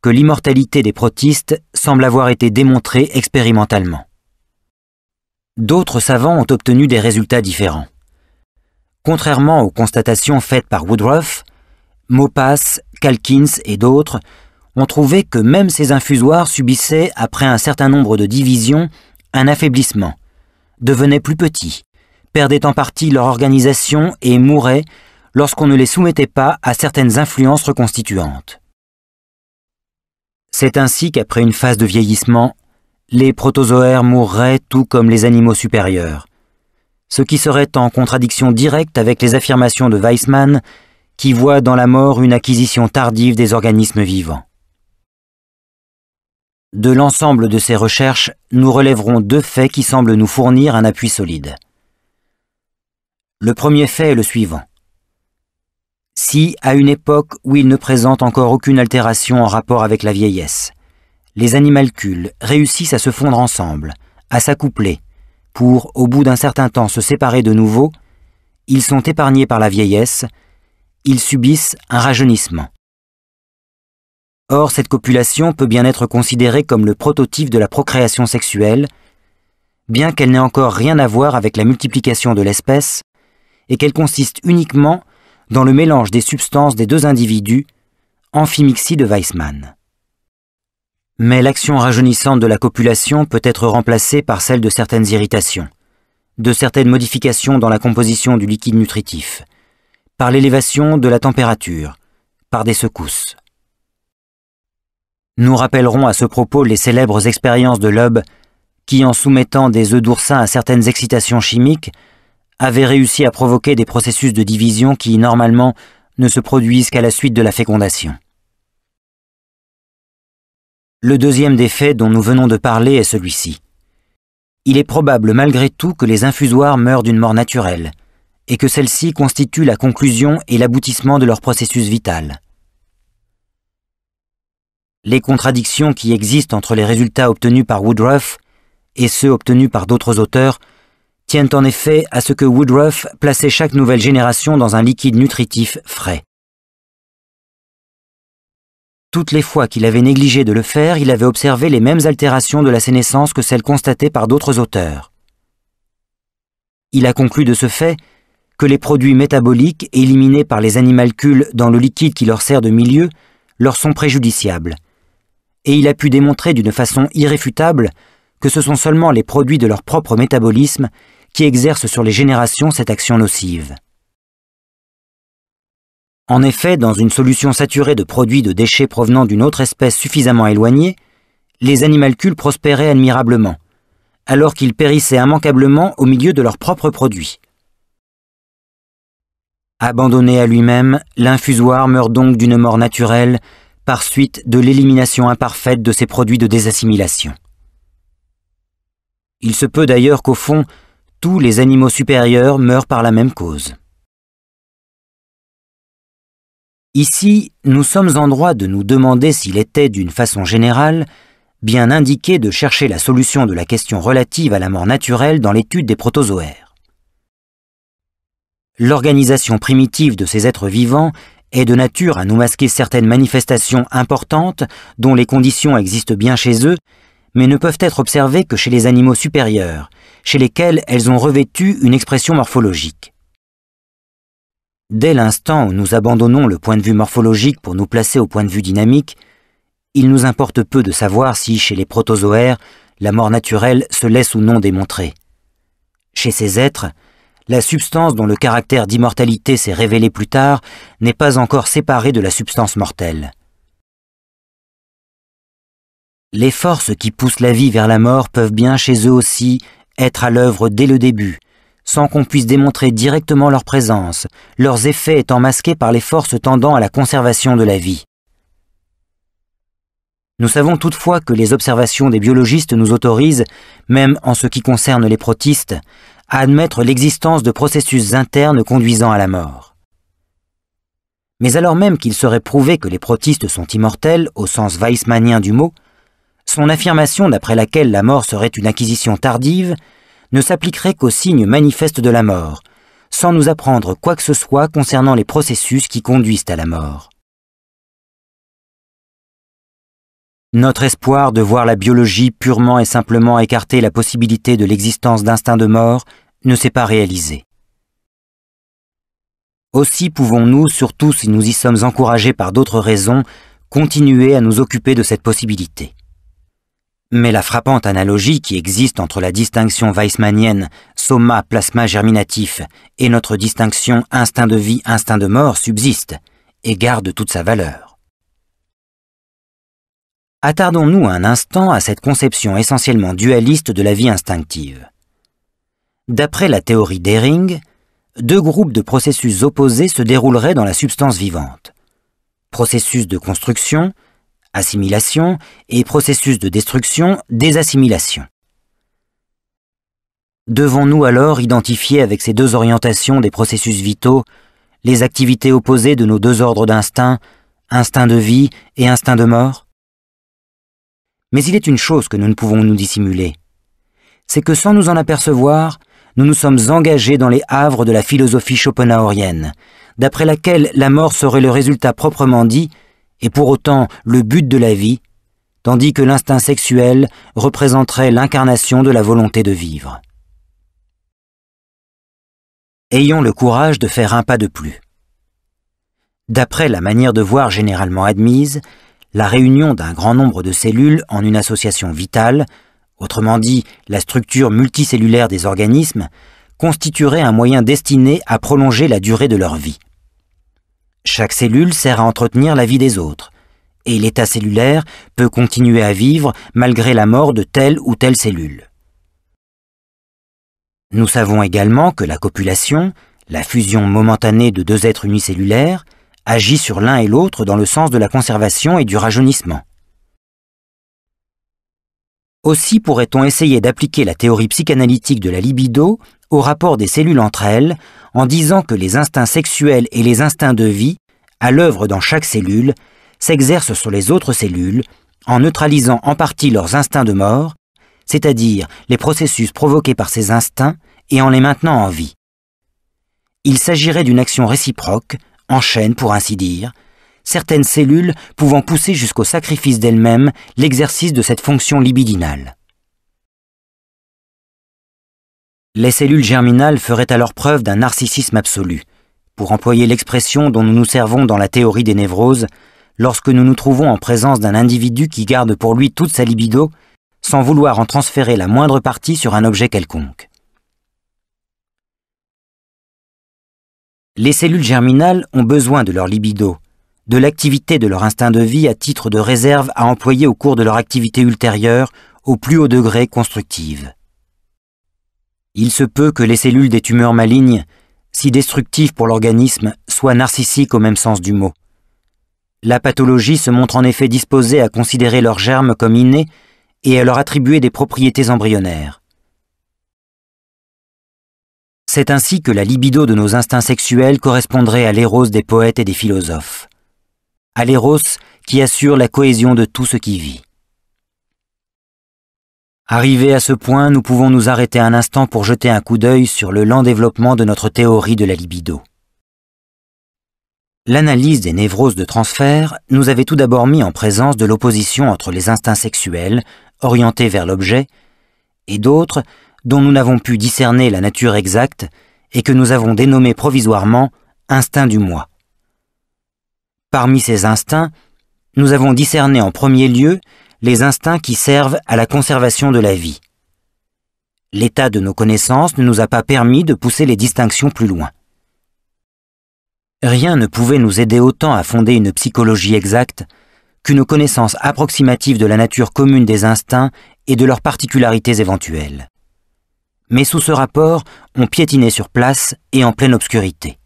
que l'immortalité des protistes semble avoir été démontrée expérimentalement. D'autres savants ont obtenu des résultats différents. Contrairement aux constatations faites par Woodruff, Maupass, Calkins et d'autres ont trouvé que même ces infusoires subissaient, après un certain nombre de divisions, un affaiblissement, devenaient plus petits, perdaient en partie leur organisation et mouraient lorsqu'on ne les soumettait pas à certaines influences reconstituantes. C'est ainsi qu'après une phase de vieillissement, les protozoaires mourraient tout comme les animaux supérieurs, ce qui serait en contradiction directe avec les affirmations de Weissmann qui voit dans la mort une acquisition tardive des organismes vivants. De l'ensemble de ces recherches, nous relèverons deux faits qui semblent nous fournir un appui solide. Le premier fait est le suivant. Si, à une époque où il ne présente encore aucune altération en rapport avec la vieillesse, les animalcules réussissent à se fondre ensemble, à s'accoupler, pour, au bout d'un certain temps, se séparer de nouveau, ils sont épargnés par la vieillesse, ils subissent un rajeunissement. Or, cette copulation peut bien être considérée comme le prototype de la procréation sexuelle, bien qu'elle n'ait encore rien à voir avec la multiplication de l'espèce, et qu'elle consiste uniquement dans le mélange des substances des deux individus, amphimixie de Weissmann. Mais l'action rajeunissante de la copulation peut être remplacée par celle de certaines irritations, de certaines modifications dans la composition du liquide nutritif, par l'élévation de la température, par des secousses. Nous rappellerons à ce propos les célèbres expériences de Loeb, qui, en soumettant des œufs d'oursin à certaines excitations chimiques, avait réussi à provoquer des processus de division qui, normalement, ne se produisent qu'à la suite de la fécondation. Le deuxième des faits dont nous venons de parler est celui-ci. Il est probable malgré tout que les infusoires meurent d'une mort naturelle, et que celle-ci constitue la conclusion et l'aboutissement de leur processus vital. Les contradictions qui existent entre les résultats obtenus par Woodruff et ceux obtenus par d'autres auteurs tiennent en effet à ce que Woodruff plaçait chaque nouvelle génération dans un liquide nutritif frais. Toutes les fois qu'il avait négligé de le faire, il avait observé les mêmes altérations de la sénescence que celles constatées par d'autres auteurs. Il a conclu de ce fait que les produits métaboliques éliminés par les animalcules dans le liquide qui leur sert de milieu leur sont préjudiciables, et il a pu démontrer d'une façon irréfutable que ce sont seulement les produits de leur propre métabolisme qui exercent sur les générations cette action nocive. En effet, dans une solution saturée de produits de déchets provenant d'une autre espèce suffisamment éloignée, les animalcules prospéraient admirablement, alors qu'ils périssaient immanquablement au milieu de leurs propres produits. Abandonné à lui-même, l'infusoire meurt donc d'une mort naturelle par suite de l'élimination imparfaite de ses produits de désassimilation. Il se peut d'ailleurs qu'au fond, tous les animaux supérieurs meurent par la même cause. Ici, nous sommes en droit de nous demander s'il était, d'une façon générale, bien indiqué de chercher la solution de la question relative à la mort naturelle dans l'étude des protozoaires. L'organisation primitive de ces êtres vivants est de nature à nous masquer certaines manifestations importantes dont les conditions existent bien chez eux, mais ne peuvent être observées que chez les animaux supérieurs, chez lesquels elles ont revêtu une expression morphologique. Dès l'instant où nous abandonnons le point de vue morphologique pour nous placer au point de vue dynamique, il nous importe peu de savoir si, chez les protozoaires, la mort naturelle se laisse ou non démontrer. Chez ces êtres, la substance dont le caractère d'immortalité s'est révélé plus tard n'est pas encore séparée de la substance mortelle. Les forces qui poussent la vie vers la mort peuvent bien chez eux aussi être à l'œuvre dès le début, sans qu'on puisse démontrer directement leur présence, leurs effets étant masqués par les forces tendant à la conservation de la vie. Nous savons toutefois que les observations des biologistes nous autorisent, même en ce qui concerne les protistes, à admettre l'existence de processus internes conduisant à la mort. Mais alors même qu'il serait prouvé que les protistes sont immortels, au sens weissmannien du mot, son affirmation d'après laquelle la mort serait une acquisition tardive ne s'appliquerait qu'aux signes manifestes de la mort, sans nous apprendre quoi que ce soit concernant les processus qui conduisent à la mort. Notre espoir de voir la biologie purement et simplement écarter la possibilité de l'existence d'instincts de mort ne s'est pas réalisé. Aussi pouvons-nous, surtout si nous y sommes encouragés par d'autres raisons, continuer à nous occuper de cette possibilité. Mais la frappante analogie qui existe entre la distinction weissmannienne soma-plasma germinatif et notre distinction instinct de vie-instinct de mort subsiste et garde toute sa valeur. Attardons-nous un instant à cette conception essentiellement dualiste de la vie instinctive. D'après la théorie d'Hering, deux groupes de processus opposés se dérouleraient dans la substance vivante. Processus de construction, assimilation, et processus de destruction, désassimilation. Devons-nous alors identifier avec ces deux orientations des processus vitaux les activités opposées de nos deux ordres d'instincts, instinct de vie et instinct de mort? Mais il est une chose que nous ne pouvons nous dissimuler, c'est que sans nous en apercevoir, nous nous sommes engagés dans les havres de la philosophie schopenhauerienne, d'après laquelle la mort serait le résultat proprement dit, et pour autant le but de la vie, tandis que l'instinct sexuel représenterait l'incarnation de la volonté de vivre. Ayons le courage de faire un pas de plus. D'après la manière de voir généralement admise, la réunion d'un grand nombre de cellules en une association vitale, autrement dit la structure multicellulaire des organismes, constituerait un moyen destiné à prolonger la durée de leur vie. Chaque cellule sert à entretenir la vie des autres, et l'état cellulaire peut continuer à vivre malgré la mort de telle ou telle cellule. Nous savons également que la copulation, la fusion momentanée de deux êtres unicellulaires, agit sur l'un et l'autre dans le sens de la conservation et du rajeunissement. Aussi pourrait-on essayer d'appliquer la théorie psychanalytique de la libido au rapport des cellules entre elles, en disant que les instincts sexuels et les instincts de vie, à l'œuvre dans chaque cellule, s'exercent sur les autres cellules, en neutralisant en partie leurs instincts de mort, c'est-à-dire les processus provoqués par ces instincts, et en les maintenant en vie. Il s'agirait d'une action réciproque, en chaîne pour ainsi dire, certaines cellules pouvant pousser jusqu'au sacrifice d'elles-mêmes l'exercice de cette fonction libidinale. Les cellules germinales feraient alors preuve d'un narcissisme absolu, pour employer l'expression dont nous nous servons dans la théorie des névroses, lorsque nous nous trouvons en présence d'un individu qui garde pour lui toute sa libido, sans vouloir en transférer la moindre partie sur un objet quelconque. Les cellules germinales ont besoin de leur libido, de l'activité de leur instinct de vie à titre de réserve à employer au cours de leur activité ultérieure au plus haut degré constructive. Il se peut que les cellules des tumeurs malignes, si destructives pour l'organisme, soient narcissiques au même sens du mot. La pathologie se montre en effet disposée à considérer leurs germes comme innés et à leur attribuer des propriétés embryonnaires. C'est ainsi que la libido de nos instincts sexuels correspondrait à l'éros des poètes et des philosophes, à l'éros qui assure la cohésion de tout ce qui vit. Arrivés à ce point, nous pouvons nous arrêter un instant pour jeter un coup d'œil sur le lent développement de notre théorie de la libido. L'analyse des névroses de transfert nous avait tout d'abord mis en présence de l'opposition entre les instincts sexuels, orientés vers l'objet, et d'autres dont nous n'avons pu discerner la nature exacte et que nous avons dénommés provisoirement « instincts du moi ». Parmi ces instincts, nous avons discerné en premier lieu les instincts qui servent à la conservation de la vie. L'état de nos connaissances ne nous a pas permis de pousser les distinctions plus loin. Rien ne pouvait nous aider autant à fonder une psychologie exacte qu'une connaissance approximative de la nature commune des instincts et de leurs particularités éventuelles. Mais sous ce rapport, on piétinait sur place et en pleine obscurité.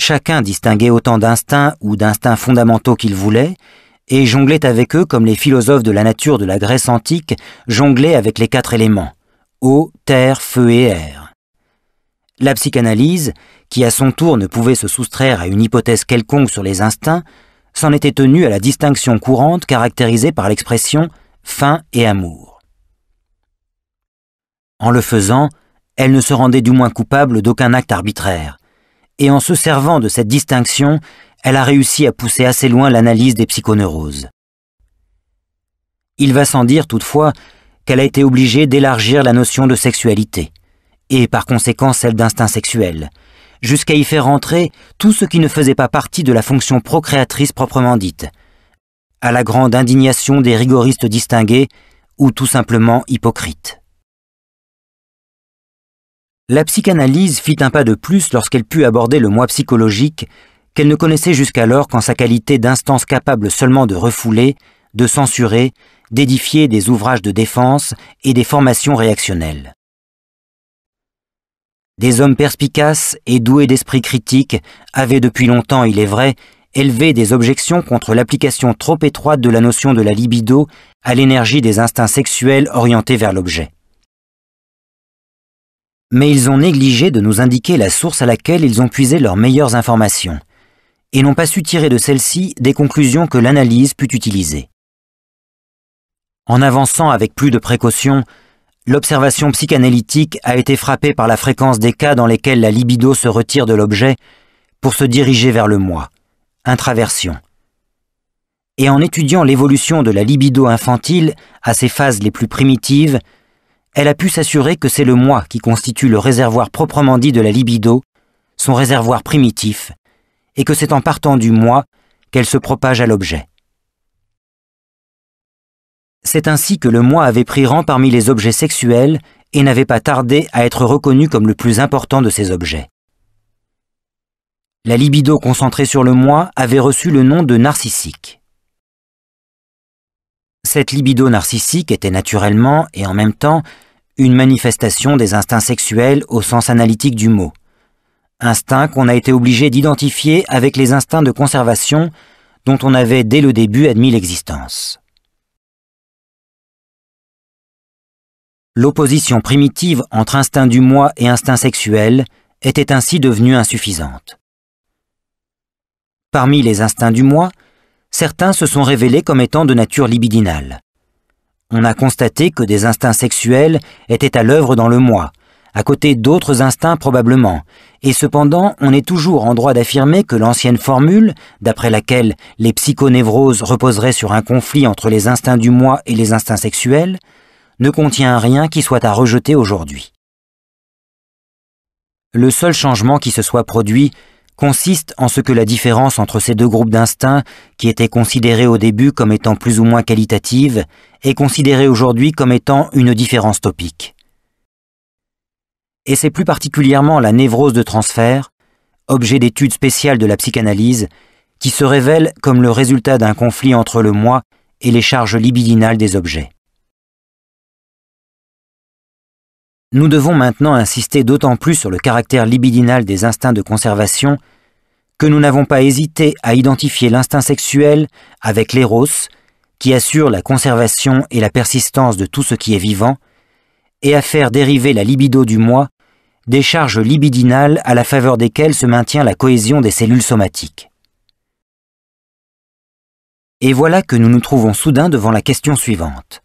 Chacun distinguait autant d'instincts ou d'instincts fondamentaux qu'il voulait, et jonglait avec eux comme les philosophes de la nature de la Grèce antique jonglaient avec les 4 éléments, eau, terre, feu et air. La psychanalyse, qui à son tour ne pouvait se soustraire à une hypothèse quelconque sur les instincts, s'en était tenue à la distinction courante caractérisée par l'expression « faim et amour ». En le faisant, elle ne se rendait du moins coupable d'aucun acte arbitraire, et en se servant de cette distinction, elle a réussi à pousser assez loin l'analyse des psychoneuroses. Il va sans dire toutefois qu'elle a été obligée d'élargir la notion de sexualité, et par conséquent celle d'instinct sexuel, jusqu'à y faire entrer tout ce qui ne faisait pas partie de la fonction procréatrice proprement dite, à la grande indignation des rigoristes distingués ou tout simplement hypocrites. La psychanalyse fit un pas de plus lorsqu'elle put aborder le moi psychologique qu'elle ne connaissait jusqu'alors qu'en sa qualité d'instance capable seulement de refouler, de censurer, d'édifier des ouvrages de défense et des formations réactionnelles. Des hommes perspicaces et doués d'esprit critique avaient depuis longtemps, il est vrai, élevé des objections contre l'application trop étroite de la notion de la libido à l'énergie des instincts sexuels orientés vers l'objet. Mais ils ont négligé de nous indiquer la source à laquelle ils ont puisé leurs meilleures informations, et n'ont pas su tirer de celle-ci des conclusions que l'analyse put utiliser. En avançant avec plus de précaution, l'observation psychanalytique a été frappée par la fréquence des cas dans lesquels la libido se retire de l'objet pour se diriger vers le moi, intraversion. Et en étudiant l'évolution de la libido infantile à ses phases les plus primitives, elle a pu s'assurer que c'est le moi qui constitue le réservoir proprement dit de la libido, son réservoir primitif, et que c'est en partant du moi qu'elle se propage à l'objet. C'est ainsi que le moi avait pris rang parmi les objets sexuels et n'avait pas tardé à être reconnu comme le plus important de ces objets. La libido concentrée sur le moi avait reçu le nom de narcissique. Cette libido narcissique était naturellement, et en même temps, une manifestation des instincts sexuels au sens analytique du mot. Instincts qu'on a été obligé d'identifier avec les instincts de conservation dont on avait dès le début admis l'existence. L'opposition primitive entre instinct du moi et instinct sexuel était ainsi devenue insuffisante. Parmi les instincts du moi, certains se sont révélés comme étant de nature libidinale. On a constaté que des instincts sexuels étaient à l'œuvre dans le moi, à côté d'autres instincts probablement, et cependant on est toujours en droit d'affirmer que l'ancienne formule, d'après laquelle les psychonévroses reposeraient sur un conflit entre les instincts du moi et les instincts sexuels, ne contient rien qui soit à rejeter aujourd'hui. Le seul changement qui se soit produit consiste en ce que la différence entre ces deux groupes d'instincts, qui étaient considérés au début comme étant plus ou moins qualitatives, est considérée aujourd'hui comme étant une différence topique. Et c'est plus particulièrement la névrose de transfert, objet d'étude spéciale de la psychanalyse, qui se révèle comme le résultat d'un conflit entre le moi et les charges libidinales des objets. Nous devons maintenant insister d'autant plus sur le caractère libidinal des instincts de conservation que nous n'avons pas hésité à identifier l'instinct sexuel avec l'éros, qui assure la conservation et la persistance de tout ce qui est vivant, et à faire dériver la libido du moi des charges libidinales à la faveur desquelles se maintient la cohésion des cellules somatiques. Et voilà que nous nous trouvons soudain devant la question suivante.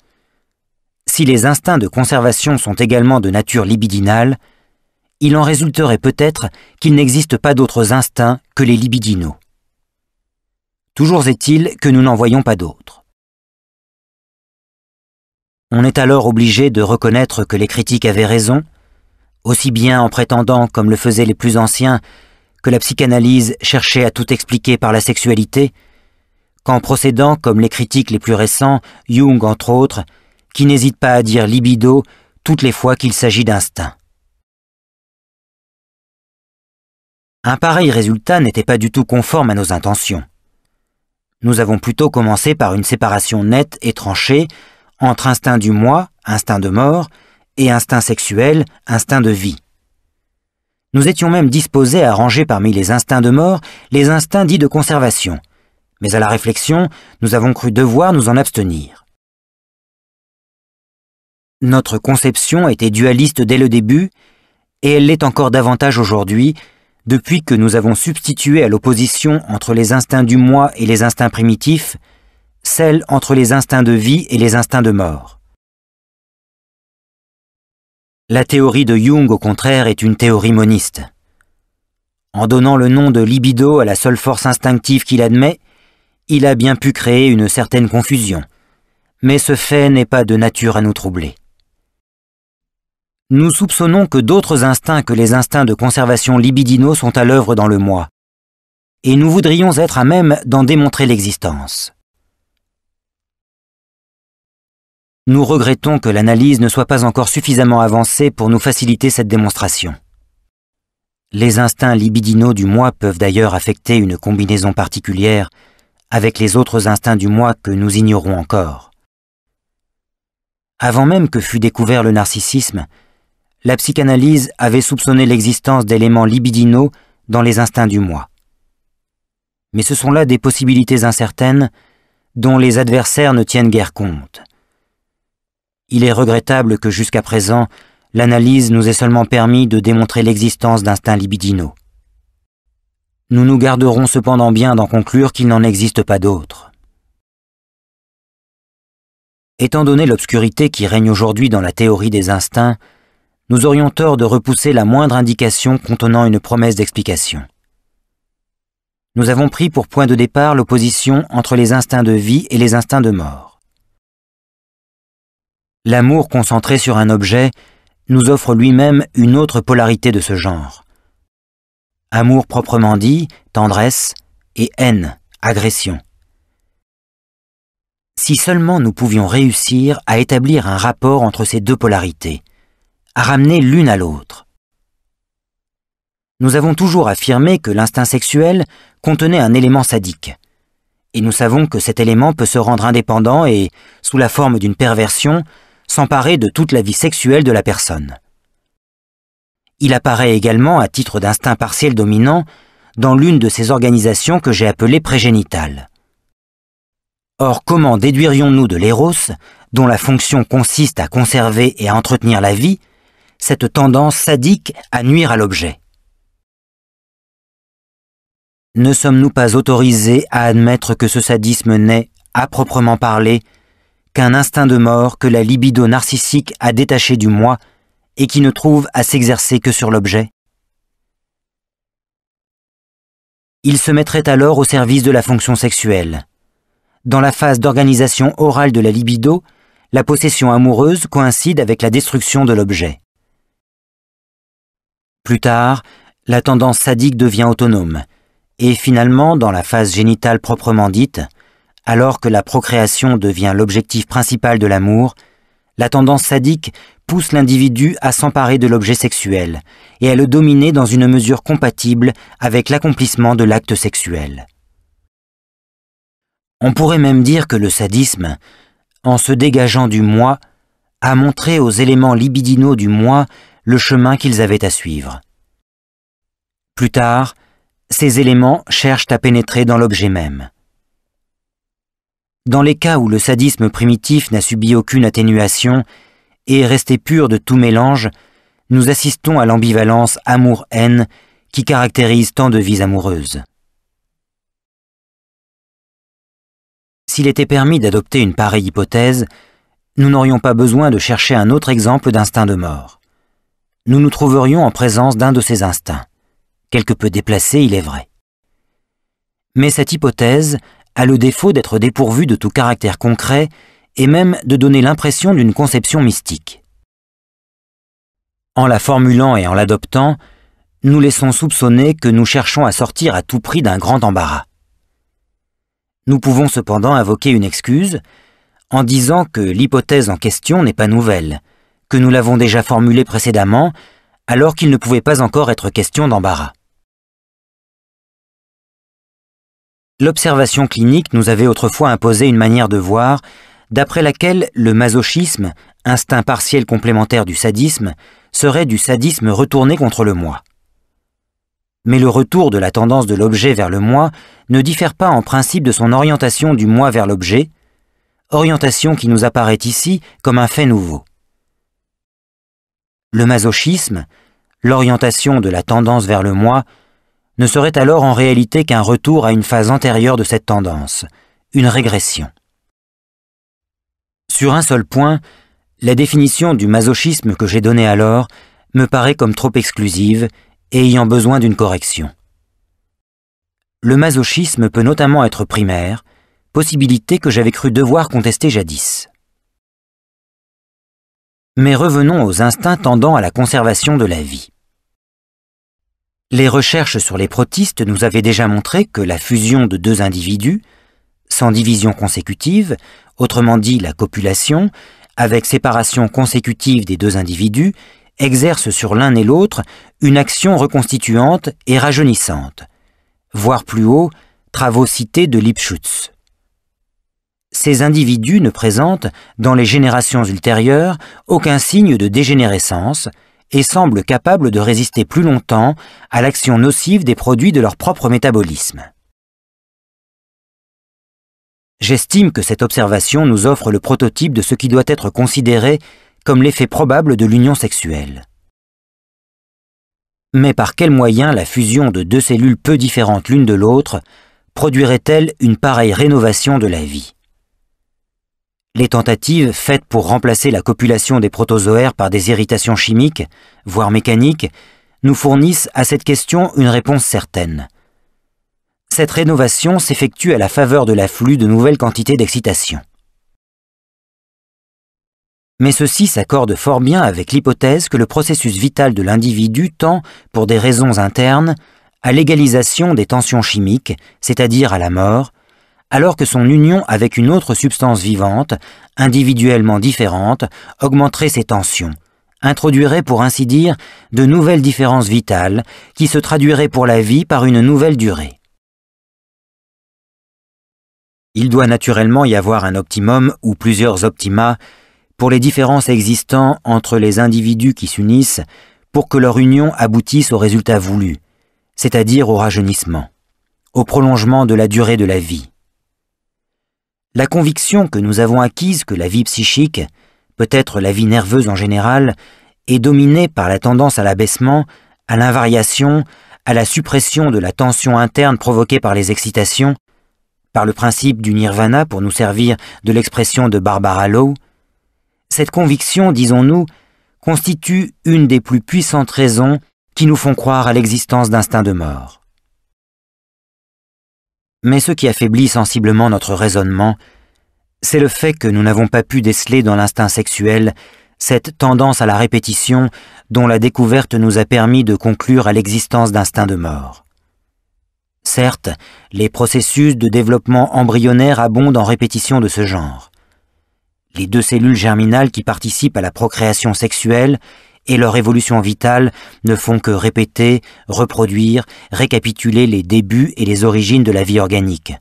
Si les instincts de conservation sont également de nature libidinale, il en résulterait peut-être qu'il n'existe pas d'autres instincts que les libidinaux. Toujours est-il que nous n'en voyons pas d'autres. On est alors obligé de reconnaître que les critiques avaient raison, aussi bien en prétendant, comme le faisaient les plus anciens, que la psychanalyse cherchait à tout expliquer par la sexualité, qu'en procédant, comme les critiques les plus récents, Jung entre autres, qui n'hésite pas à dire libido toutes les fois qu'il s'agit d'instinct. Un pareil résultat n'était pas du tout conforme à nos intentions. Nous avons plutôt commencé par une séparation nette et tranchée entre instinct du moi, instinct de mort, et instinct sexuel, instinct de vie. Nous étions même disposés à ranger parmi les instincts de mort les instincts dits de conservation, mais à la réflexion, nous avons cru devoir nous en abstenir. Notre conception était dualiste dès le début, et elle l'est encore davantage aujourd'hui, depuis que nous avons substitué à l'opposition entre les instincts du moi et les instincts primitifs, celle entre les instincts de vie et les instincts de mort. La théorie de Jung, au contraire, est une théorie moniste. En donnant le nom de libido à la seule force instinctive qu'il admet, il a bien pu créer une certaine confusion. Mais ce fait n'est pas de nature à nous troubler. Nous soupçonnons que d'autres instincts que les instincts de conservation libidinaux sont à l'œuvre dans le moi, et nous voudrions être à même d'en démontrer l'existence. Nous regrettons que l'analyse ne soit pas encore suffisamment avancée pour nous faciliter cette démonstration. Les instincts libidinaux du moi peuvent d'ailleurs affecter une combinaison particulière avec les autres instincts du moi que nous ignorons encore. Avant même que fût découvert le narcissisme, la psychanalyse avait soupçonné l'existence d'éléments libidinaux dans les instincts du moi. Mais ce sont là des possibilités incertaines dont les adversaires ne tiennent guère compte. Il est regrettable que jusqu'à présent, l'analyse nous ait seulement permis de démontrer l'existence d'instincts libidinaux. Nous nous garderons cependant bien d'en conclure qu'il n'en existe pas d'autres. Étant donné l'obscurité qui règne aujourd'hui dans la théorie des instincts, nous aurions tort de repousser la moindre indication contenant une promesse d'explication. Nous avons pris pour point de départ l'opposition entre les instincts de vie et les instincts de mort. L'amour concentré sur un objet nous offre lui-même une autre polarité de ce genre. Amour proprement dit, tendresse, et haine, agression. Si seulement nous pouvions réussir à établir un rapport entre ces deux polarités, à ramener l'une à l'autre. Nous avons toujours affirmé que l'instinct sexuel contenait un élément sadique, et nous savons que cet élément peut se rendre indépendant et, sous la forme d'une perversion, s'emparer de toute la vie sexuelle de la personne. Il apparaît également à titre d'instinct partiel dominant dans l'une de ces organisations que j'ai appelées prégénitales. Or, comment déduirions-nous de l'éros, dont la fonction consiste à conserver et à entretenir la vie, cette tendance sadique à nuire à l'objet? Ne sommes-nous pas autorisés à admettre que ce sadisme n'est, à proprement parler, qu'un instinct de mort que la libido narcissique a détaché du moi et qui ne trouve à s'exercer que sur l'objet? Il se mettrait alors au service de la fonction sexuelle. Dans la phase d'organisation orale de la libido, la possession amoureuse coïncide avec la destruction de l'objet. Plus tard, la tendance sadique devient autonome, et finalement, dans la phase génitale proprement dite, alors que la procréation devient l'objectif principal de l'amour, la tendance sadique pousse l'individu à s'emparer de l'objet sexuel et à le dominer dans une mesure compatible avec l'accomplissement de l'acte sexuel. On pourrait même dire que le sadisme, en se dégageant du moi, a montré aux éléments libidinaux du moi le chemin qu'ils avaient à suivre. Plus tard, ces éléments cherchent à pénétrer dans l'objet même. Dans les cas où le sadisme primitif n'a subi aucune atténuation et est resté pur de tout mélange, nous assistons à l'ambivalence amour-haine qui caractérise tant de vies amoureuses. S'il était permis d'adopter une pareille hypothèse, nous n'aurions pas besoin de chercher un autre exemple d'instinct de mort. Nous nous trouverions en présence d'un de ces instincts, quelque peu déplacé, il est vrai. Mais cette hypothèse a le défaut d'être dépourvue de tout caractère concret et même de donner l'impression d'une conception mystique. En la formulant et en l'adoptant, nous laissons soupçonner que nous cherchons à sortir à tout prix d'un grand embarras. Nous pouvons cependant invoquer une excuse en disant que l'hypothèse en question n'est pas nouvelle, que nous l'avons déjà formulée précédemment alors qu'il ne pouvait pas encore être question d'embarras. L'observation clinique nous avait autrefois imposé une manière de voir, d'après laquelle le masochisme, instinct partiel complémentaire du sadisme, serait du sadisme retourné contre le moi. Mais le retour de la tendance de l'objet vers le moi ne diffère pas en principe de son orientation du moi vers l'objet, orientation qui nous apparaît ici comme un fait nouveau. Le masochisme, l'orientation de la tendance vers le moi, ne serait alors en réalité qu'un retour à une phase antérieure de cette tendance, une régression. Sur un seul point, la définition du masochisme que j'ai donnée alors me paraît comme trop exclusive et ayant besoin d'une correction. Le masochisme peut notamment être primaire, possibilité que j'avais cru devoir contester jadis. Mais revenons aux instincts tendant à la conservation de la vie. Les recherches sur les protistes nous avaient déjà montré que la fusion de deux individus, sans division consécutive, autrement dit la copulation, avec séparation consécutive des deux individus, exerce sur l'un et l'autre une action reconstituante et rajeunissante, voire plus haut, travaux cités de Lipschutz. Ces individus ne présentent, dans les générations ultérieures, aucun signe de dégénérescence et semblent capables de résister plus longtemps à l'action nocive des produits de leur propre métabolisme. J'estime que cette observation nous offre le prototype de ce qui doit être considéré comme l'effet probable de l'union sexuelle. Mais par quels moyens la fusion de deux cellules peu différentes l'une de l'autre produirait-elle une pareille rénovation de la vie ? Les tentatives faites pour remplacer la copulation des protozoaires par des irritations chimiques, voire mécaniques, nous fournissent à cette question une réponse certaine. Cette rénovation s'effectue à la faveur de l'afflux de nouvelles quantités d'excitation. Mais ceci s'accorde fort bien avec l'hypothèse que le processus vital de l'individu tend, pour des raisons internes, à l'égalisation des tensions chimiques, c'est-à-dire à la mort, alors que son union avec une autre substance vivante, individuellement différente, augmenterait ses tensions, introduirait pour ainsi dire de nouvelles différences vitales qui se traduiraient pour la vie par une nouvelle durée. Il doit naturellement y avoir un optimum ou plusieurs optima pour les différences existant entre les individus qui s'unissent pour que leur union aboutisse au résultat voulu, c'est-à-dire au rajeunissement, au prolongement de la durée de la vie. La conviction que nous avons acquise que la vie psychique, peut-être la vie nerveuse en général, est dominée par la tendance à l'abaissement, à l'invariation, à la suppression de la tension interne provoquée par les excitations, par le principe du nirvana pour nous servir de l'expression de Barbara Low, cette conviction, disons-nous, constitue une des plus puissantes raisons qui nous font croire à l'existence d'instincts de mort. Mais ce qui affaiblit sensiblement notre raisonnement, c'est le fait que nous n'avons pas pu déceler dans l'instinct sexuel cette tendance à la répétition dont la découverte nous a permis de conclure à l'existence d'instincts de mort. Certes, les processus de développement embryonnaire abondent en répétition de ce genre. Les deux cellules germinales qui participent à la procréation sexuelle et leur évolution vitale ne font que répéter, reproduire, récapituler les débuts et les origines de la vie organique.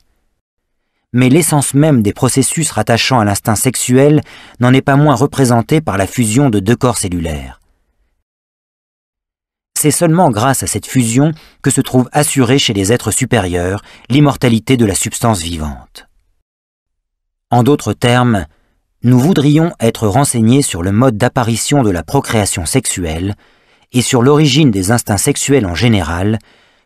Mais l'essence même des processus rattachant à l'instinct sexuel n'en est pas moins représentée par la fusion de deux corps cellulaires. C'est seulement grâce à cette fusion que se trouve assurée chez les êtres supérieurs l'immortalité de la substance vivante. En d'autres termes, nous voudrions être renseignés sur le mode d'apparition de la procréation sexuelle et sur l'origine des instincts sexuels en général,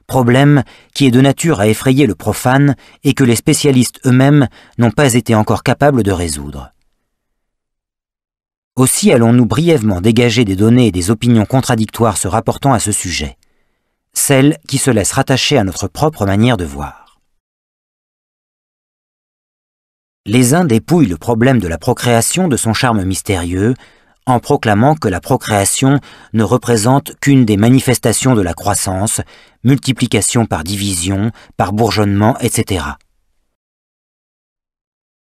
problème qui est de nature à effrayer le profane et que les spécialistes eux-mêmes n'ont pas été encore capables de résoudre. Aussi allons-nous brièvement dégager des données et des opinions contradictoires se rapportant à ce sujet, celles qui se laissent rattacher à notre propre manière de voir. Les uns dépouillent le problème de la procréation de son charme mystérieux en proclamant que la procréation ne représente qu'une des manifestations de la croissance, multiplication par division, par bourgeonnement, etc.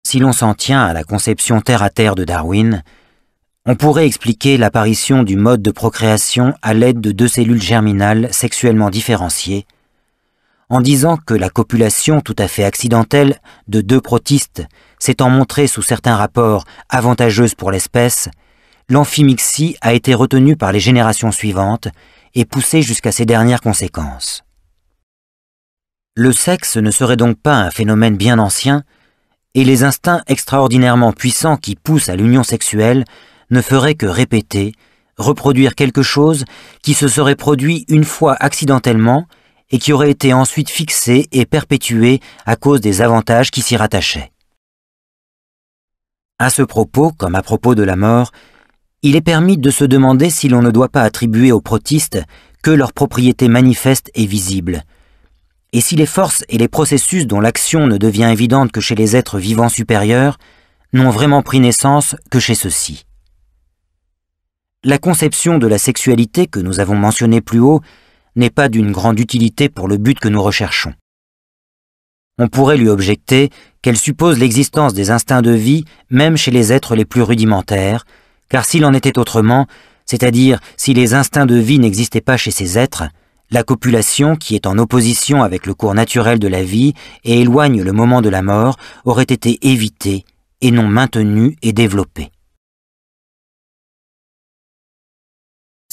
Si l'on s'en tient à la conception terre-à-terre de Darwin, on pourrait expliquer l'apparition du mode de procréation à l'aide de deux cellules germinales sexuellement différenciées, en disant que la copulation tout à fait accidentelle de deux protistes s'étant montrée sous certains rapports avantageuse pour l'espèce, l'amphimixie a été retenue par les générations suivantes et poussée jusqu'à ses dernières conséquences. Le sexe ne serait donc pas un phénomène bien ancien, et les instincts extraordinairement puissants qui poussent à l'union sexuelle ne feraient que répéter, reproduire quelque chose qui se serait produit une fois accidentellement et qui aurait été ensuite fixé et perpétué à cause des avantages qui s'y rattachaient. À ce propos, comme à propos de la mort, il est permis de se demander si l'on ne doit pas attribuer aux protistes que leurs propriétés manifestes et visibles, et si les forces et les processus dont l'action ne devient évidente que chez les êtres vivants supérieurs n'ont vraiment pris naissance que chez ceux-ci. La conception de la sexualité que nous avons mentionnée plus haut n'est pas d'une grande utilité pour le but que nous recherchons. On pourrait lui objecter qu'elle suppose l'existence des instincts de vie même chez les êtres les plus rudimentaires, car s'il en était autrement, c'est-à-dire si les instincts de vie n'existaient pas chez ces êtres, la copulation, qui est en opposition avec le cours naturel de la vie et éloigne le moment de la mort, aurait été évitée et non maintenue et développée.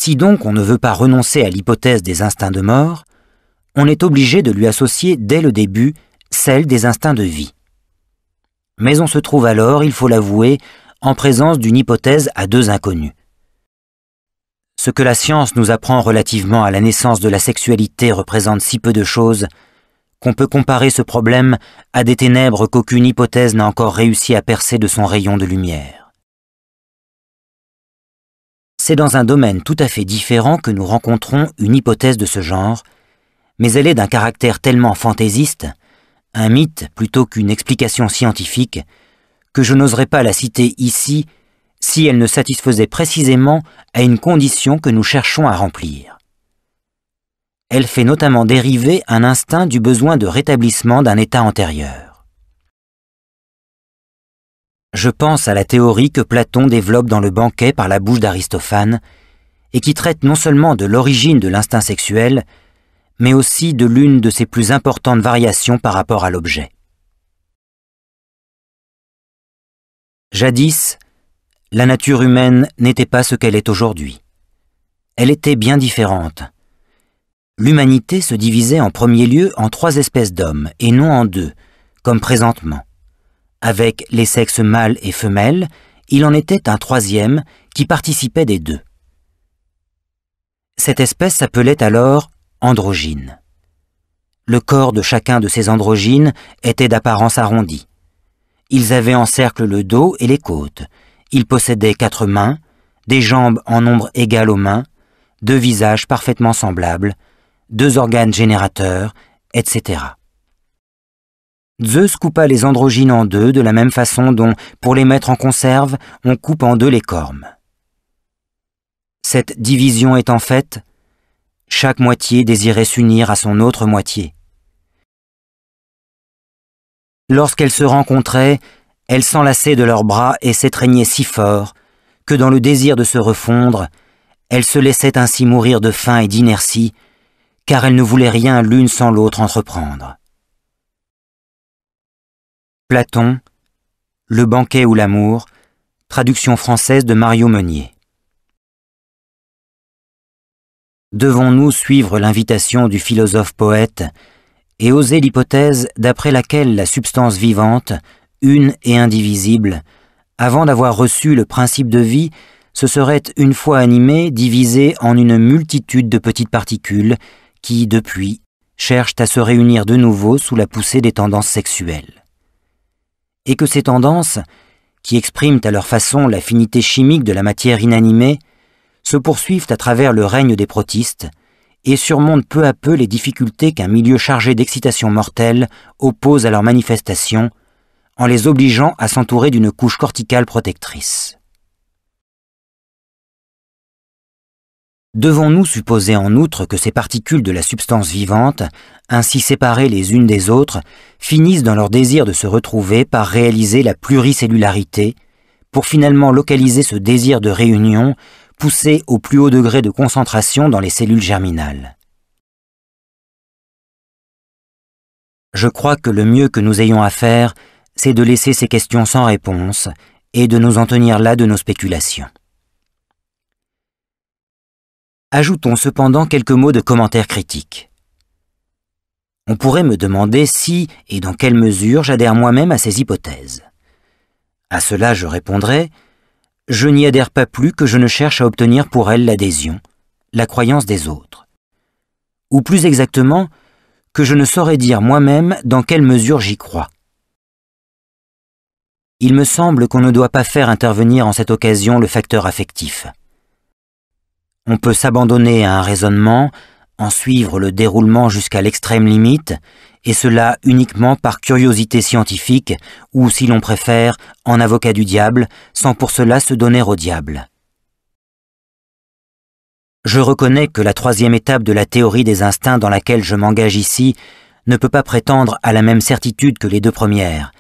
Si donc on ne veut pas renoncer à l'hypothèse des instincts de mort, on est obligé de lui associer dès le début celle des instincts de vie. Mais on se trouve alors, il faut l'avouer, en présence d'une hypothèse à deux inconnues. Ce que la science nous apprend relativement à la naissance de la sexualité représente si peu de choses qu'on peut comparer ce problème à des ténèbres qu'aucune hypothèse n'a encore réussi à percer de son rayon de lumière. C'est dans un domaine tout à fait différent que nous rencontrons une hypothèse de ce genre, mais elle est d'un caractère tellement fantaisiste, un mythe plutôt qu'une explication scientifique, que je n'oserais pas la citer ici si elle ne satisfaisait précisément à une condition que nous cherchons à remplir. Elle fait notamment dériver un instinct du besoin de rétablissement d'un état antérieur. Je pense à la théorie que Platon développe dans le banquet par la bouche d'Aristophane et qui traite non seulement de l'origine de l'instinct sexuel, mais aussi de l'une de ses plus importantes variations par rapport à l'objet. Jadis, la nature humaine n'était pas ce qu'elle est aujourd'hui. Elle était bien différente. L'humanité se divisait en premier lieu en trois espèces d'hommes et non en deux, comme présentement. Avec les sexes mâles et femelles, il en était un troisième qui participait des deux. Cette espèce s'appelait alors androgyne. Le corps de chacun de ces androgynes était d'apparence arrondie. Ils avaient en cercle le dos et les côtes. Ils possédaient 4 mains, des jambes en nombre égal aux mains, 2 visages parfaitement semblables, 2 organes générateurs, etc. Zeus coupa les androgynes en deux de la même façon dont, pour les mettre en conserve, on coupe en deux les cormes. Cette division étant faite, chaque moitié désirait s'unir à son autre moitié. Lorsqu'elles se rencontraient, elles s'enlaçaient de leurs bras et s'étreignaient si fort que dans le désir de se refondre, elles se laissaient ainsi mourir de faim et d'inertie, car elles ne voulaient rien l'une sans l'autre entreprendre. Platon, Le banquet ou l'amour, traduction française de Mario Meunier. Devons-nous suivre l'invitation du philosophe-poète et oser l'hypothèse d'après laquelle la substance vivante, une et indivisible, avant d'avoir reçu le principe de vie, se serait une fois animée, divisée en une multitude de petites particules qui, depuis, cherchent à se réunir de nouveau sous la poussée des tendances sexuelles. Et que ces tendances, qui expriment à leur façon l'affinité chimique de la matière inanimée, se poursuivent à travers le règne des protistes et surmontent peu à peu les difficultés qu'un milieu chargé d'excitation mortelle oppose à leur manifestation en les obligeant à s'entourer d'une couche corticale protectrice. Devons-nous supposer en outre que ces particules de la substance vivante, ainsi séparées les unes des autres, finissent dans leur désir de se retrouver par réaliser la pluricellularité, pour finalement localiser ce désir de réunion poussé au plus haut degré de concentration dans les cellules germinales. Je crois que le mieux que nous ayons à faire, c'est de laisser ces questions sans réponse et de nous en tenir là de nos spéculations. Ajoutons cependant quelques mots de commentaires critiques. On pourrait me demander si et dans quelle mesure j'adhère moi-même à ces hypothèses. À cela, je répondrai « Je n'y adhère pas plus que je ne cherche à obtenir pour elle l'adhésion, la croyance des autres. » Ou plus exactement, que je ne saurais dire moi-même dans quelle mesure j'y crois. Il me semble qu'on ne doit pas faire intervenir en cette occasion le facteur affectif. On peut s'abandonner à un raisonnement, en suivre le déroulement jusqu'à l'extrême limite, et cela uniquement par curiosité scientifique, ou si l'on préfère, en avocat du diable, sans pour cela se donner au diable. Je reconnais que la troisième étape de la théorie des instincts dans laquelle je m'engage ici ne peut pas prétendre à la même certitude que les deux premières,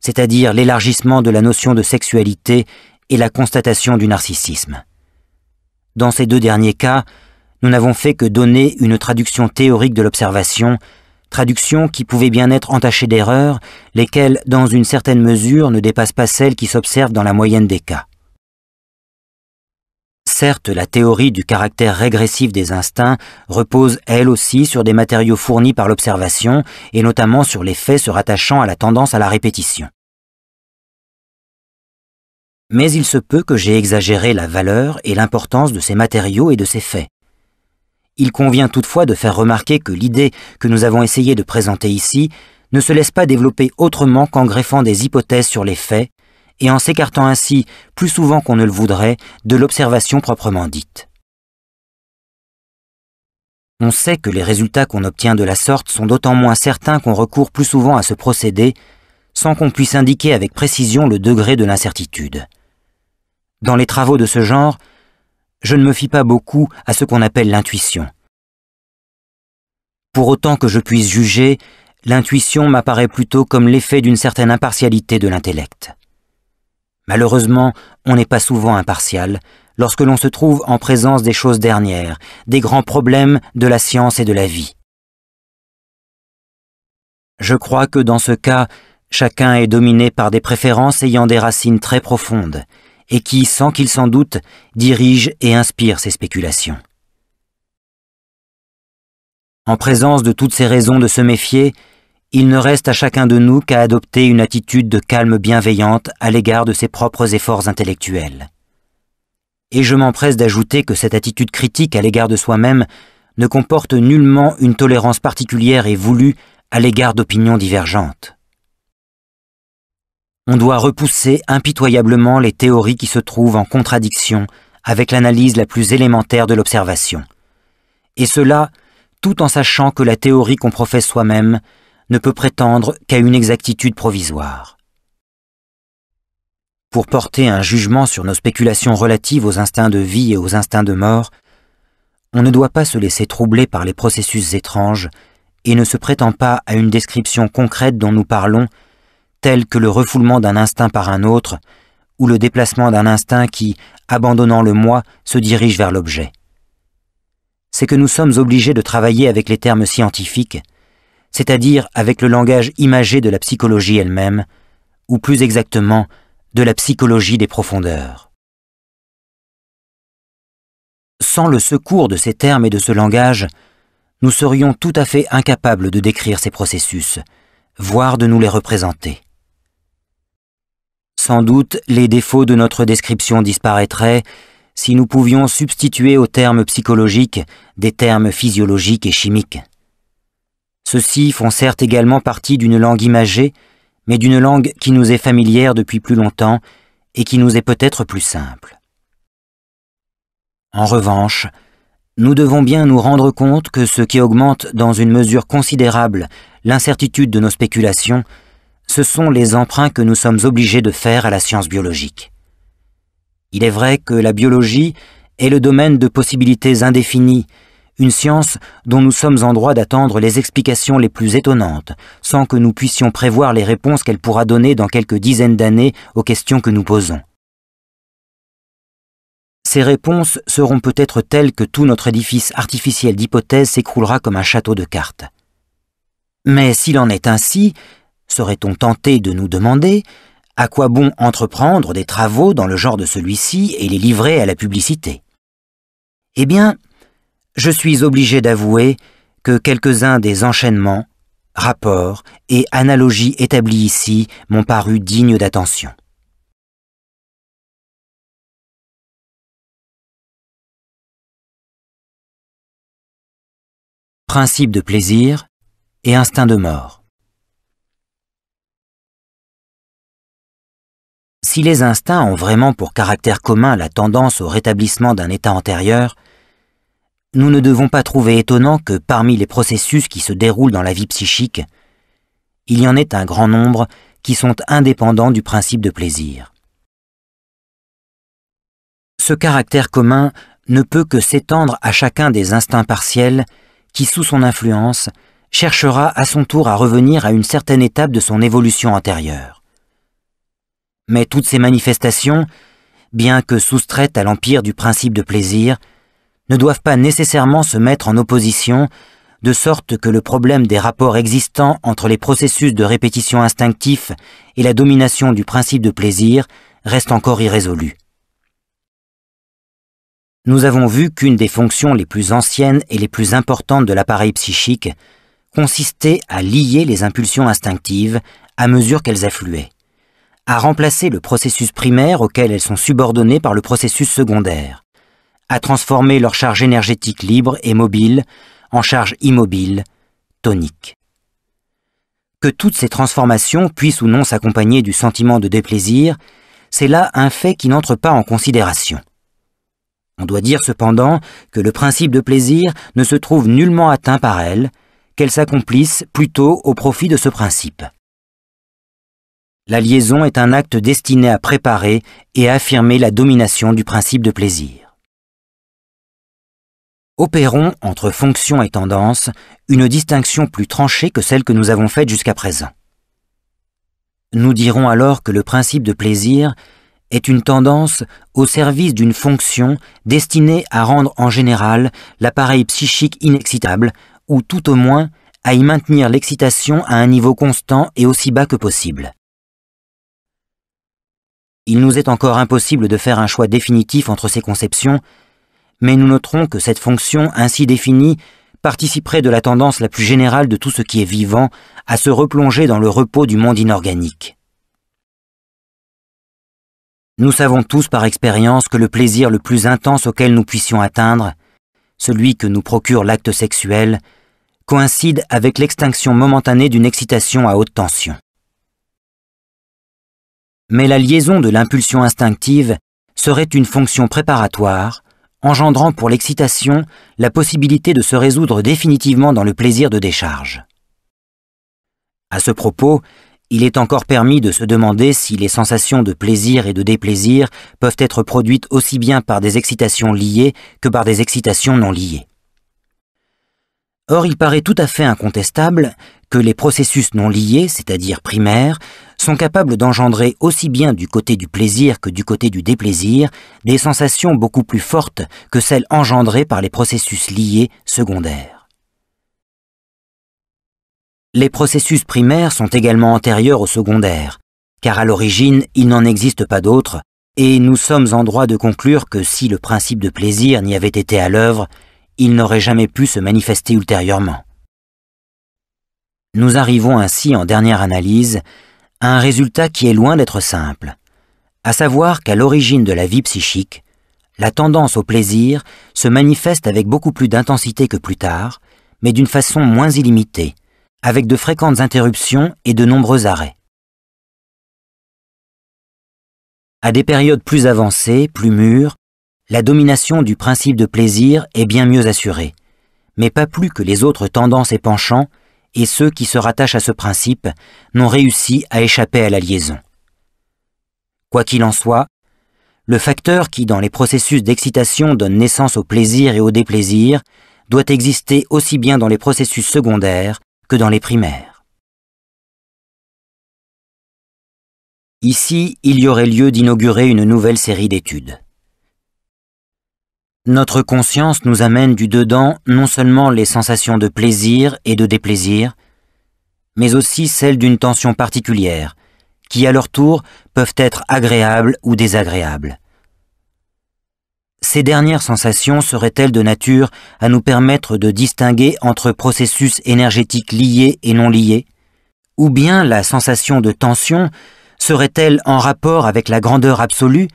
c'est-à-dire l'élargissement de la notion de sexualité et la constatation du narcissisme. Dans ces deux derniers cas, nous n'avons fait que donner une traduction théorique de l'observation, traduction qui pouvait bien être entachée d'erreurs, lesquelles, dans une certaine mesure, ne dépassent pas celles qui s'observent dans la moyenne des cas. Certes, la théorie du caractère régressif des instincts repose elle aussi sur des matériaux fournis par l'observation et notamment sur les faits se rattachant à la tendance à la répétition. Mais il se peut que j'ai exagéré la valeur et l'importance de ces matériaux et de ces faits. Il convient toutefois de faire remarquer que l'idée que nous avons essayé de présenter ici ne se laisse pas développer autrement qu'en greffant des hypothèses sur les faits, et en s'écartant ainsi, plus souvent qu'on ne le voudrait, de l'observation proprement dite. On sait que les résultats qu'on obtient de la sorte sont d'autant moins certains qu'on recourt plus souvent à ce procédé, sans qu'on puisse indiquer avec précision le degré de l'incertitude. Dans les travaux de ce genre, je ne me fie pas beaucoup à ce qu'on appelle l'intuition. Pour autant que je puisse juger, l'intuition m'apparaît plutôt comme l'effet d'une certaine impartialité de l'intellect. Malheureusement, on n'est pas souvent impartial lorsque l'on se trouve en présence des choses dernières, des grands problèmes de la science et de la vie. Je crois que dans ce cas, chacun est dominé par des préférences ayant des racines très profondes et qui, sans qu'il s'en doute, dirigent et inspirent ses spéculations. En présence de toutes ces raisons de se méfier, il ne reste à chacun de nous qu'à adopter une attitude de calme bienveillante à l'égard de ses propres efforts intellectuels. Et je m'empresse d'ajouter que cette attitude critique à l'égard de soi-même ne comporte nullement une tolérance particulière et voulue à l'égard d'opinions divergentes. On doit repousser impitoyablement les théories qui se trouvent en contradiction avec l'analyse la plus élémentaire de l'observation. Et cela, tout en sachant que la théorie qu'on professe soi-même ne peut prétendre qu'à une exactitude provisoire. Pour porter un jugement sur nos spéculations relatives aux instincts de vie et aux instincts de mort, on ne doit pas se laisser troubler par les processus étranges et ne se prétend pas à une description concrète dont nous parlons, telle que le refoulement d'un instinct par un autre ou le déplacement d'un instinct qui, abandonnant le moi, se dirige vers l'objet. C'est que nous sommes obligés de travailler avec les termes scientifiques, c'est-à-dire avec le langage imagé de la psychologie elle-même, ou plus exactement, de la psychologie des profondeurs. Sans le secours de ces termes et de ce langage, nous serions tout à fait incapables de décrire ces processus, voire de nous les représenter. Sans doute, les défauts de notre description disparaîtraient si nous pouvions substituer aux termes psychologiques des termes physiologiques et chimiques. Ceux-ci font certes également partie d'une langue imagée, mais d'une langue qui nous est familière depuis plus longtemps et qui nous est peut-être plus simple. En revanche, nous devons bien nous rendre compte que ce qui augmente dans une mesure considérable l'incertitude de nos spéculations, ce sont les emprunts que nous sommes obligés de faire à la science biologique. Il est vrai que la biologie est le domaine de possibilités indéfinies, une science dont nous sommes en droit d'attendre les explications les plus étonnantes, sans que nous puissions prévoir les réponses qu'elle pourra donner dans quelques dizaines d'années aux questions que nous posons. Ces réponses seront peut-être telles que tout notre édifice artificiel d'hypothèses s'écroulera comme un château de cartes. Mais s'il en est ainsi, serait-on tenté de nous demander à quoi bon entreprendre des travaux dans le genre de celui-ci et les livrer à la publicité? Eh bien, je suis obligé d'avouer que quelques-uns des enchaînements, rapports et analogies établis ici m'ont paru dignes d'attention. Principe de plaisir et instinct de mort. Si les instincts ont vraiment pour caractère commun la tendance au rétablissement d'un état antérieur, nous ne devons pas trouver étonnant que parmi les processus qui se déroulent dans la vie psychique, il y en ait un grand nombre qui sont indépendants du principe de plaisir. Ce caractère commun ne peut que s'étendre à chacun des instincts partiels qui, sous son influence, cherchera à son tour à revenir à une certaine étape de son évolution antérieure. Mais toutes ces manifestations, bien que soustraites à l'empire du principe de plaisir, ne doivent pas nécessairement se mettre en opposition, de sorte que le problème des rapports existants entre les processus de répétition instinctifs et la domination du principe de plaisir reste encore irrésolu. Nous avons vu qu'une des fonctions les plus anciennes et les plus importantes de l'appareil psychique consistait à lier les impulsions instinctives à mesure qu'elles affluaient, à remplacer le processus primaire auquel elles sont subordonnées par le processus secondaire, à transformer leur charge énergétique libre et mobile en charge immobile, tonique. Que toutes ces transformations puissent ou non s'accompagner du sentiment de déplaisir, c'est là un fait qui n'entre pas en considération. On doit dire cependant que le principe de plaisir ne se trouve nullement atteint par elles, qu'elles s'accomplissent plutôt au profit de ce principe. La liaison est un acte destiné à préparer et à affirmer la domination du principe de plaisir. Opérons entre fonction et tendance une distinction plus tranchée que celle que nous avons faite jusqu'à présent. Nous dirons alors que le principe de plaisir est une tendance au service d'une fonction destinée à rendre en général l'appareil psychique inexcitable, ou tout au moins à y maintenir l'excitation à un niveau constant et aussi bas que possible. Il nous est encore impossible de faire un choix définitif entre ces conceptions, mais nous noterons que cette fonction ainsi définie participerait de la tendance la plus générale de tout ce qui est vivant à se replonger dans le repos du monde inorganique. Nous savons tous par expérience que le plaisir le plus intense auquel nous puissions atteindre, celui que nous procure l'acte sexuel, coïncide avec l'extinction momentanée d'une excitation à haute tension. Mais la liaison de l'impulsion instinctive serait une fonction préparatoire, engendrant pour l'excitation la possibilité de se résoudre définitivement dans le plaisir de décharge. À ce propos, il est encore permis de se demander si les sensations de plaisir et de déplaisir peuvent être produites aussi bien par des excitations liées que par des excitations non liées. Or, il paraît tout à fait incontestable que les processus non liés, c'est-à-dire primaires, sont capables d'engendrer aussi bien du côté du plaisir que du côté du déplaisir des sensations beaucoup plus fortes que celles engendrées par les processus liés secondaires. Les processus primaires sont également antérieurs aux secondaires, car à l'origine, il n'en existe pas d'autres, et nous sommes en droit de conclure que si le principe de plaisir n'y avait été à l'œuvre, il n'aurait jamais pu se manifester ultérieurement. Nous arrivons ainsi, en dernière analyse, à un résultat qui est loin d'être simple, à savoir qu'à l'origine de la vie psychique, la tendance au plaisir se manifeste avec beaucoup plus d'intensité que plus tard, mais d'une façon moins illimitée, avec de fréquentes interruptions et de nombreux arrêts. À des périodes plus avancées, plus mûres, la domination du principe de plaisir est bien mieux assurée, mais pas plus que les autres tendances et penchants, et ceux qui se rattachent à ce principe n'ont réussi à échapper à la liaison. Quoi qu'il en soit, le facteur qui, dans les processus d'excitation, donne naissance au plaisir et au déplaisir, doit exister aussi bien dans les processus secondaires que dans les primaires. Ici, il y aurait lieu d'inaugurer une nouvelle série d'études. Notre conscience nous amène du dedans non seulement les sensations de plaisir et de déplaisir, mais aussi celles d'une tension particulière, qui à leur tour peuvent être agréables ou désagréables. Ces dernières sensations seraient-elles de nature à nous permettre de distinguer entre processus énergétiques liés et non liés? Ou bien la sensation de tension serait-elle en rapport avec la grandeur absolue,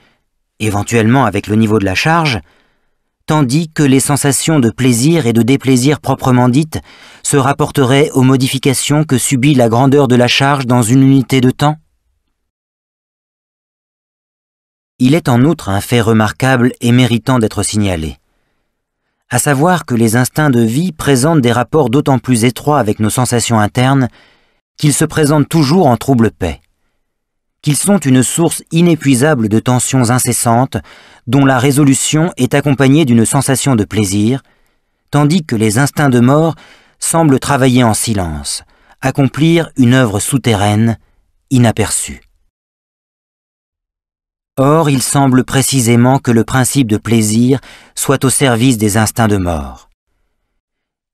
éventuellement avec le niveau de la charge, tandis que les sensations de plaisir et de déplaisir proprement dites se rapporteraient aux modifications que subit la grandeur de la charge dans une unité de temps? Il est en outre un fait remarquable et méritant d'être signalé, à savoir que les instincts de vie présentent des rapports d'autant plus étroits avec nos sensations internes qu'ils se présentent toujours en trouble paix, qu'ils sont une source inépuisable de tensions incessantes dont la résolution est accompagnée d'une sensation de plaisir, tandis que les instincts de mort semblent travailler en silence, accomplir une œuvre souterraine, inaperçue. Or, il semble précisément que le principe de plaisir soit au service des instincts de mort.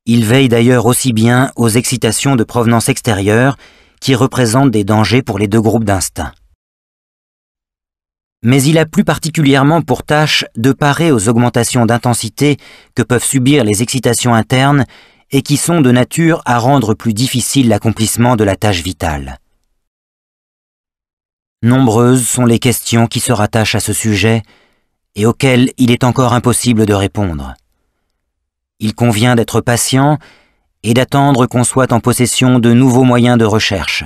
Il veille d'ailleurs aussi bien aux excitations de provenance extérieure qui représentent des dangers pour les deux groupes d'instincts. Mais il a plus particulièrement pour tâche de parer aux augmentations d'intensité que peuvent subir les excitations internes et qui sont de nature à rendre plus difficile l'accomplissement de la tâche vitale. Nombreuses sont les questions qui se rattachent à ce sujet et auxquelles il est encore impossible de répondre. Il convient d'être patient et d'attendre qu'on soit en possession de nouveaux moyens de recherche,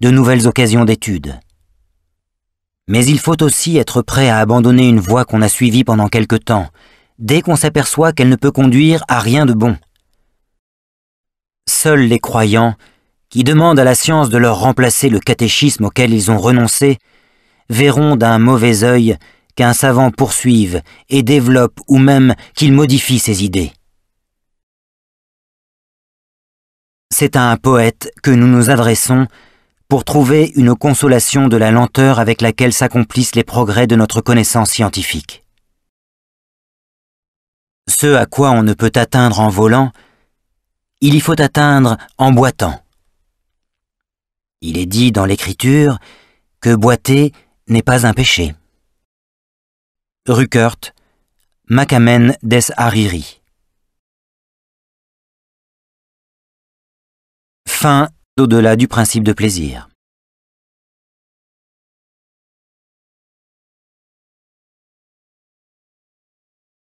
de nouvelles occasions d'étude. Mais il faut aussi être prêt à abandonner une voie qu'on a suivie pendant quelque temps, dès qu'on s'aperçoit qu'elle ne peut conduire à rien de bon. Seuls les croyants, qui demandent à la science de leur remplacer le catéchisme auquel ils ont renoncé, verront d'un mauvais œil qu'un savant poursuive et développe ou même qu'il modifie ses idées. C'est à un poète que nous nous adressons pour trouver une consolation de la lenteur avec laquelle s'accomplissent les progrès de notre connaissance scientifique. Ce à quoi on ne peut atteindre en volant, il y faut atteindre en boitant. Il est dit dans l'Écriture que boiter n'est pas un péché. Rückert, Macamen des Hariri. Fin d'Au-delà du principe de plaisir.